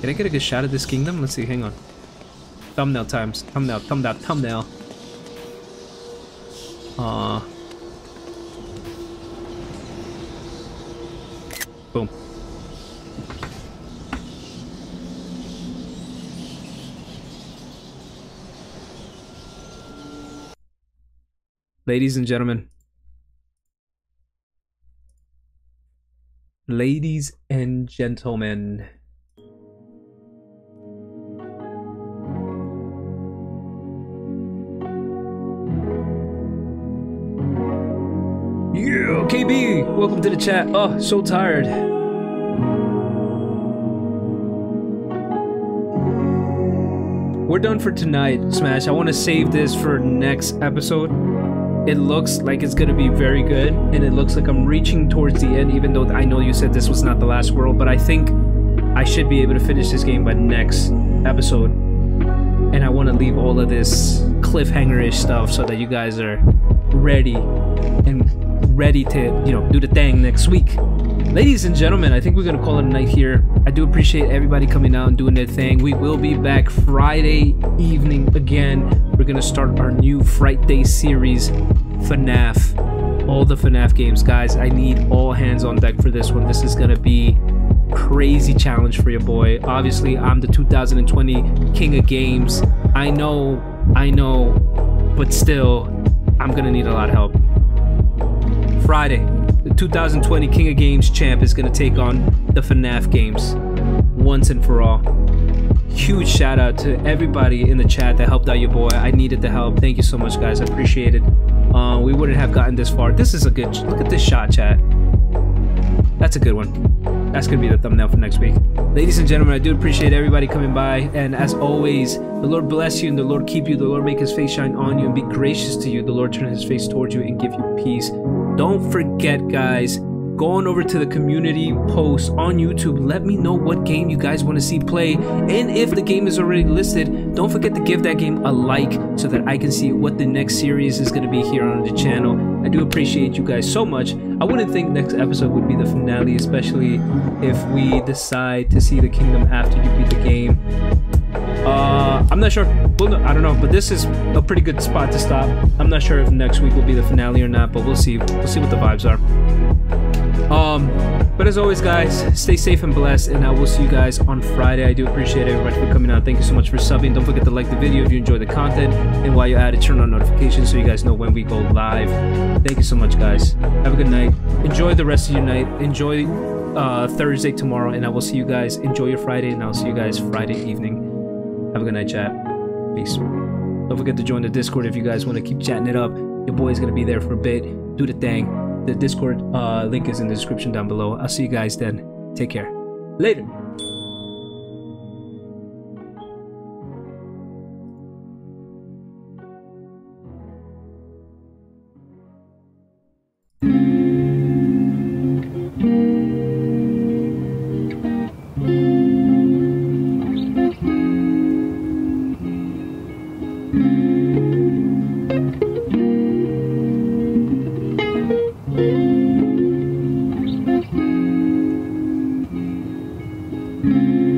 Can I get a good shot of this kingdom? Let's see, hang on. Thumbnail times. Thumbnail, thumbnail, thumbnail. Uh, boom. Ladies and gentlemen. Ladies and gentlemen. Yeah, K B, welcome to the chat. Oh, so tired. We're done for tonight, Smash. I want to save this for next episode. It looks like it's going to be very good, and it looks like I'm reaching towards the end, even though I know you said this was not the last world, but I think I should be able to finish this game by next episode. And I want to leave all of this cliffhanger-ish stuff so that you guys are ready and ready to, you know, do the thing next week. Ladies and gentlemen, I think we're gonna call it a night here. I do appreciate everybody coming out and doing their thing. We will be back Friday evening again. We're gonna start our new Friday series, FNAF, all the FNAF games. Guys, I need all hands on deck for this one. This is gonna be crazy challenge for your boy. Obviously, I'm the two thousand twenty king of games. I know, I know, but still, I'm gonna need a lot of help. Friday, the two thousand twenty King of Games champ is going to take on the FNAF games once and for all. Huge shout out to everybody in the chat that helped out your boy. I needed the help. Thank you so much, guys. I appreciate it. Uh, we wouldn't have gotten this far. This is a good... Look at this shot, chat. That's a good one. That's going to be the thumbnail for next week. Ladies and gentlemen, I do appreciate everybody coming by. And as always, the Lord bless you and the Lord keep you. The Lord make his face shine on you and be gracious to you. The Lord turn his face towards you and give you peace. Don't forget, guys, go on over to the community post on YouTube. Let me know what game you guys want to see play, and if the game is already listed, don't forget to give that game a like so that I can see what the next series is going to be here on the channel. I do appreciate you guys so much. I wouldn't think next episode would be the finale, especially if we decide to see the kingdom after you beat the game. Uh, I'm not sure. Well, no, I don't know, but this is a pretty good spot to stop. I'm not sure if next week will be the finale or not, but we'll see. We'll see what the vibes are. Um, but as always, guys, stay safe and blessed, and I will see you guys on Friday. I do appreciate everybody for coming out. Thank you so much for subbing. Don't forget to like the video if you enjoy the content, and while you're at it, turn on notifications so you guys know when we go live. Thank you so much, guys. Have a good night. Enjoy the rest of your night. Enjoy uh, Thursday tomorrow, and I will see you guys. Enjoy your Friday, and I'll see you guys Friday evening. Have a good night, chat. Peace. Don't forget to join the Discord if you guys want to keep chatting it up. Your boy's going to be there for a bit. Do the thing. The Discord uh, link is in the description down below. I'll see you guys then. Take care. Later. Thank you.